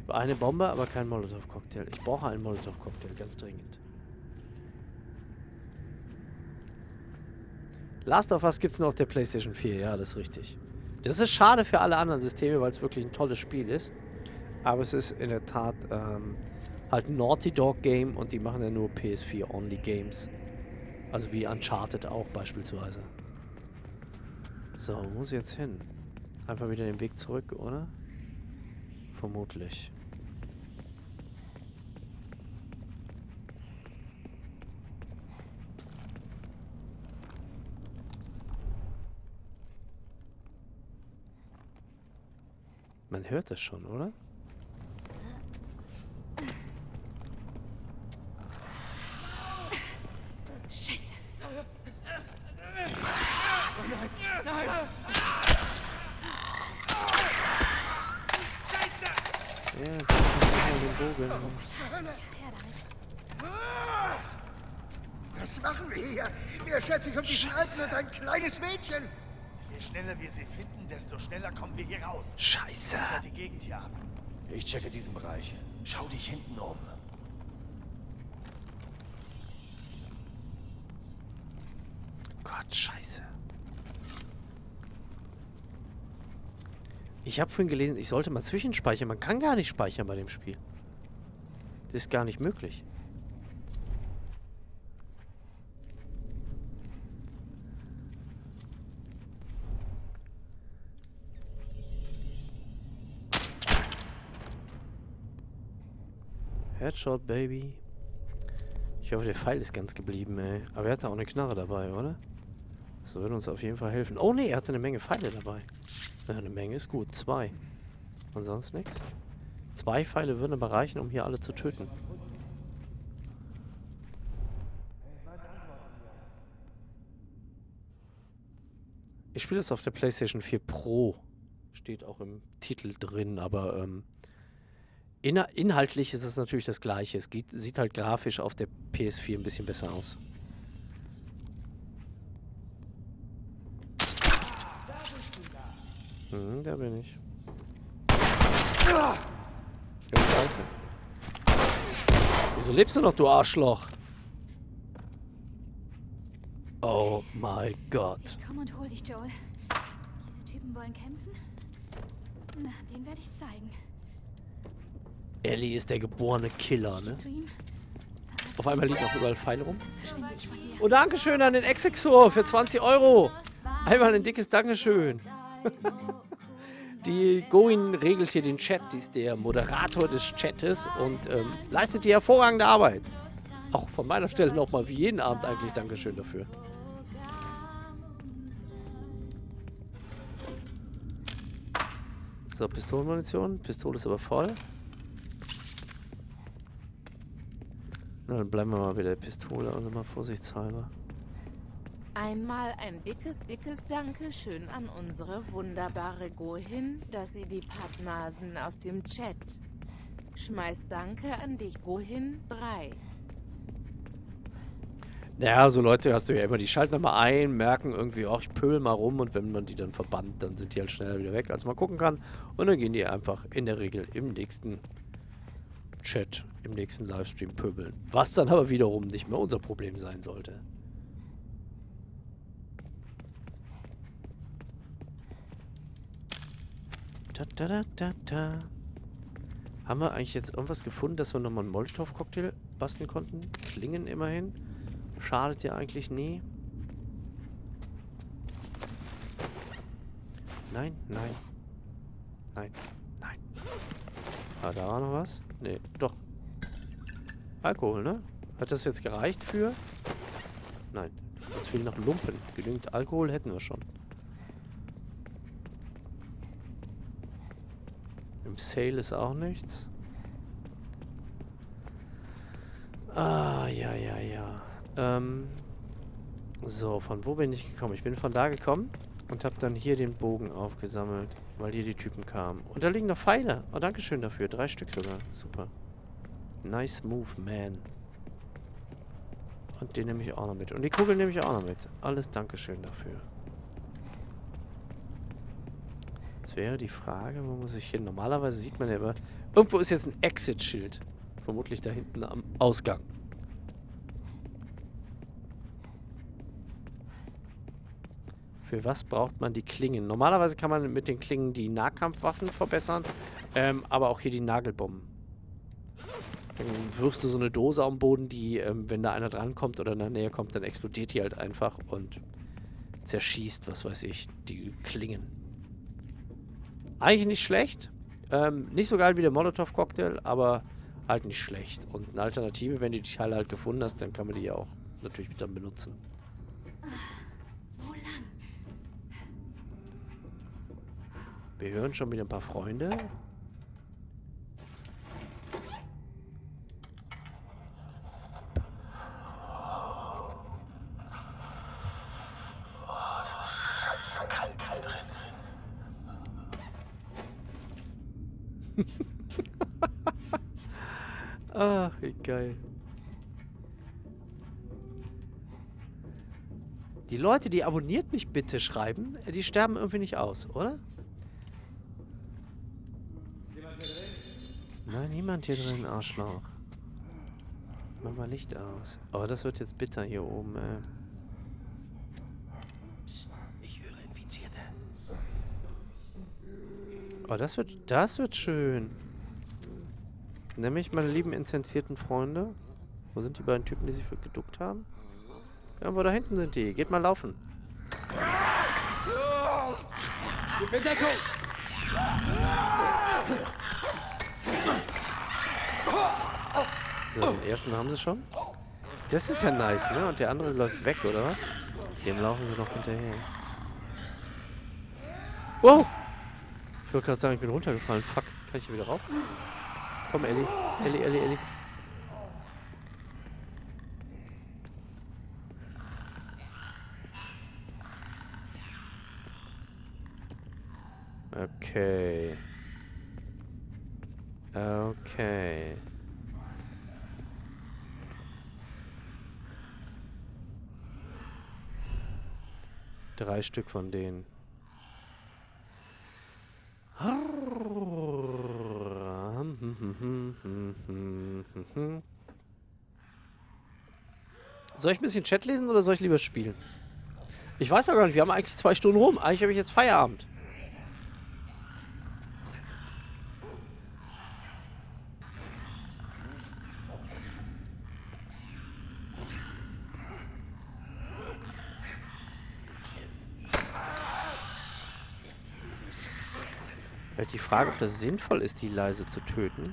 Eine Bombe, aber kein Molotow-Cocktail. Ich brauche einen Molotow-Cocktail, ganz dringend. Last of Us gibt es nur auf der PlayStation 4, ja, das ist richtig. Das ist schade für alle anderen Systeme, weil es wirklich ein tolles Spiel ist. Aber es ist in der Tat halt ein Naughty Dog Game, und die machen ja nur PS4-only Games. Also wie Uncharted auch beispielsweise. So, wo muss ich jetzt hin? Einfach wieder den Weg zurück, oder? Vermutlich. Man hört es schon, oder? Was machen wir hier? Wir schätzen sich um diesen Alten und ein kleines Mädchen. Je schneller wir sie finden, desto schneller kommen wir hier raus. Scheiße. Die Gegend hier ab. Ich checke diesen Bereich. Schau dich hinten um. Gott, Scheiße. Ich habe vorhin gelesen, ich sollte mal zwischenspeichern. Man kann gar nicht speichern bei dem Spiel. Das ist gar nicht möglich. Headshot, Baby. Ich hoffe, der Pfeil ist ganz geblieben, ey. Aber er hatte auch eine Knarre dabei, oder? Das würde uns auf jeden Fall helfen. Oh, nee, er hatte eine Menge Pfeile dabei. Ja, eine Menge ist gut. 2. Und sonst nichts. 2 Pfeile würden aber reichen, um hier alle zu töten. Ich spiele das auf der PlayStation 4 Pro. Steht auch im Titel drin, aber inhaltlich ist es natürlich das Gleiche. Es sieht halt grafisch auf der PS4 ein bisschen besser aus. Hm, da bin ich. Ja, scheiße. Wieso lebst du noch, du Arschloch? Oh mein Gott. Komm und hol dich, Joel. Diese Typen wollen kämpfen? Na, denen werde ich zeigen. Ellie ist der geborene Killer, ne? Auf einmal liegen auch überall Pfeile rum. Oh, Dankeschön an den Exexor für 20 Euro. Einmal ein dickes Dankeschön. Die Gohin regelt hier den Chat, die ist der Moderator des Chattes und leistet die hervorragende Arbeit. Auch von meiner Stelle nochmal wie jeden Abend eigentlich Dankeschön dafür. So, Pistolenmunition. Pistole ist aber voll. Na, dann bleiben wir mal bei der Pistole, also mal vorsichtshalber. Einmal ein dickes Dankeschön an unsere wunderbare Gohin, dass sie die Pappnasen aus dem Chat. Schmeiß Danke an dich, Gohin 3. Naja, so Leute hast du ja immer, die schalten mal ein, merken irgendwie, ach, ich pöbel mal rum und wenn man die dann verbannt, dann sind die halt schneller wieder weg, als man gucken kann. Und dann gehen die einfach in der Regel im nächsten Chat, im nächsten Livestream pöbeln. Was dann aber wiederum nicht mehr unser Problem sein sollte. Haben wir eigentlich jetzt irgendwas gefunden, dass wir nochmal einen Molotov-Cocktail basteln konnten? Klingen immerhin. Schadet ja eigentlich nie. Nein, nein. Nein, nein. Ah, da war noch was? Nee, doch. Alkohol, ne? Hat das jetzt gereicht für? Nein. Uns fehlen noch Lumpen. Genügend Alkohol hätten wir schon. Im Sale ist auch nichts. Ah, ja, ja, ja. So, von wo bin ich gekommen? Ich bin von da gekommen und habe dann hier den Bogen aufgesammelt, weil hier die Typen kamen. Und da liegen noch Pfeile. Oh, dankeschön dafür. 3 Stück sogar. Super. Nice move, man. Und den nehme ich auch noch mit. Und die Kugel nehme ich auch noch mit. Alles dankeschön dafür. Wäre die Frage, wo muss ich hin? Normalerweise sieht man ja immer... Irgendwo ist jetzt ein Exit-Schild. Vermutlich da hinten am Ausgang. Für was braucht man die Klingen? Normalerweise kann man mit den Klingen die Nahkampfwaffen verbessern, aber auch hier die Nagelbomben. Dann wirfst du so eine Dose am Boden, die, wenn da einer drankommt oder in der Nähe kommt, dann explodiert die halt einfach und zerschießt, was weiß ich, die Klingen. Eigentlich nicht schlecht. Nicht so geil wie der Molotov-Cocktail, aber halt nicht schlecht. Und eine Alternative, wenn du die Teile halt gefunden hast, dann kann man die ja auch natürlich wieder benutzen. Wo lang? Wir hören schon wieder ein paar Freunde. Ach, wie geil. Die Leute, die abonniert mich bitte schreiben, die sterben irgendwie nicht aus, oder? Nein, niemand hier drin, Arschloch. Mach mal Licht aus. Aber das wird jetzt bitter hier oben, ey. Psst, ich höre Infizierte. Oh, das wird schön. Nämlich, meine lieben inzensierten Freunde. Wo sind die beiden Typen, die sich geduckt haben? Irgendwo da hinten sind die. Geht mal laufen. Mit Deckung! So, den ersten haben sie schon. Das ist ja nice, ne? Und der andere läuft weg, oder was? Dem laufen sie noch hinterher. Wow! Ich wollte gerade sagen, ich bin runtergefallen. Fuck. Kann ich hier wieder rauf? Komm, Ellie. Ellie. Okay. Okay. Drei Stück von denen. Soll ich ein bisschen Chat lesen oder soll ich lieber spielen? Ich weiß ja gar nicht, wir haben eigentlich 2 Stunden rum. Eigentlich habe ich jetzt Feierabend. Die Frage, ob das sinnvoll ist, die leise zu töten.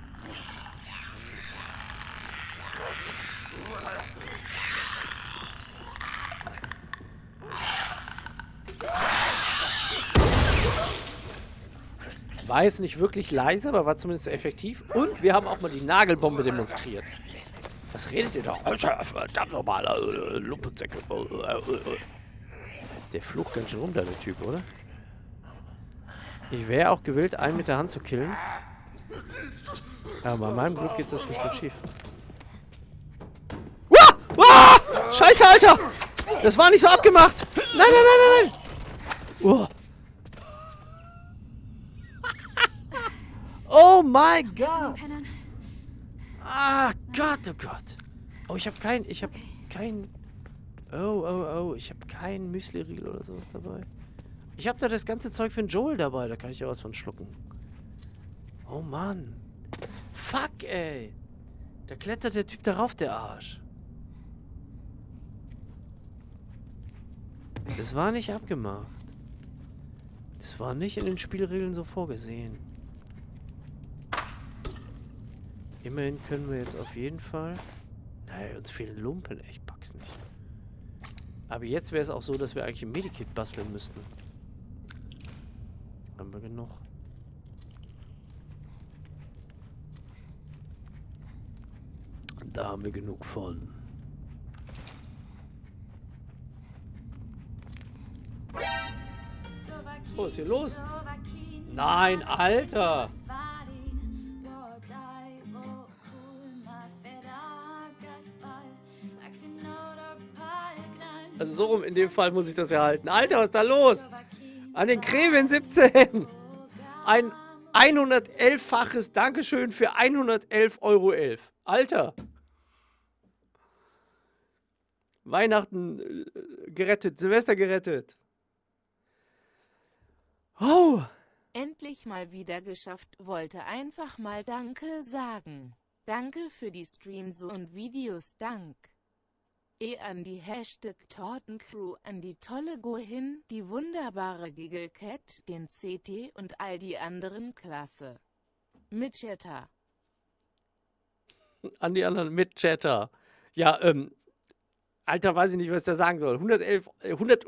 War jetzt nicht wirklich leise, aber war zumindest effektiv. Und wir haben auch mal die Nagelbombe demonstriert. Was redet ihr da? Verdammt normaler Lumpensäcke. Der flucht ganz schön rum, der Typ, oder? Ich wäre auch gewillt, einen mit der Hand zu killen. Aber bei meinem Glück geht das bestimmt schief. Uah! Uah! Scheiße, Alter! Das war nicht so abgemacht! Nein! Uah. Oh mein Gott! Ah, Gott, oh Gott! Oh, ich hab kein... Oh, ich hab keinen Müsli-Riegel oder sowas dabei. Ich habe da das ganze Zeug für den Joel dabei. Da kann ich ja was von schlucken. Oh, Mann. Fuck, ey. Da klettert der Typ darauf, der Arsch. Das war nicht abgemacht. Das war nicht in den Spielregeln so vorgesehen. Immerhin können wir jetzt auf jeden Fall... Naja, uns fehlen Lumpen. Ich pack's nicht. Aber jetzt wäre es auch so, dass wir eigentlich ein Medikit basteln müssten. Haben wir genug. Da haben wir genug von. Was ist hier los? Nein, Alter! Also so rum in dem Fall muss ich das ja halten. Alter, was ist da los? An den Greven 17. Ein 111-faches Dankeschön für 111,11 €. Alter. Weihnachten gerettet, Silvester gerettet. Oh. Endlich mal wieder geschafft. Wollte einfach mal Danke sagen. Danke für die Streams und Videos. Dank. An die #Tortencrew, an die tolle Gohin, die wunderbare Gigglecat, den CT und all die anderen Klasse. Mitchatter. An die anderen Mitchatter. Ja, Alter, weiß ich nicht, was ich da sagen soll. 111,11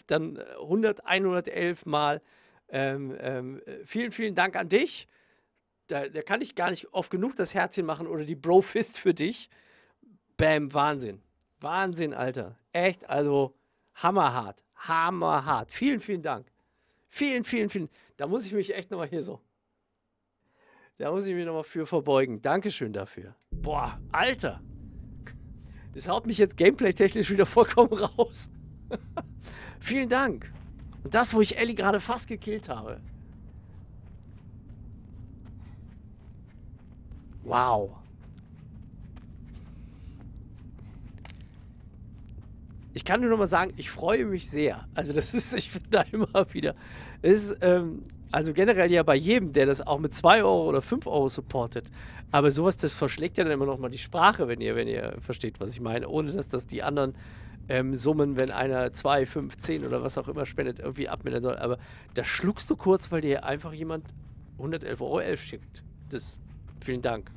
€, dann 111 mal. Vielen, vielen Dank an dich. Da kann ich gar nicht oft genug das Herzchen machen oder die Bro-Fist für dich. Bam, Wahnsinn. Wahnsinn, Alter. Echt, also hammerhart. Hammerhart. Vielen, vielen Dank. Da muss ich mich echt nochmal hier so. Da muss ich mich nochmal für verbeugen. Dankeschön dafür. Boah, Alter. Das haut mich jetzt gameplay-technisch wieder vollkommen raus. Vielen Dank. Und das, wo ich Ellie gerade fast gekillt habe. Wow. Ich kann nur noch mal sagen, ich freue mich sehr. Also das ist, ich finde da immer wieder, ist, also generell ja bei jedem, der das auch mit 2 Euro oder 5 Euro supportet. Aber sowas, das verschlägt ja dann immer noch mal die Sprache, wenn ihr versteht, was ich meine. Ohne, dass das die anderen Summen, wenn einer 2, 5, 10 oder was auch immer spendet, irgendwie abmindern soll. Aber da schluckst du kurz, weil dir einfach jemand 111,11 Euro schickt. Das, vielen Dank.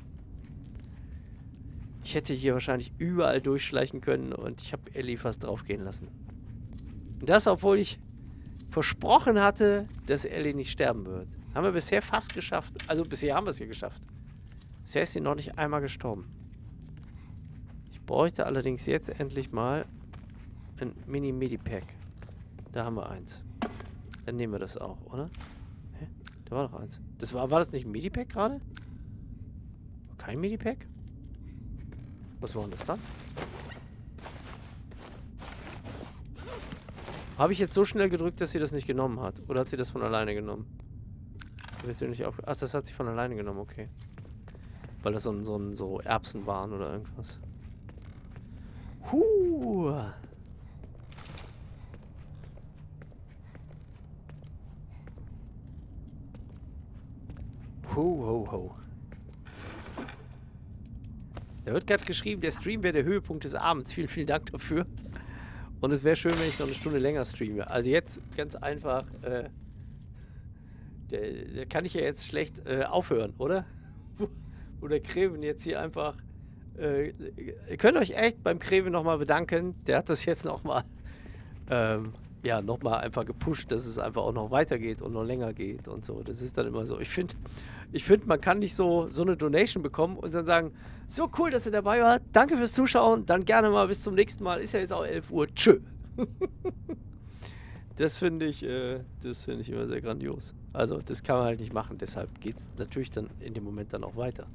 Ich hätte hier wahrscheinlich überall durchschleichen können und ich habe Ellie fast draufgehen lassen. Und das, obwohl ich versprochen hatte, dass Ellie nicht sterben wird. Haben wir bisher fast geschafft. Also bisher haben wir es hier geschafft. Bisher ist sie noch nicht einmal gestorben. Ich bräuchte allerdings jetzt endlich mal ein Mini-Medipack. Da haben wir eins. Dann nehmen wir das auch, oder? Hä? Da war doch eins. War das nicht ein Medipack gerade? Kein Medipack? Was war denn das dann? Habe ich jetzt so schnell gedrückt, dass sie das nicht genommen hat? Oder hat sie das von alleine genommen? Ach, das hat sie von alleine genommen, okay. Weil das so Erbsen waren oder irgendwas. Huh! Ho, ho, ho. Da wird gerade geschrieben, der Stream wäre der Höhepunkt des Abends. Vielen, vielen Dank dafür. Und es wäre schön, wenn ich noch eine Stunde länger streame. Also jetzt ganz einfach, da kann ich ja jetzt schlecht aufhören, oder? Oder Kreven jetzt hier einfach... ihr könnt euch echt beim Kreven nochmal bedanken. Der hat das jetzt nochmal einfach gepusht, dass es einfach auch noch weitergeht und noch länger geht und so. Das ist dann immer so. Ich finde, man kann nicht so eine Donation bekommen und dann sagen, so cool, dass ihr dabei wart, danke fürs Zuschauen, dann gerne mal bis zum nächsten Mal, ist ja jetzt auch 11 Uhr, tschö. Das finde ich immer sehr grandios. Also das kann man halt nicht machen, deshalb geht es natürlich dann in dem Moment dann auch weiter.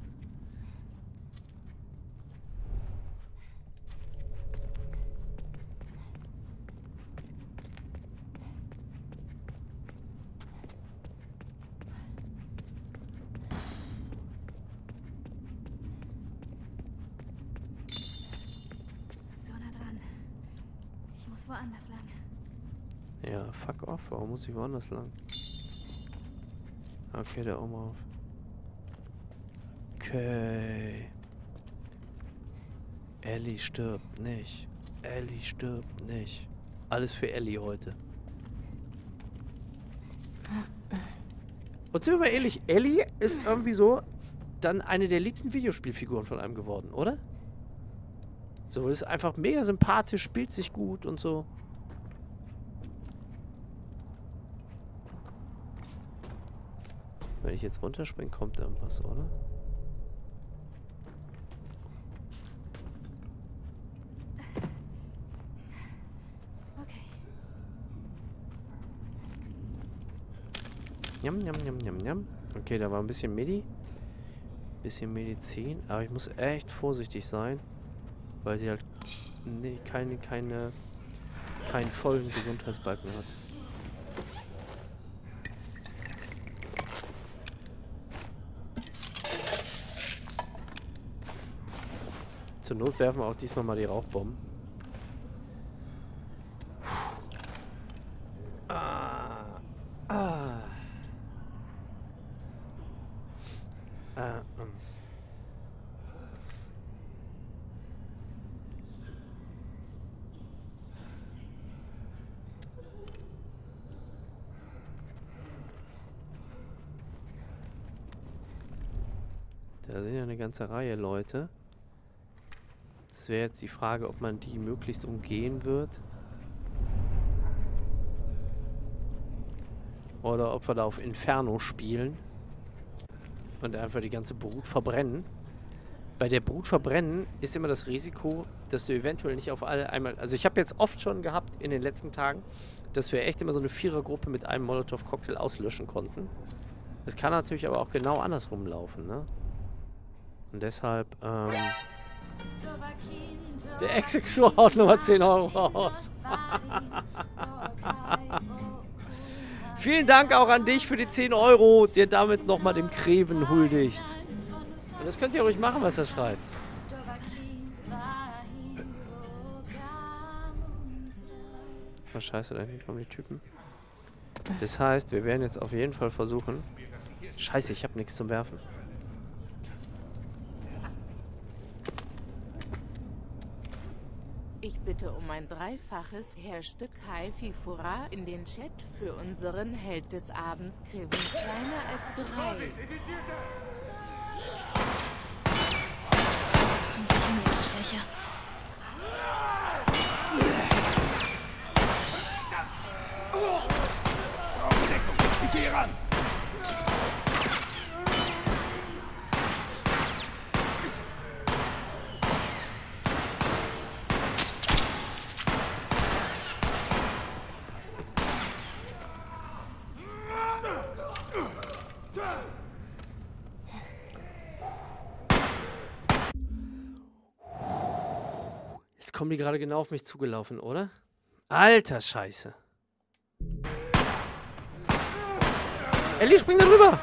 Ja, fuck off. Warum muss ich woanders lang? Okay, da oben auf. Okay. Ellie stirbt nicht. Ellie stirbt nicht. Alles für Ellie heute. Und sind wir mal ehrlich, Ellie ist irgendwie so dann eine der liebsten Videospielfiguren von einem geworden, oder? So, ist einfach mega sympathisch, spielt sich gut und so. Wenn ich jetzt runterspringe, kommt irgendwas, oder? Okay. Njam, njam, njam, njam, njam. Okay, da war ein bisschen Medi. Bisschen Medizin. Aber ich muss echt vorsichtig sein, weil sie halt keinen vollen Gesundheitsbalken hat. Zur Not werfen wir auch diesmal mal die Rauchbomben. Da sind ja eine ganze Reihe Leute. Wäre jetzt die Frage, ob man die möglichst umgehen wird. Oder ob wir da auf Inferno spielen. Und einfach die ganze Brut verbrennen. Bei der Brut verbrennen ist immer das Risiko, dass du eventuell nicht auf alle einmal... Also ich habe jetzt oft schon gehabt in den letzten Tagen, dass wir echt immer so eine Vierergruppe mit einem Molotow-Cocktail auslöschen konnten. Es kann natürlich aber auch genau andersrum laufen, ne? Und deshalb, der Exexor haut nochmal 10 Euro raus. Vielen Dank auch an dich für die 10 Euro, dir damit nochmal dem Kräven huldigt. Und das könnt ihr ruhig machen, was er schreibt. Oh, scheiße, da hinten kommen die Typen. Das heißt, wir werden jetzt auf jeden Fall versuchen... Scheiße, ich habe nichts zum Werfen. Ich bitte um ein 3-faches Hashtag HiFiFura in den Chat für unseren Held des Abends, Kevin kleiner als 3. Kommen die gerade genau auf mich zugelaufen, oder? Alter Scheiße. Ellie, spring da rüber!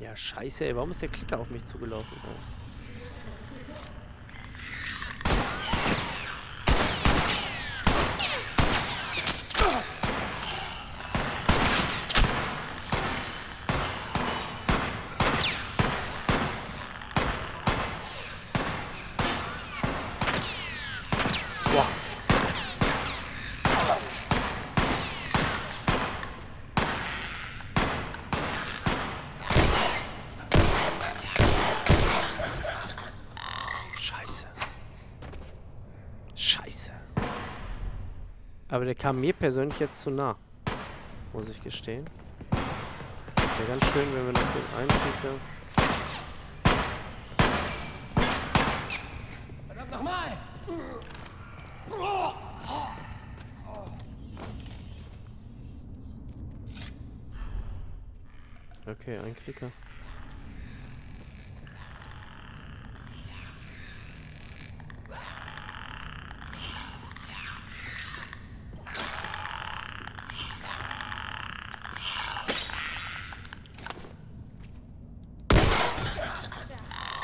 Ja, Scheiße, ey. Warum ist der Klicker auf mich zugelaufen? Aber der kam mir persönlich jetzt zu nah. Muss ich gestehen. Wäre ganz schön, wenn wir noch den Einstieg... Verdammt nochmal! Okay, ein Klicker.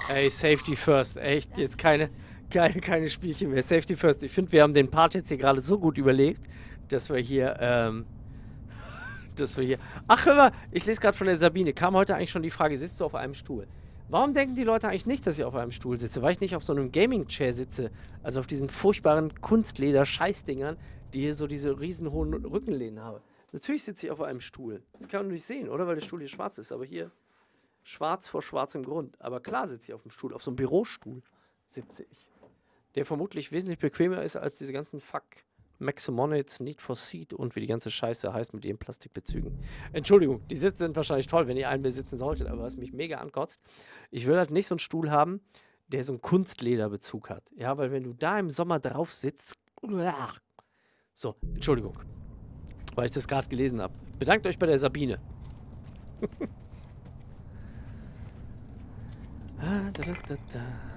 Ey, Safety First. Echt, jetzt keine Spielchen mehr. Safety First. Ich finde, wir haben den Part jetzt hier gerade so gut überlegt, dass wir hier, Ach, hör mal, ich lese gerade von der Sabine. Kam heute eigentlich schon die Frage, sitzt du auf einem Stuhl? Warum denken die Leute eigentlich nicht, dass ich auf einem Stuhl sitze? Weil ich nicht auf so einem Gaming-Chair sitze. Also auf diesen furchtbaren Kunstleder-Scheißdingern, die hier so diese riesen hohen Rückenlehnen haben. Natürlich sitze ich auf einem Stuhl. Das kann man nicht sehen, oder? Weil der Stuhl hier schwarz ist, aber hier... Schwarz vor schwarzem Grund. Aber klar sitze ich auf dem Stuhl. Auf so einem Bürostuhl sitze ich. Der vermutlich wesentlich bequemer ist als diese ganzen Fuck Maximonates, Need for Seat und wie die ganze Scheiße heißt mit ihren Plastikbezügen. Entschuldigung, die Sitze sind wahrscheinlich toll, wenn ihr einen besitzen solltet, aber was mich mega ankotzt, ich will halt nicht so einen Stuhl haben, der so einen Kunstlederbezug hat. Ja, weil wenn du da im Sommer drauf sitzt... So, Entschuldigung. Weil ich das gerade gelesen habe. Bedankt euch bei der Sabine.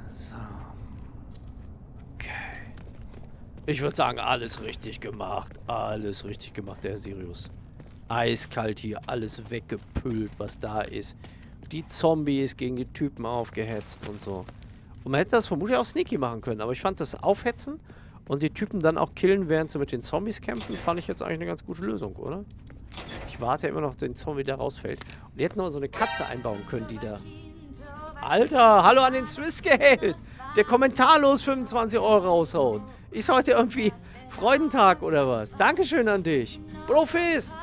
So. Okay. Ich würde sagen, alles richtig gemacht. Alles richtig gemacht, der Sirius. Eiskalt hier, alles weggepült, was da ist. Die Zombies gegen die Typen aufgehetzt und so. Und man hätte das vermutlich auch sneaky machen können, aber ich fand das Aufhetzen und die Typen dann auch killen, während sie mit den Zombies kämpfen, fand ich jetzt eigentlich eine ganz gute Lösung, oder? Ich warte immer noch, den Zombie da rausfällt. Und die hätten noch so eine Katze einbauen können, die da... Alter, hallo an den Swissgate, der kommentarlos 25 Euro raushaut. Ist heute irgendwie Freudentag oder was? Dankeschön an dich. Profist.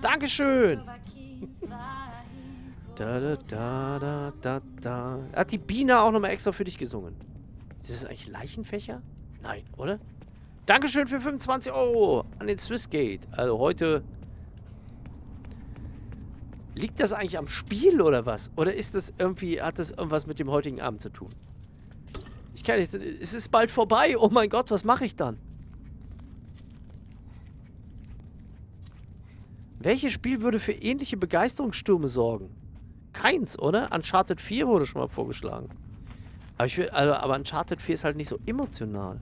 Dankeschön. Hat die Bina auch nochmal extra für dich gesungen? Sind das eigentlich Leichenfächer? Nein, oder? Dankeschön für 25 Euro an den Swissgate. Also heute... Liegt das eigentlich am Spiel oder was? Oder ist das irgendwie, hat das irgendwas mit dem heutigen Abend zu tun? Ich kann nicht. Es ist bald vorbei. Oh mein Gott, was mache ich dann? Welches Spiel würde für ähnliche Begeisterungsstürme sorgen? Keins, oder? Uncharted 4 wurde schon mal vorgeschlagen. Aber, aber Uncharted 4 ist halt nicht so emotional.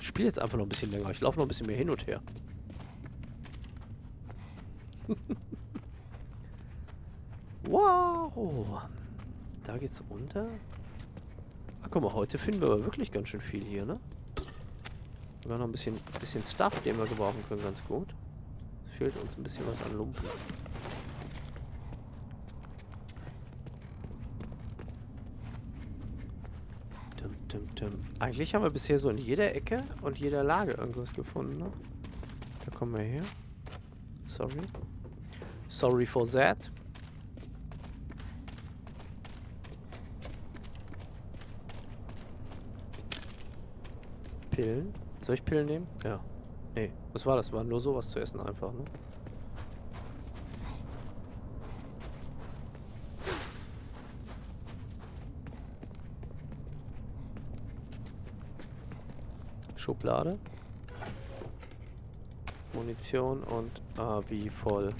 Ich spiele jetzt einfach noch ein bisschen länger. Ich laufe noch ein bisschen mehr hin und her. Wow. Da geht's runter. Ach, guck mal, heute finden wir aber wirklich ganz schön viel hier, ne? Sogar noch ein bisschen Stuff, den wir gebrauchen können, ganz gut. Es fehlt uns ein bisschen was an Lumpen. Eigentlich haben wir bisher so in jeder Ecke und jeder Lage irgendwas gefunden, ne? Da kommen wir her. Sorry. Sorry for that. Pillen. Soll ich Pillen nehmen? Ja. Nee, was war das? War nur sowas zu essen einfach, ne? Schublade. Munition und wie voll.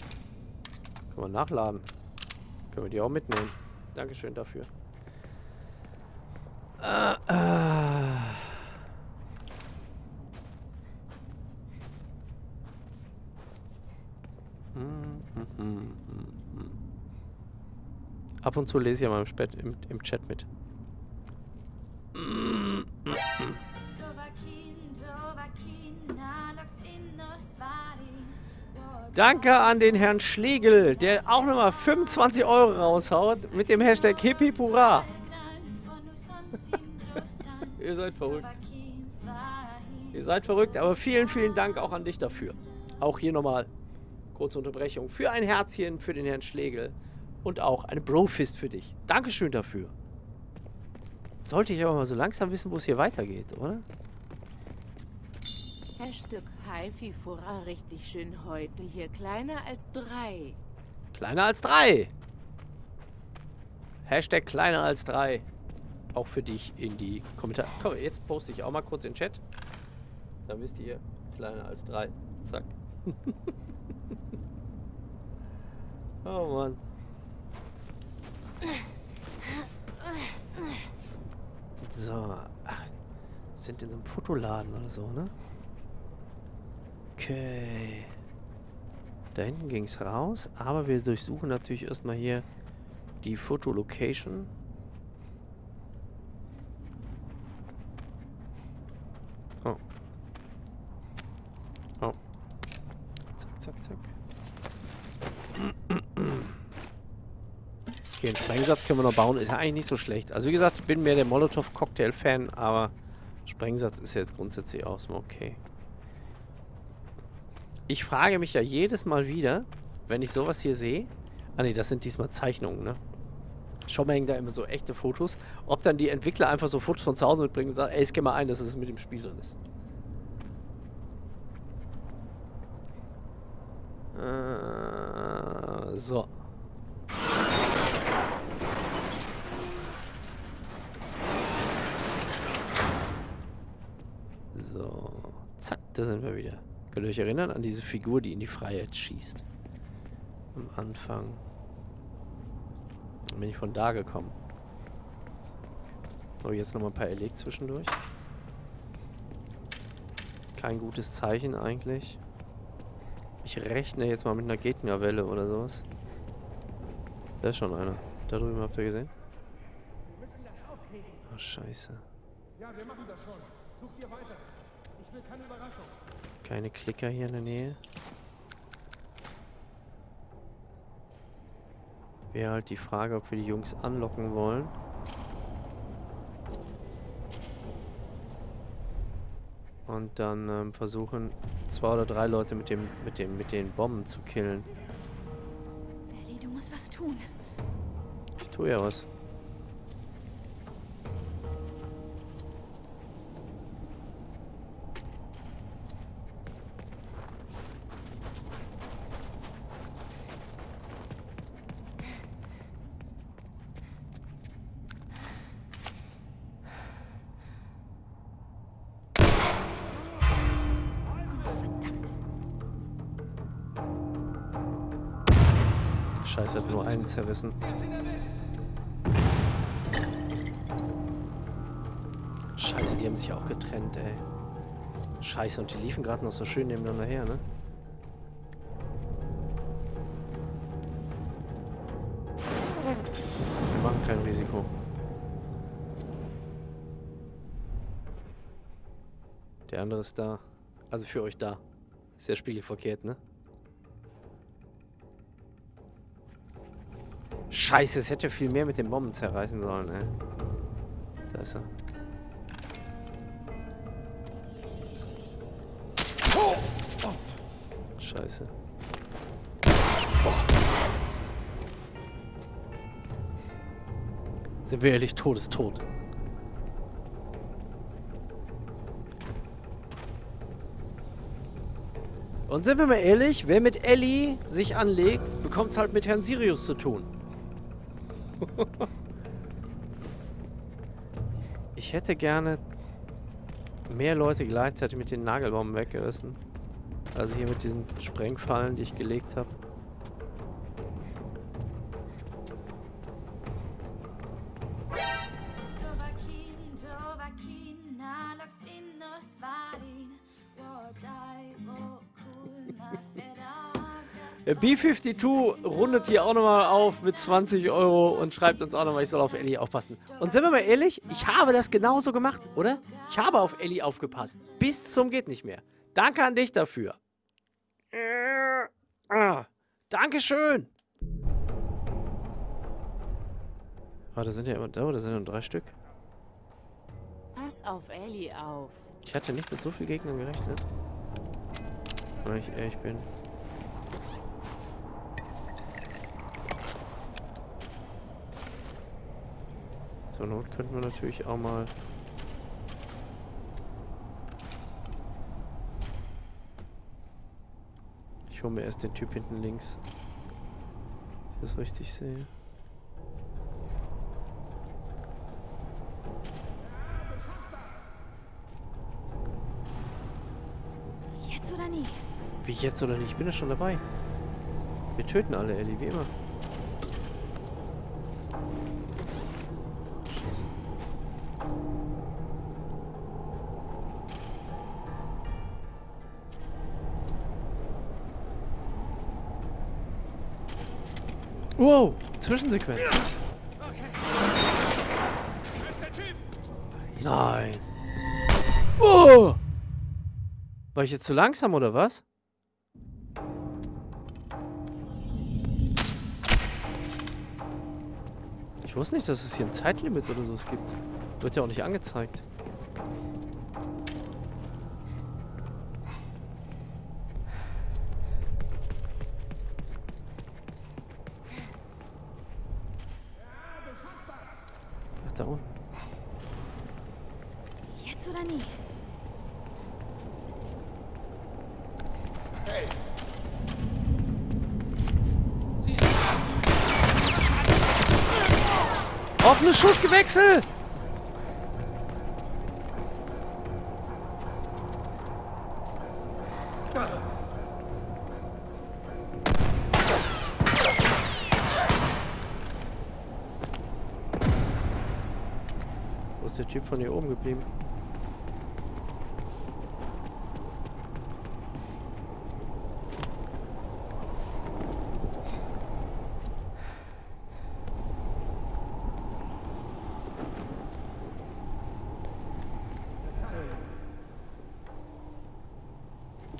Können wir nachladen. Können wir die auch mitnehmen. Dankeschön dafür. Ab und zu lese ich ja mal im Chat mit. Danke an den Herrn Schlegel, der auch nochmal 25 € raushaut mit dem Hashtag Hippipura. Ihr seid verrückt. Ihr seid verrückt, aber vielen, vielen Dank auch an dich dafür. Auch hier nochmal kurze Unterbrechung für ein Herzchen für den Herrn Schlegel. Und auch eine Brofist für dich. Dankeschön dafür. Sollte ich aber mal so langsam wissen, wo es hier weitergeht, oder? Hashtag Haififura, richtig schön heute hier. Kleiner als 3. Kleiner als 3. Hashtag kleiner als 3. Auch für dich in die Kommentare. Komm, jetzt poste ich auch mal kurz in den Chat. Dann wisst ihr, kleiner als 3. Zack. Oh Mann. So, ach, sind in so einem Fotoladen oder so, ne? Okay. Da hinten ging es raus, aber wir durchsuchen natürlich erstmal hier die Fotolocation. Oh. Oh. Zack, zack, zack. Okay, einen Sprengsatz können wir noch bauen. Ist ja eigentlich nicht so schlecht. Also wie gesagt, ich bin mehr der Molotow-Cocktail-Fan, aber Sprengsatz ist ja jetzt grundsätzlich auch so okay. Ich frage mich ja jedes Mal wieder, wenn ich sowas hier sehe. Ah ne, das sind diesmal Zeichnungen, ne? Schon mal hängen da immer so echte Fotos. Ob dann die Entwickler einfach so Fotos von zu Hause mitbringen und sagen, ey, ich gehe mal ein, dass es mit dem Spiel drin ist. So. So, zack, da sind wir wieder. Könnt ihr euch erinnern an diese Figur, die in die Freiheit schießt? Am Anfang. Dann bin ich von da gekommen. So, jetzt nochmal ein paar Elec zwischendurch. Kein gutes Zeichen eigentlich. Ich rechne jetzt mal mit einer Gegnerwelle oder sowas. Da ist schon einer. Da drüben habt ihr gesehen? Oh, scheiße. Ja, wir machen das schon. Sucht ihr weiter. Ich will keine Überraschung. Keine Klicker hier in der Nähe. Wäre halt die Frage, ob wir die Jungs anlocken wollen. Und dann versuchen, 2 oder 3 Leute mit den Bomben zu killen. Ellie, du musst was tun. Ich tue ja was. Scheiße, hat nur einen zerrissen. Scheiße, die haben sich auch getrennt, ey. Scheiße, und die liefen gerade noch so schön nebeneinander her, ne? Wir machen kein Risiko. Der andere ist da. Also für euch da. Ist ja spiegelverkehrt, ne? Scheiße, es hätte ja viel mehr mit den Bomben zerreißen sollen, ey. Da ist er. Scheiße. Boah. Sind wir ehrlich, Tod ist tot. Und sind wir mal ehrlich, wer mit Ellie sich anlegt, bekommt es halt mit Herrn Sirius zu tun. Ich hätte gerne mehr Leute gleichzeitig mit den Nagelbomben weggerissen. Also hier mit diesen Sprengfallen, die ich gelegt habe. B52 rundet hier auch nochmal auf mit 20 € und schreibt uns auch nochmal, ich soll auf Ellie aufpassen. Und sind wir mal ehrlich, ich habe das genauso gemacht, oder? Ich habe auf Ellie aufgepasst. Bis zum geht nicht mehr. Danke an dich dafür. Dankeschön. Oh, da sind ja immer da, oder sind nur 3 Stück. Pass auf Ellie auf. Ich hatte nicht mit so vielen Gegnern gerechnet. Wenn ich ehrlich bin. Zur Not könnten wir natürlich auch mal... Ich hole mir erst den Typ hinten links. Wenn ich das richtig sehe. Jetzt oder nie? Wie jetzt oder nie? Ich bin ja schon dabei. Wir töten alle, Ellie, wie immer. Wow, Zwischensequenz. Nein. Oh! War ich jetzt zu langsam oder was? Ich wusste nicht, dass es hier ein Zeitlimit oder sowas gibt. Wird ja auch nicht angezeigt. Offene Schussgewechsel! Wo ist der Typ von hier oben geblieben?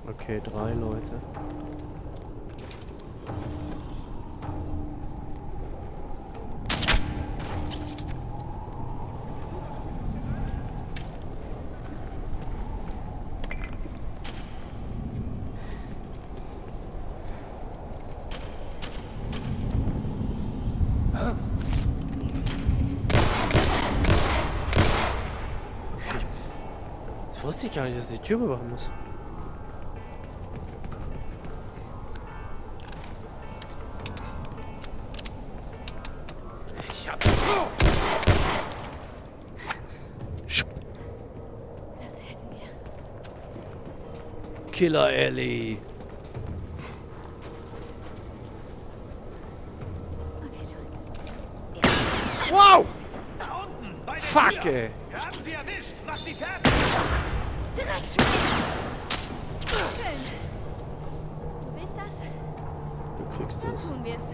Okay, 3 Leute. Das wusste ich gar nicht, dass ich die Tür bewachen muss. Killer Ellie. Fuck, ey. Haben Sie erwischt. Mach sie fertig. Du willst das? Du kriegst das. Dann tun wir's.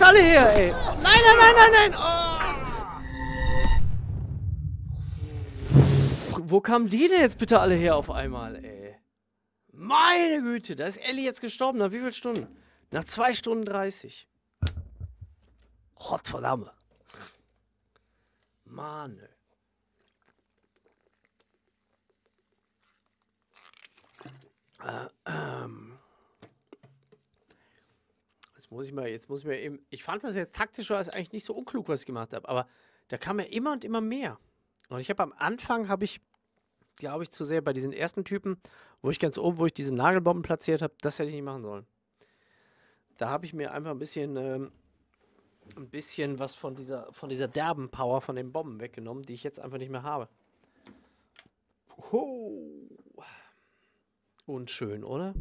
Alle her, ey. Nein, nein, nein, nein, nein. Oh. Wo kamen die denn jetzt bitte alle her auf einmal, ey? Meine Güte, da ist Ellie jetzt gestorben. Nach wie viel Stunden? Nach 2 Stunden 30. Gottverdammt. Mann. Jetzt muss ich mal eben. Ich fand das jetzt taktisch war es eigentlich nicht so unklug, was ich gemacht habe, aber da kam ja immer und immer mehr. Und ich habe am Anfang, glaube ich, zu sehr bei diesen ersten Typen, wo ich ganz oben, wo ich diese Nagelbomben platziert habe, das hätte ich nicht machen sollen. Da habe ich mir einfach ein bisschen was von dieser derben Power von den Bomben weggenommen, die ich jetzt einfach nicht mehr habe. Oh. Unschön, oder?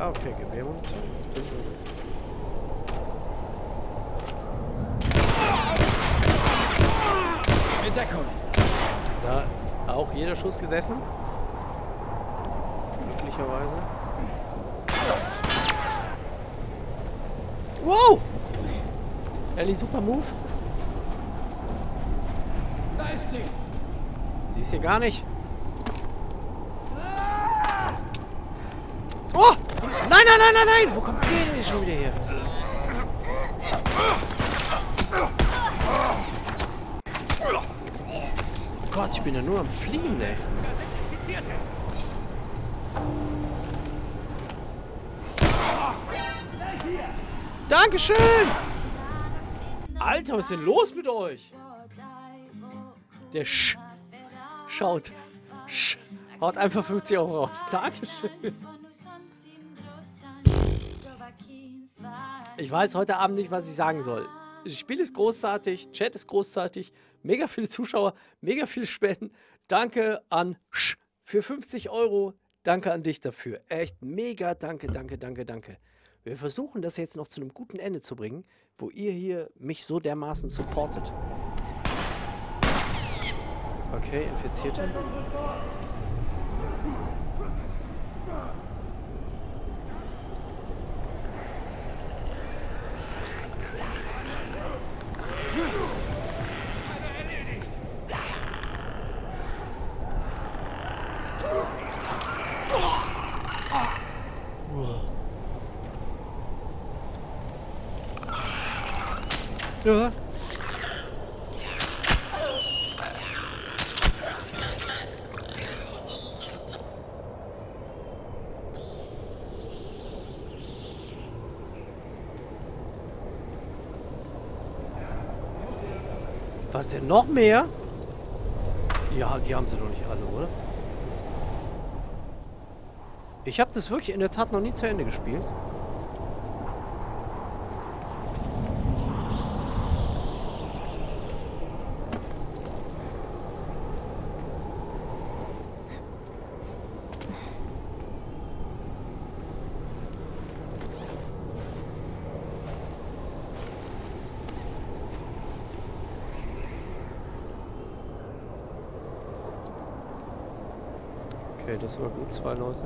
Okay, gib mir Munition. Das ist gut. In Deckung. Da auch jeder Schuss gesessen. Glücklicherweise. Wow! Ellie, super Move. Da ist die. Sie ist hier gar nicht. Nein, nein, nein, nein, nein! Wo kommt der denn schon wieder her? Oh Gott, ich bin ja nur am Fliehen, ey. Dankeschön! Alter, was ist denn los mit euch? Der haut einfach 50 € raus. Dankeschön! Ich weiß heute Abend nicht, was ich sagen soll. Das Spiel ist großartig, Chat ist großartig, mega viele Zuschauer, mega viele Spenden. Danke an Sch für 50 €. Danke an dich dafür. Echt mega, danke, danke, danke, danke. Wir versuchen das jetzt noch zu einem guten Ende zu bringen, wo ihr hier mich so dermaßen supportet. Okay, Infizierte. Ja. Was denn noch mehr? Ja, die haben sie doch nicht alle, oder? Ich habe das wirklich in der Tat noch nie zu Ende gespielt. Das war gut, 2 Leute.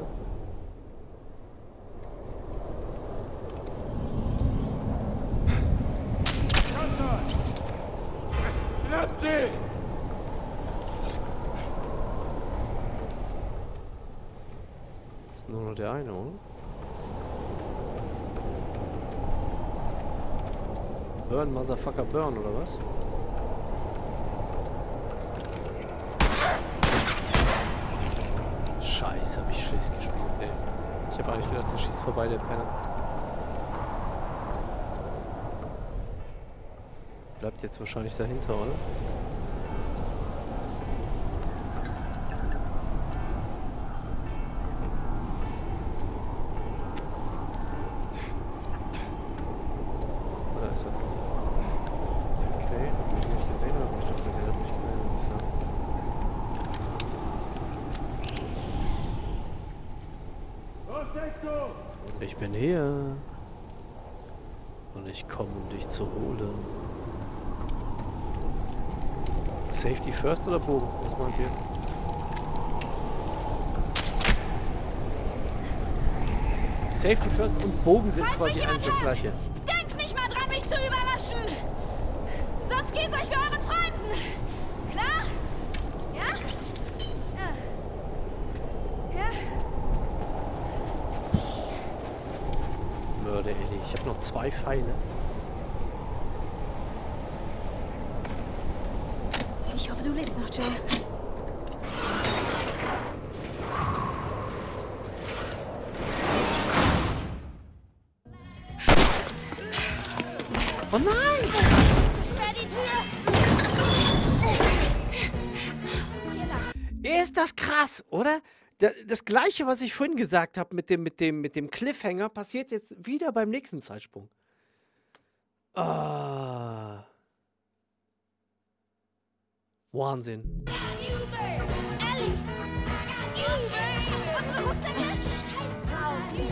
Schnappt sie! Burn, Motherfucker, burn, oder was? Scheiße, hab ich Schiss gespielt, ey. Ich hab eigentlich gedacht, der schießt vorbei, der Penner. Bleibt jetzt wahrscheinlich dahinter, oder? Ich bin hier. Und ich komme, um dich zu holen. Safety first oder Bogen? Was meint ihr? Safety first und Bogen sind quasi eigentlich das Gleiche. Denkt nicht mal dran, mich zu überraschen. Sonst geht's euch für euren Freunden. Klar? Ja? Ich habe noch 2 Pfeile. Ich hoffe, du lebst noch, Joel. Oh nein! Sperr die Tür! Ist das krass, oder? Das Gleiche, was ich vorhin gesagt habe mit dem Cliffhanger, passiert jetzt wieder beim nächsten Zeitsprung. Ah. Wahnsinn. Ellie! Unsere Rucksäcke! Scheiß drauf.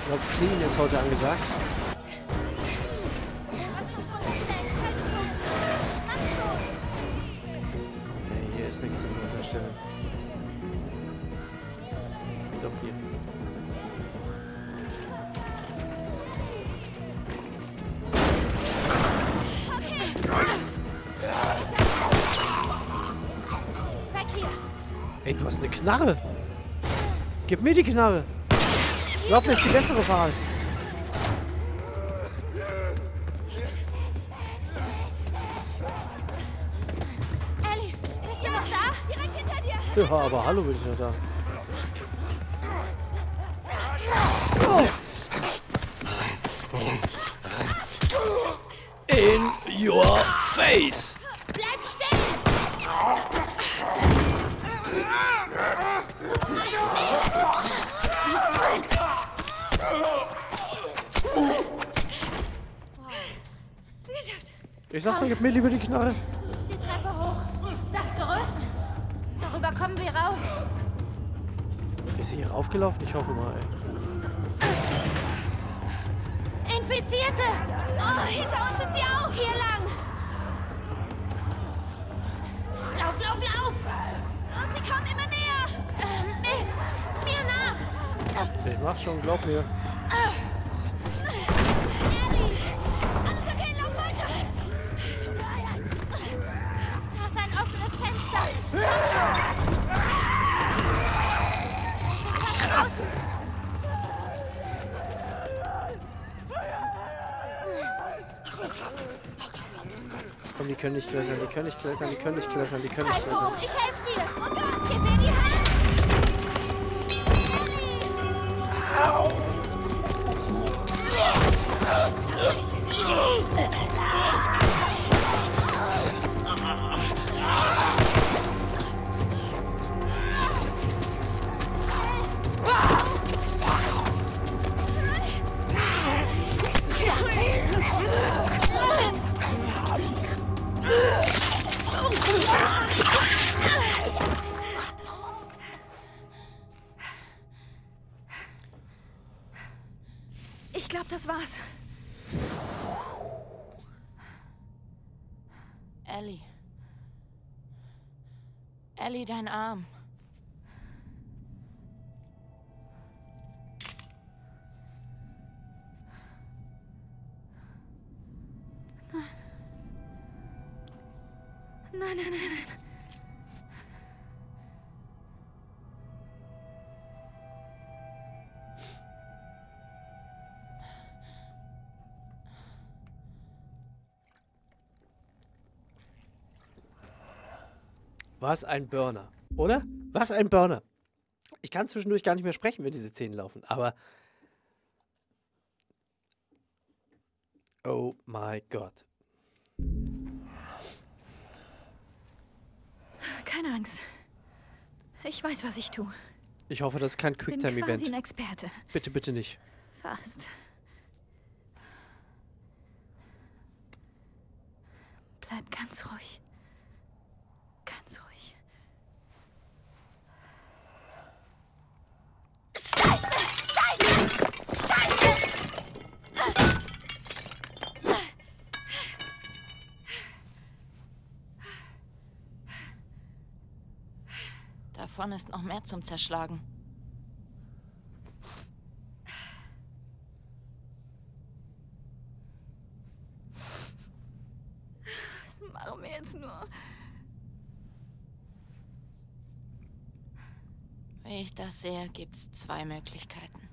Ich glaube, Fliehen ist heute angesagt. Nee, hier ist nichts zum Unterstellen. Doch hier. Weg hier. Ey, du hast eine Knarre. Gib mir die Knarre. Ich glaube, das ist die bessere Wahl. Ellie, bist du noch da? Direkt hinter dir! Ja, aber hallo, bin ich noch da. Oh. In your face! Bleib still! Ich sagte, gib mir lieber die Knarre. Die Treppe hoch. Das Gerüst. Darüber kommen wir raus. Ist sie hier raufgelaufen? Ich hoffe mal, ey. Infizierte! Oh, hinter uns sind sie auch. Hier lang. Lauf, lauf, lauf! Oh, sie kommen immer näher. Mist. Mir nach. Ich mach schon, glaub mir. Komm, die können nicht klettern, die können nicht klettern, die können nicht klettern, die können nicht klettern. Ich helfe dir! Oh Gott, gib mir die Hand! Ich glaube, das war's. Ellie. Ellie, dein Arm. Nein, nein, nein, nein. Was ein Burner, oder? Was ein Burner. Ich kann zwischendurch gar nicht mehr sprechen, wenn diese Szenen laufen, aber... Oh mein Gott. Keine Angst. Ich weiß, was ich tue. Ich hoffe, das ist kein Quicktime-Event. Ich bin quasi ein Experte. Bitte, bitte nicht. Fast. Bleib ganz ruhig. Ganz ruhig. Scheiße! Scheiße! Scheiße! Davon ist noch mehr zum Zerschlagen. Was machen wir jetzt nur? Wie ich das sehe, gibt es zwei Möglichkeiten.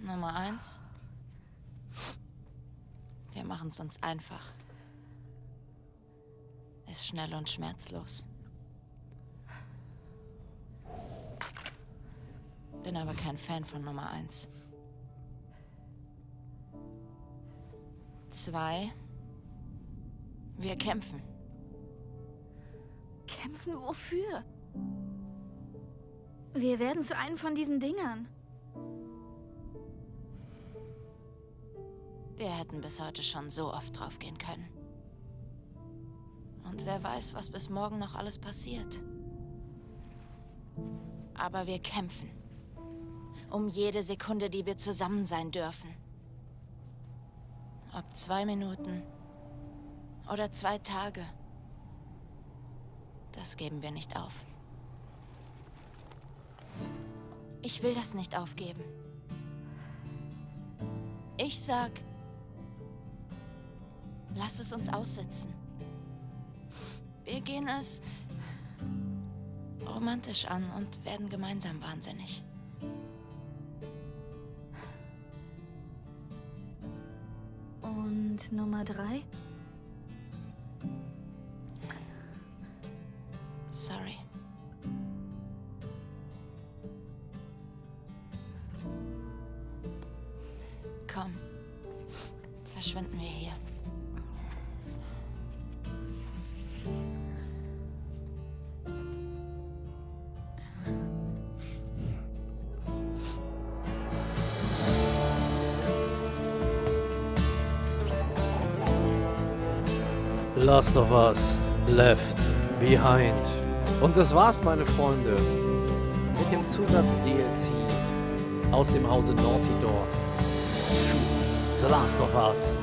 Nummer 1. Wir machen es uns einfach. Ist schnell und schmerzlos. Bin aber kein Fan von Nummer 1. 2. Wir kämpfen. Kämpfen wofür? Wir werden zu einem von diesen Dingern. Wir hätten bis heute schon so oft draufgehen können. Und wer weiß, was bis morgen noch alles passiert. Aber wir kämpfen. Um jede Sekunde, die wir zusammen sein dürfen. Ob 2 Minuten oder 2 Tage. Das geben wir nicht auf. Ich will das nicht aufgeben. Ich sag, lass es uns aussitzen. Wir gehen es romantisch an und werden gemeinsam wahnsinnig. Und Nummer 3? Sorry. Komm, verschwinden wir hier. Last of Us, Left Behind. Und das war's, meine Freunde, mit dem Zusatz-DLC aus dem Hause Naughty Dog zu The Last of Us.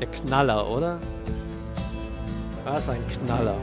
Der Knaller, oder? Das ist ein Knaller.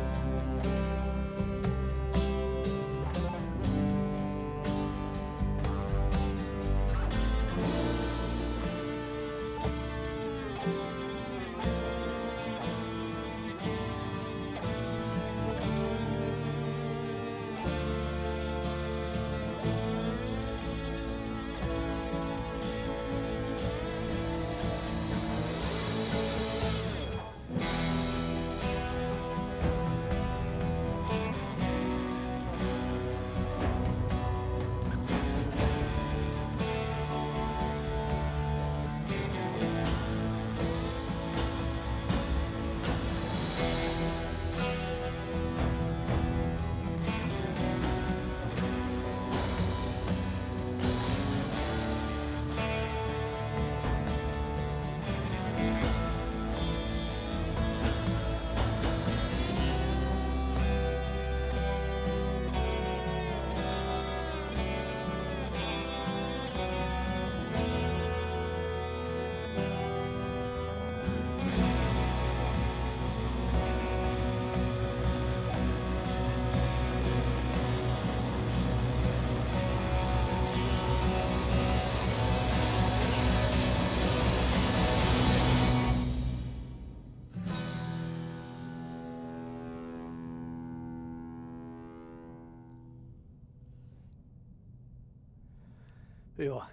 Ja,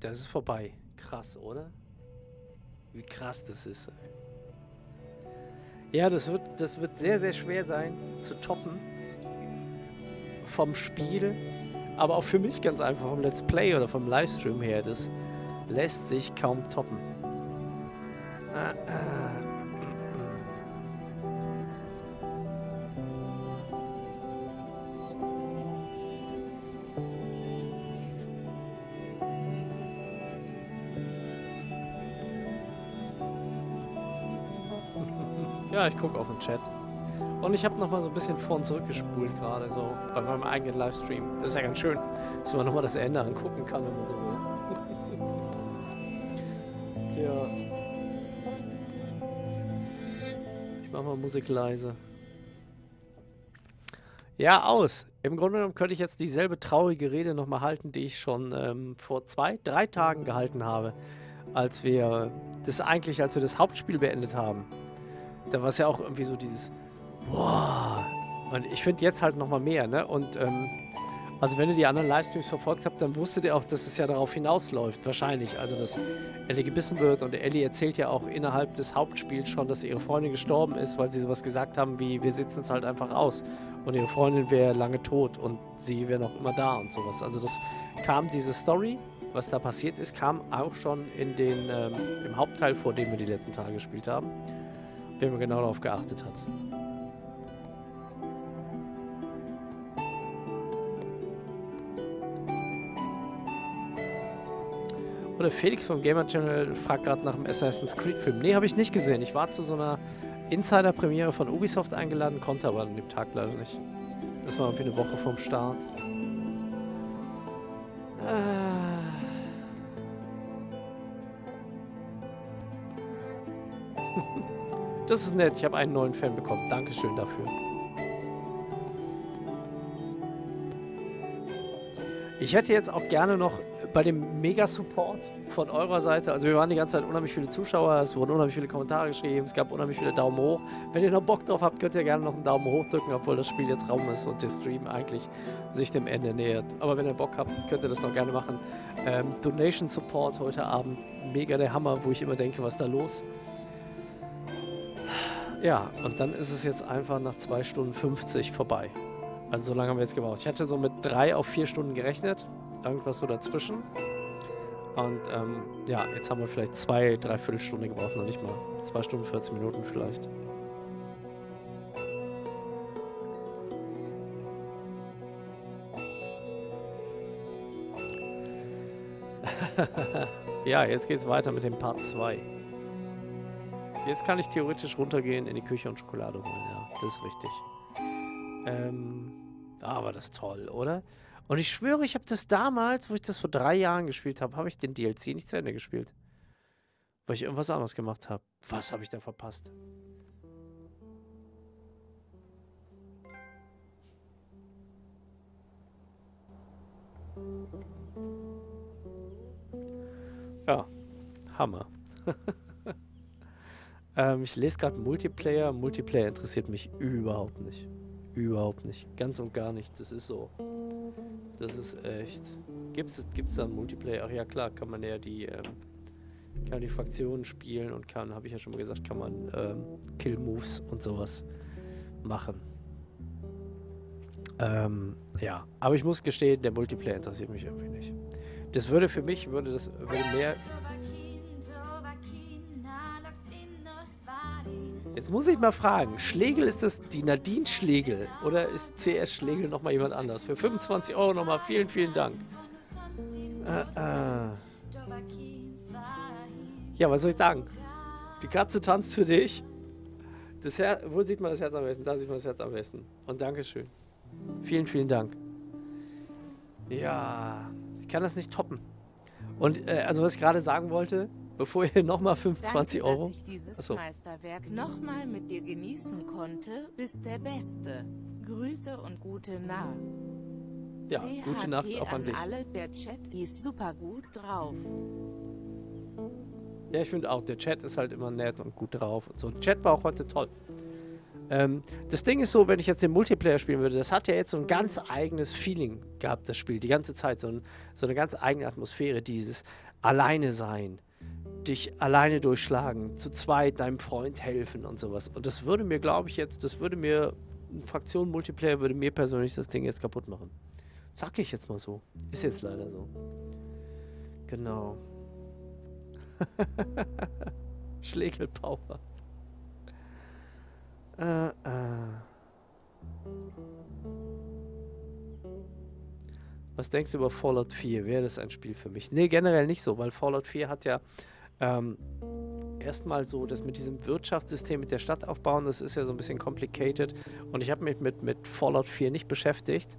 das ist vorbei. Krass, oder? Wie krass das ist. Ja, das wird sehr, sehr schwer sein zu toppen. Vom Spiel, aber auch für mich ganz einfach vom Let's Play oder vom Livestream her. Das lässt sich kaum toppen. Ja, ich gucke auf den Chat. Und ich habe nochmal so ein bisschen vor und zurück gespult gerade, so bei meinem eigenen Livestream. Das ist ja ganz schön, dass man nochmal das Ende angucken kann, wenn man so will. Tja. Ich mache mal Musik leise. Ja, aus. Im Grunde genommen könnte ich jetzt dieselbe traurige Rede nochmal halten, die ich schon vor 2, 3 Tagen gehalten habe, als wir das Hauptspiel beendet haben. Da war es ja auch irgendwie so dieses wow. Und ich finde jetzt halt nochmal mehr, ne? Und also wenn ihr die anderen Livestreams verfolgt habt, dann wusstet ihr auch, dass es ja darauf hinausläuft, wahrscheinlich. Also dass Ellie gebissen wird und Ellie erzählt ja auch innerhalb des Hauptspiels schon, dass ihre Freundin gestorben ist, weil sie sowas gesagt haben wie, wir sitzen es halt einfach aus. Und ihre Freundin wäre lange tot und sie wäre noch immer da und sowas. Also das kam, diese Story, was da passiert ist, kam auch schon in den, im Hauptteil vor, den wir die letzten Tage gespielt haben, wenn man genau darauf geachtet hat. Oder Felix vom Gamer Channel fragt gerade nach dem Assassin's Creed Film. Nee, habe ich nicht gesehen. Ich war zu so einer Insider-Premiere von Ubisoft eingeladen, konnte aber an dem Tag leider nicht. Das war irgendwie eine Woche vorm Start. Das ist nett, ich habe einen neuen Fan bekommen. Dankeschön dafür. Ich hätte jetzt auch gerne noch bei dem Mega-Support von eurer Seite, also wir waren die ganze Zeit unheimlich viele Zuschauer, es wurden unheimlich viele Kommentare geschrieben, es gab unheimlich viele Daumen hoch. Wenn ihr noch Bock drauf habt, könnt ihr gerne noch einen Daumen hoch drücken, obwohl das Spiel jetzt Raum ist und der Stream eigentlich sich dem Ende nähert. Aber wenn ihr Bock habt, könnt ihr das noch gerne machen. Donation Support heute Abend, mega der Hammer, wo ich immer denke, was ist da los? Ja, und dann ist es jetzt einfach nach 2 Stunden 50 vorbei. Also so lange haben wir jetzt gebraucht. Ich hatte so mit 3 auf 4 Stunden gerechnet. Irgendwas so dazwischen. Und ja, jetzt haben wir vielleicht 2, 3/4 Stunde gebraucht, noch nicht mal. 2 Stunden, 40 Minuten vielleicht. Ja, jetzt geht's weiter mit dem Part 2. Jetzt kann ich theoretisch runtergehen in die Küche und Schokolade holen, ja, das ist richtig. War das toll, oder? Und ich schwöre, ich habe das damals, wo ich das vor 3 Jahren gespielt habe, habe ich den DLC nicht zu Ende gespielt. Weil ich irgendwas anderes gemacht habe. Was habe ich da verpasst? Ja, Hammer. Ich lese gerade Multiplayer. Multiplayer interessiert mich überhaupt nicht. Überhaupt nicht. Ganz und gar nicht. Das ist so. Das ist echt. Gibt's da einen Multiplayer? Ach ja, klar, kann man ja die Fraktionen spielen und kann, habe ich ja schon mal gesagt, kann man Kill-Moves und sowas machen. Ja, aber ich muss gestehen, der Multiplayer interessiert mich irgendwie nicht. Das würde für mich, würde mehr... Jetzt muss ich mal fragen, Schlegel, ist das die Nadine Schlegel oder ist CS Schlegel nochmal jemand anders? Für 25 € nochmal, vielen, vielen Dank. Ja, was soll ich sagen? Die Katze tanzt für dich. Das Herz, wo sieht man das Herz am besten? Da sieht man das Herz am besten. Und Dankeschön. Vielen, vielen Dank. Ja, ich kann das nicht toppen. Und also was ich gerade sagen wollte... Bevor ihr nochmal 25 €. Dass ich dieses Meisterwerk nochmal mit dir genießen konnte, bist der Beste. Grüße und gute Nacht. Ja, gute Nacht auch an dich. Alle, der Chat ist super gut drauf. Ja, ich finde auch, der Chat ist halt immer nett und gut drauf und so. Der Chat war auch heute toll. Das Ding ist so, wenn ich jetzt den Multiplayer spielen würde, das hat ja jetzt so ein ganz eigenes Feeling gehabt, das Spiel, die ganze Zeit, so eine ganz eigene Atmosphäre, dieses Alleine sein, dich alleine durchschlagen, zu zweit deinem Freund helfen und sowas. Und das würde mir, glaube ich, jetzt, das würde mir, Fraktion Multiplayer würde mir persönlich das Ding jetzt kaputt machen. Sag ich jetzt mal so. Ist jetzt leider so. Genau. Schlegelpower. Was denkst du über Fallout 4? Wäre das ein Spiel für mich? Nee, generell nicht so, weil Fallout 4 hat ja erstmal so, das mit diesem Wirtschaftssystem, mit der Stadt aufbauen, das ist ja so ein bisschen complicated. Und ich habe mich mit Fallout 4 nicht beschäftigt.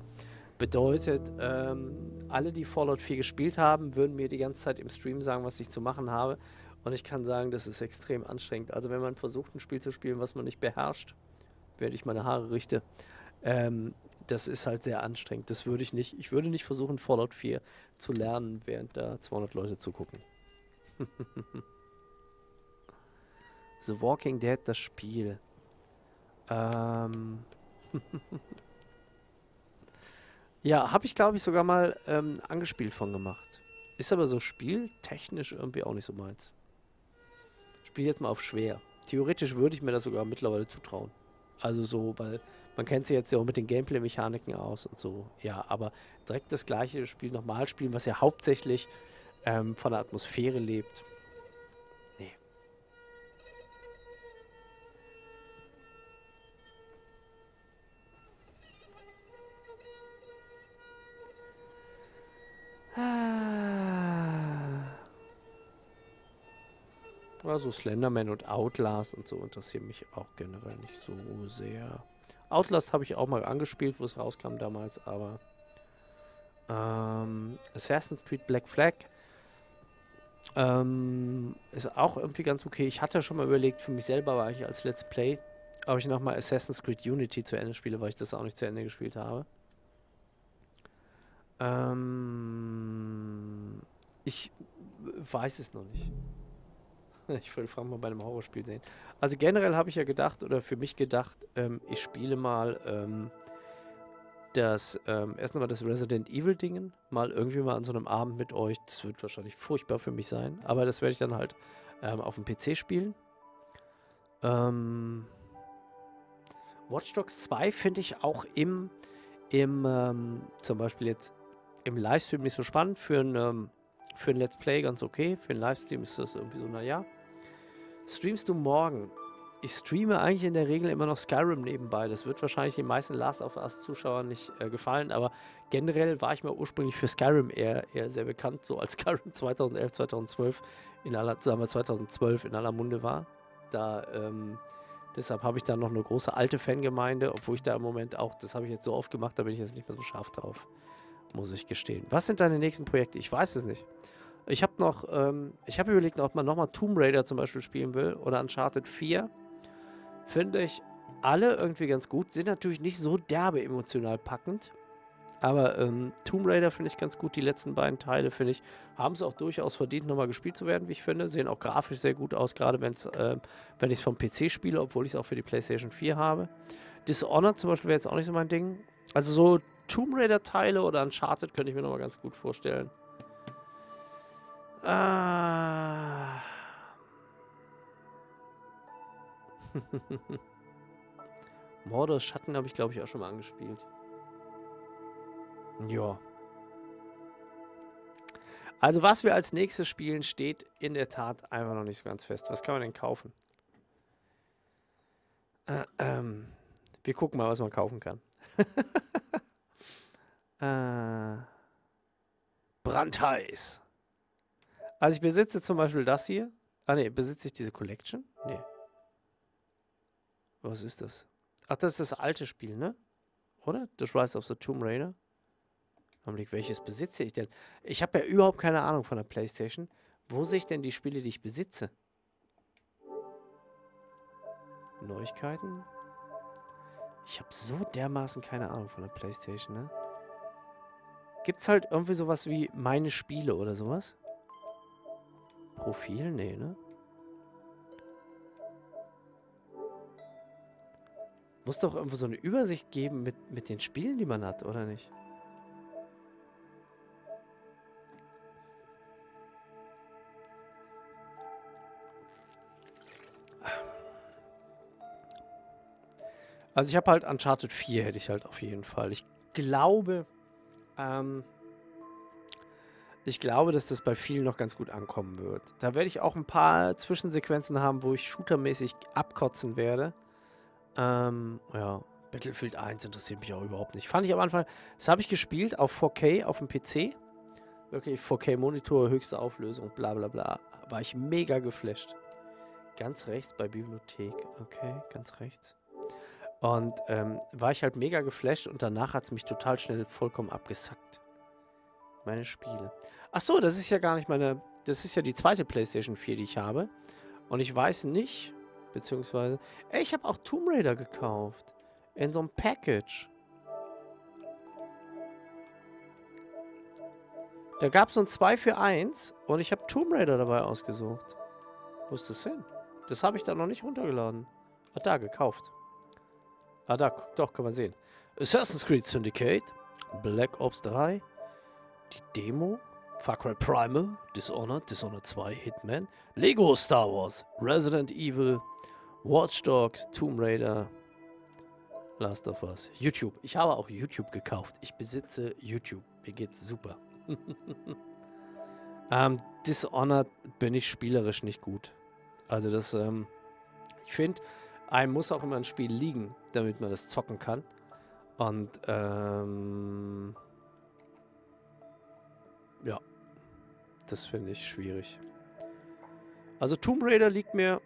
Bedeutet, alle, die Fallout 4 gespielt haben, würden mir die ganze Zeit im Stream sagen, was ich zu machen habe. Und ich kann sagen, das ist extrem anstrengend. Also wenn man versucht, ein Spiel zu spielen, was man nicht beherrscht, während ich meine Haare richte, das ist halt sehr anstrengend. Das würde ich nicht. Ich würde nicht versuchen, Fallout 4 zu lernen, während da 200 Leute zugucken. The Walking Dead, das Spiel. Ja, habe ich, glaube ich, sogar mal angespielt von gemacht. Ist aber so spieltechnisch irgendwie auch nicht so meins. Spiel jetzt mal auf schwer. Theoretisch würde ich mir das sogar mittlerweile zutrauen. Also so, weil man kennt sich jetzt ja auch mit den Gameplay-Mechaniken aus und so. Ja, aber direkt das gleiche Spiel nochmal spielen, was ja hauptsächlich von der Atmosphäre lebt. Nee. Also Slenderman und Outlast und so interessieren mich auch generell nicht so sehr. Outlast habe ich auch mal angespielt, wo es rauskam damals, aber Assassin's Creed Black Flag ist auch irgendwie ganz okay. Ich hatte schon mal überlegt, für mich selber war ich als Let's Play, ob ich nochmal Assassin's Creed Unity zu Ende spiele, weil ich das auch nicht zu Ende gespielt habe. Ich weiß es noch nicht. Ich will Frank mal bei einem Horrorspiel sehen. Also generell habe ich ja gedacht, oder für mich gedacht, ich spiele mal erst nochmal das Resident Evil Dingen, mal irgendwie mal an so einem Abend mit euch. Das wird wahrscheinlich furchtbar für mich sein, aber das werde ich dann halt auf dem PC spielen. Watch Dogs 2 finde ich auch zum Beispiel jetzt im Livestream nicht so spannend, für ein Let's Play ganz okay, für einen Livestream ist das irgendwie so, naja. Streamst du morgen? Ich streame eigentlich in der Regel immer noch Skyrim nebenbei. Das wird wahrscheinlich den meisten Last of Us Zuschauern nicht gefallen, aber generell war ich mir ursprünglich für Skyrim eher sehr bekannt, so als Skyrim 2011, 2012 in aller Munde war. Deshalb habe ich da noch eine große alte Fangemeinde, obwohl ich da im Moment auch, das habe ich jetzt so oft gemacht, da bin ich jetzt nicht mehr so scharf drauf. Muss ich gestehen. Was sind deine nächsten Projekte? Ich weiß es nicht. Ich habe noch, ich habe überlegt, ob man nochmal Tomb Raider zum Beispiel spielen will oder Uncharted 4. Finde ich alle irgendwie ganz gut. Sind natürlich nicht so derbe emotional packend. Aber Tomb Raider finde ich ganz gut. Die letzten beiden Teile, finde ich, haben es auch durchaus verdient, nochmal gespielt zu werden, wie ich finde. Sehen auch grafisch sehr gut aus, gerade wenn ich es vom PC spiele, obwohl ich es auch für die PlayStation 4 habe. Dishonored zum Beispiel wäre jetzt auch nicht so mein Ding. Also so Tomb Raider-Teile oder Uncharted könnte ich mir nochmal ganz gut vorstellen. Mordor Schatten habe ich, glaube ich, auch schon mal angespielt. Ja. Also was wir als nächstes spielen, steht in der Tat einfach noch nicht so ganz fest. Was kann man denn kaufen? Wir gucken mal, was man kaufen kann. Brandheiß. Also ich besitze zum Beispiel das hier. Ah ne, besitze ich diese Collection? Ne. Was ist das? Ach, das ist das alte Spiel, ne? Oder? Das Rise of the Tomb Raider. Augenblick, welches besitze ich denn? Ich habe ja überhaupt keine Ahnung von der PlayStation. Wo sehe ich denn die Spiele, die ich besitze? Neuigkeiten? Ich habe so dermaßen keine Ahnung von der PlayStation, ne? Gibt's halt irgendwie sowas wie meine Spiele oder sowas? Profil? Nee, ne? Muss doch irgendwo so eine Übersicht geben mit den Spielen, die man hat, oder nicht? Also ich habe halt Uncharted 4, hätte ich halt auf jeden Fall. Ich glaube, dass das bei vielen noch ganz gut ankommen wird. Da werde ich auch ein paar Zwischensequenzen haben, wo ich shootermäßig abkotzen werde. Ja, Battlefield 1 interessiert mich auch überhaupt nicht. Fand ich am Anfang, das habe ich gespielt auf 4K, auf dem PC. Wirklich 4K-Monitor, höchste Auflösung, bla bla bla. War ich mega geflasht. Ganz rechts bei Bibliothek. Okay, ganz rechts. Und war ich halt mega geflasht und danach hat es mich total schnell vollkommen abgesackt. Meine Spiele. Achso, das ist ja gar nicht meine... Das ist ja die zweite PlayStation 4, die ich habe. Und ich weiß nicht, beziehungsweise... Ey, ich habe auch Tomb Raider gekauft. In so einem Package. Da gab es so ein 2 für 1 und ich habe Tomb Raider dabei ausgesucht. Wo ist das hin? Das habe ich da noch nicht runtergeladen. Hat da gekauft. Ah, da, doch, kann man sehen. Assassin's Creed Syndicate, Black Ops 3, die Demo, Far Cry Primal, Dishonored, Dishonored 2, Hitman, Lego Star Wars, Resident Evil, Watch Dogs, Tomb Raider, Last of Us, YouTube. Ich habe auch YouTube gekauft. Ich besitze YouTube. Mir geht's super. Dishonored bin ich spielerisch nicht gut. Also das, ich finde... Einem muss auch immer ein Spiel liegen, damit man das zocken kann. Und, ja. Das finde ich schwierig. Also Tomb Raider liegt mir...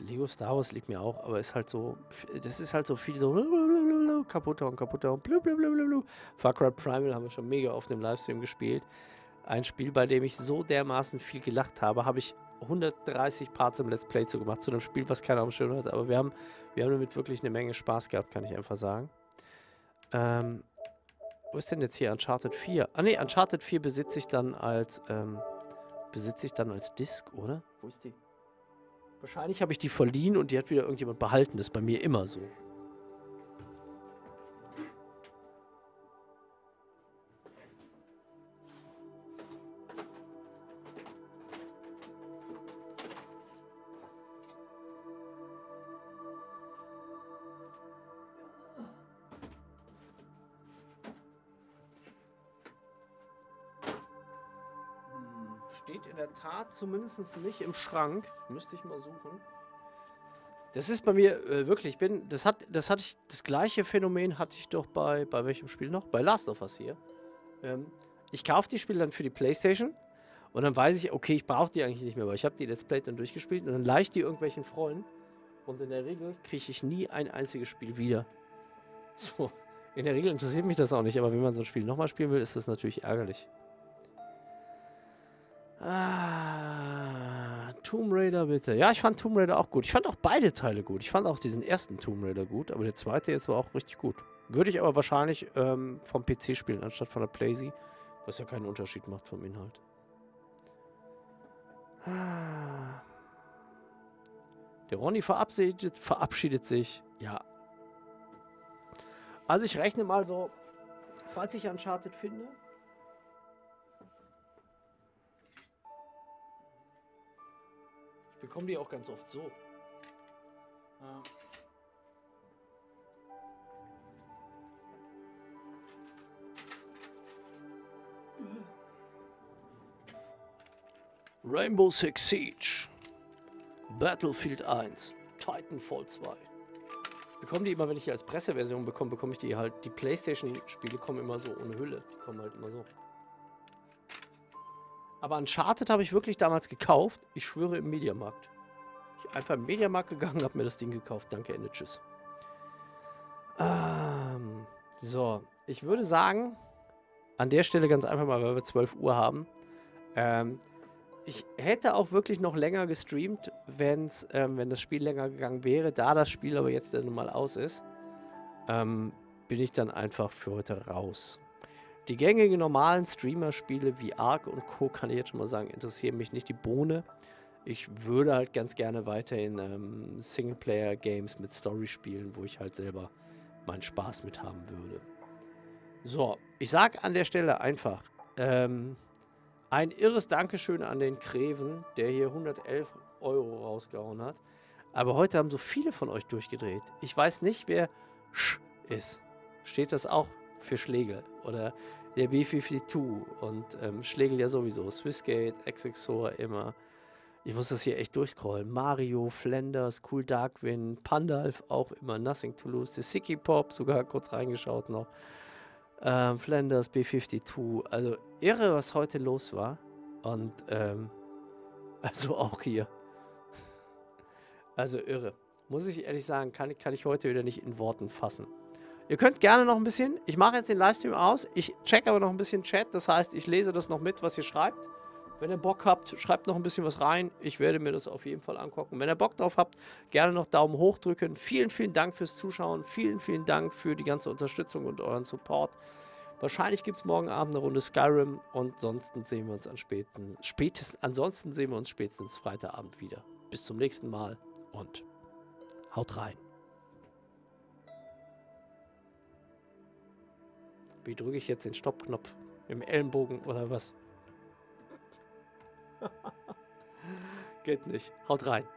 Lego Star Wars liegt mir auch, aber ist halt so... Das ist halt so viel so... Kaputter und kaputter und blablabla. Far Cry Primal haben wir schon mega auf dem Livestream gespielt. Ein Spiel, bei dem ich so dermaßen viel gelacht habe, habe ich... 130 Parts im Let's Play zu gemacht, zu einem Spiel, was keiner am Schirm hat, aber wir haben damit wirklich eine Menge Spaß gehabt, kann ich einfach sagen. Wo ist denn jetzt hier Uncharted 4? Ah ne, Uncharted 4 besitze ich dann als Disc, oder? Wo ist die? Wahrscheinlich habe ich die verliehen und die hat wieder irgendjemand behalten, das ist bei mir immer so. Zumindest nicht im Schrank. Müsste ich mal suchen. Das ist bei mir wirklich, das gleiche Phänomen hatte ich doch bei welchem Spiel noch? Bei Last of Us hier. Ich kaufe die Spiele dann für die PlayStation und dann weiß ich, okay, ich brauche die eigentlich nicht mehr, weil ich habe die Let's Play dann durchgespielt und dann leih ich die irgendwelchen Freunden und in der Regel kriege ich nie ein einziges Spiel wieder. So, in der Regel interessiert mich das auch nicht, aber wenn man so ein Spiel nochmal spielen will, ist das natürlich ärgerlich. Ah, Tomb Raider bitte. Ja, ich fand Tomb Raider auch gut. Ich fand auch beide Teile gut. Ich fand auch diesen ersten Tomb Raider gut, aber der zweite jetzt war auch richtig gut. Würde ich aber wahrscheinlich vom PC spielen, anstatt von der PlayStation, was ja keinen Unterschied macht vom Inhalt. Ah. Der Ronny verabschiedet sich. Ja. Also ich rechne mal so, falls ich Uncharted finde... Bekommen die auch ganz oft so. Ja. Rainbow Six Siege, Battlefield 1, Titanfall 2. Bekommen die immer, wenn ich die als Presseversion bekomme, bekomme ich die halt. Die PlayStation-Spiele kommen immer so ohne Hülle. Die kommen halt immer so. Aber Uncharted habe ich wirklich damals gekauft. Ich schwöre, im Mediamarkt. Ich bin einfach im Mediamarkt gegangen, habe mir das Ding gekauft. Danke, Ende, tschüss. So, ich würde sagen, an der Stelle ganz einfach mal, weil wir 12 Uhr haben. Ich hätte auch wirklich noch länger gestreamt, wenn das Spiel länger gegangen wäre. Da das Spiel aber jetzt nun mal aus ist, bin ich dann einfach für heute raus. Die gängigen normalen Streamer-Spiele wie Ark und Co. kann ich jetzt schon mal sagen, interessieren mich nicht die Bohne. Ich würde halt ganz gerne weiterhin Singleplayer-Games mit Story spielen, wo ich halt selber meinen Spaß mit haben würde. So, ich sage an der Stelle einfach, ein irres Dankeschön an den Kreven, der hier 111 € rausgehauen hat. Aber heute haben so viele von euch durchgedreht. Ich weiß nicht, wer Sch ist. Steht das auch für Schlegel? Oder der B52 und Schlegel ja sowieso. Swissgate, Exexor immer. Ich muss das hier echt durchscrollen. Mario, Flanders, Cool Darkwin, Pandalf, auch immer Nothing to Lose, The Sicky Pop, sogar kurz reingeschaut noch. Flanders, B52, also irre, was heute los war. Und also auch hier. Also irre. Muss ich ehrlich sagen, kann ich heute wieder nicht in Worten fassen. Ihr könnt gerne noch ein bisschen, ich mache jetzt den Livestream aus, ich check aber noch ein bisschen Chat, das heißt, ich lese das noch mit, was ihr schreibt. Wenn ihr Bock habt, schreibt noch ein bisschen was rein. Ich werde mir das auf jeden Fall angucken. Wenn ihr Bock drauf habt, gerne noch Daumen hoch drücken. Vielen, vielen Dank fürs Zuschauen. Vielen, vielen Dank für die ganze Unterstützung und euren Support. Wahrscheinlich gibt es morgen Abend eine Runde Skyrim und sonst sehen wir uns spätestens Freitagabend wieder. Bis zum nächsten Mal und haut rein. Wie drücke ich jetzt den Stoppknopf? Im Ellenbogen oder was? Geht nicht. Haut rein.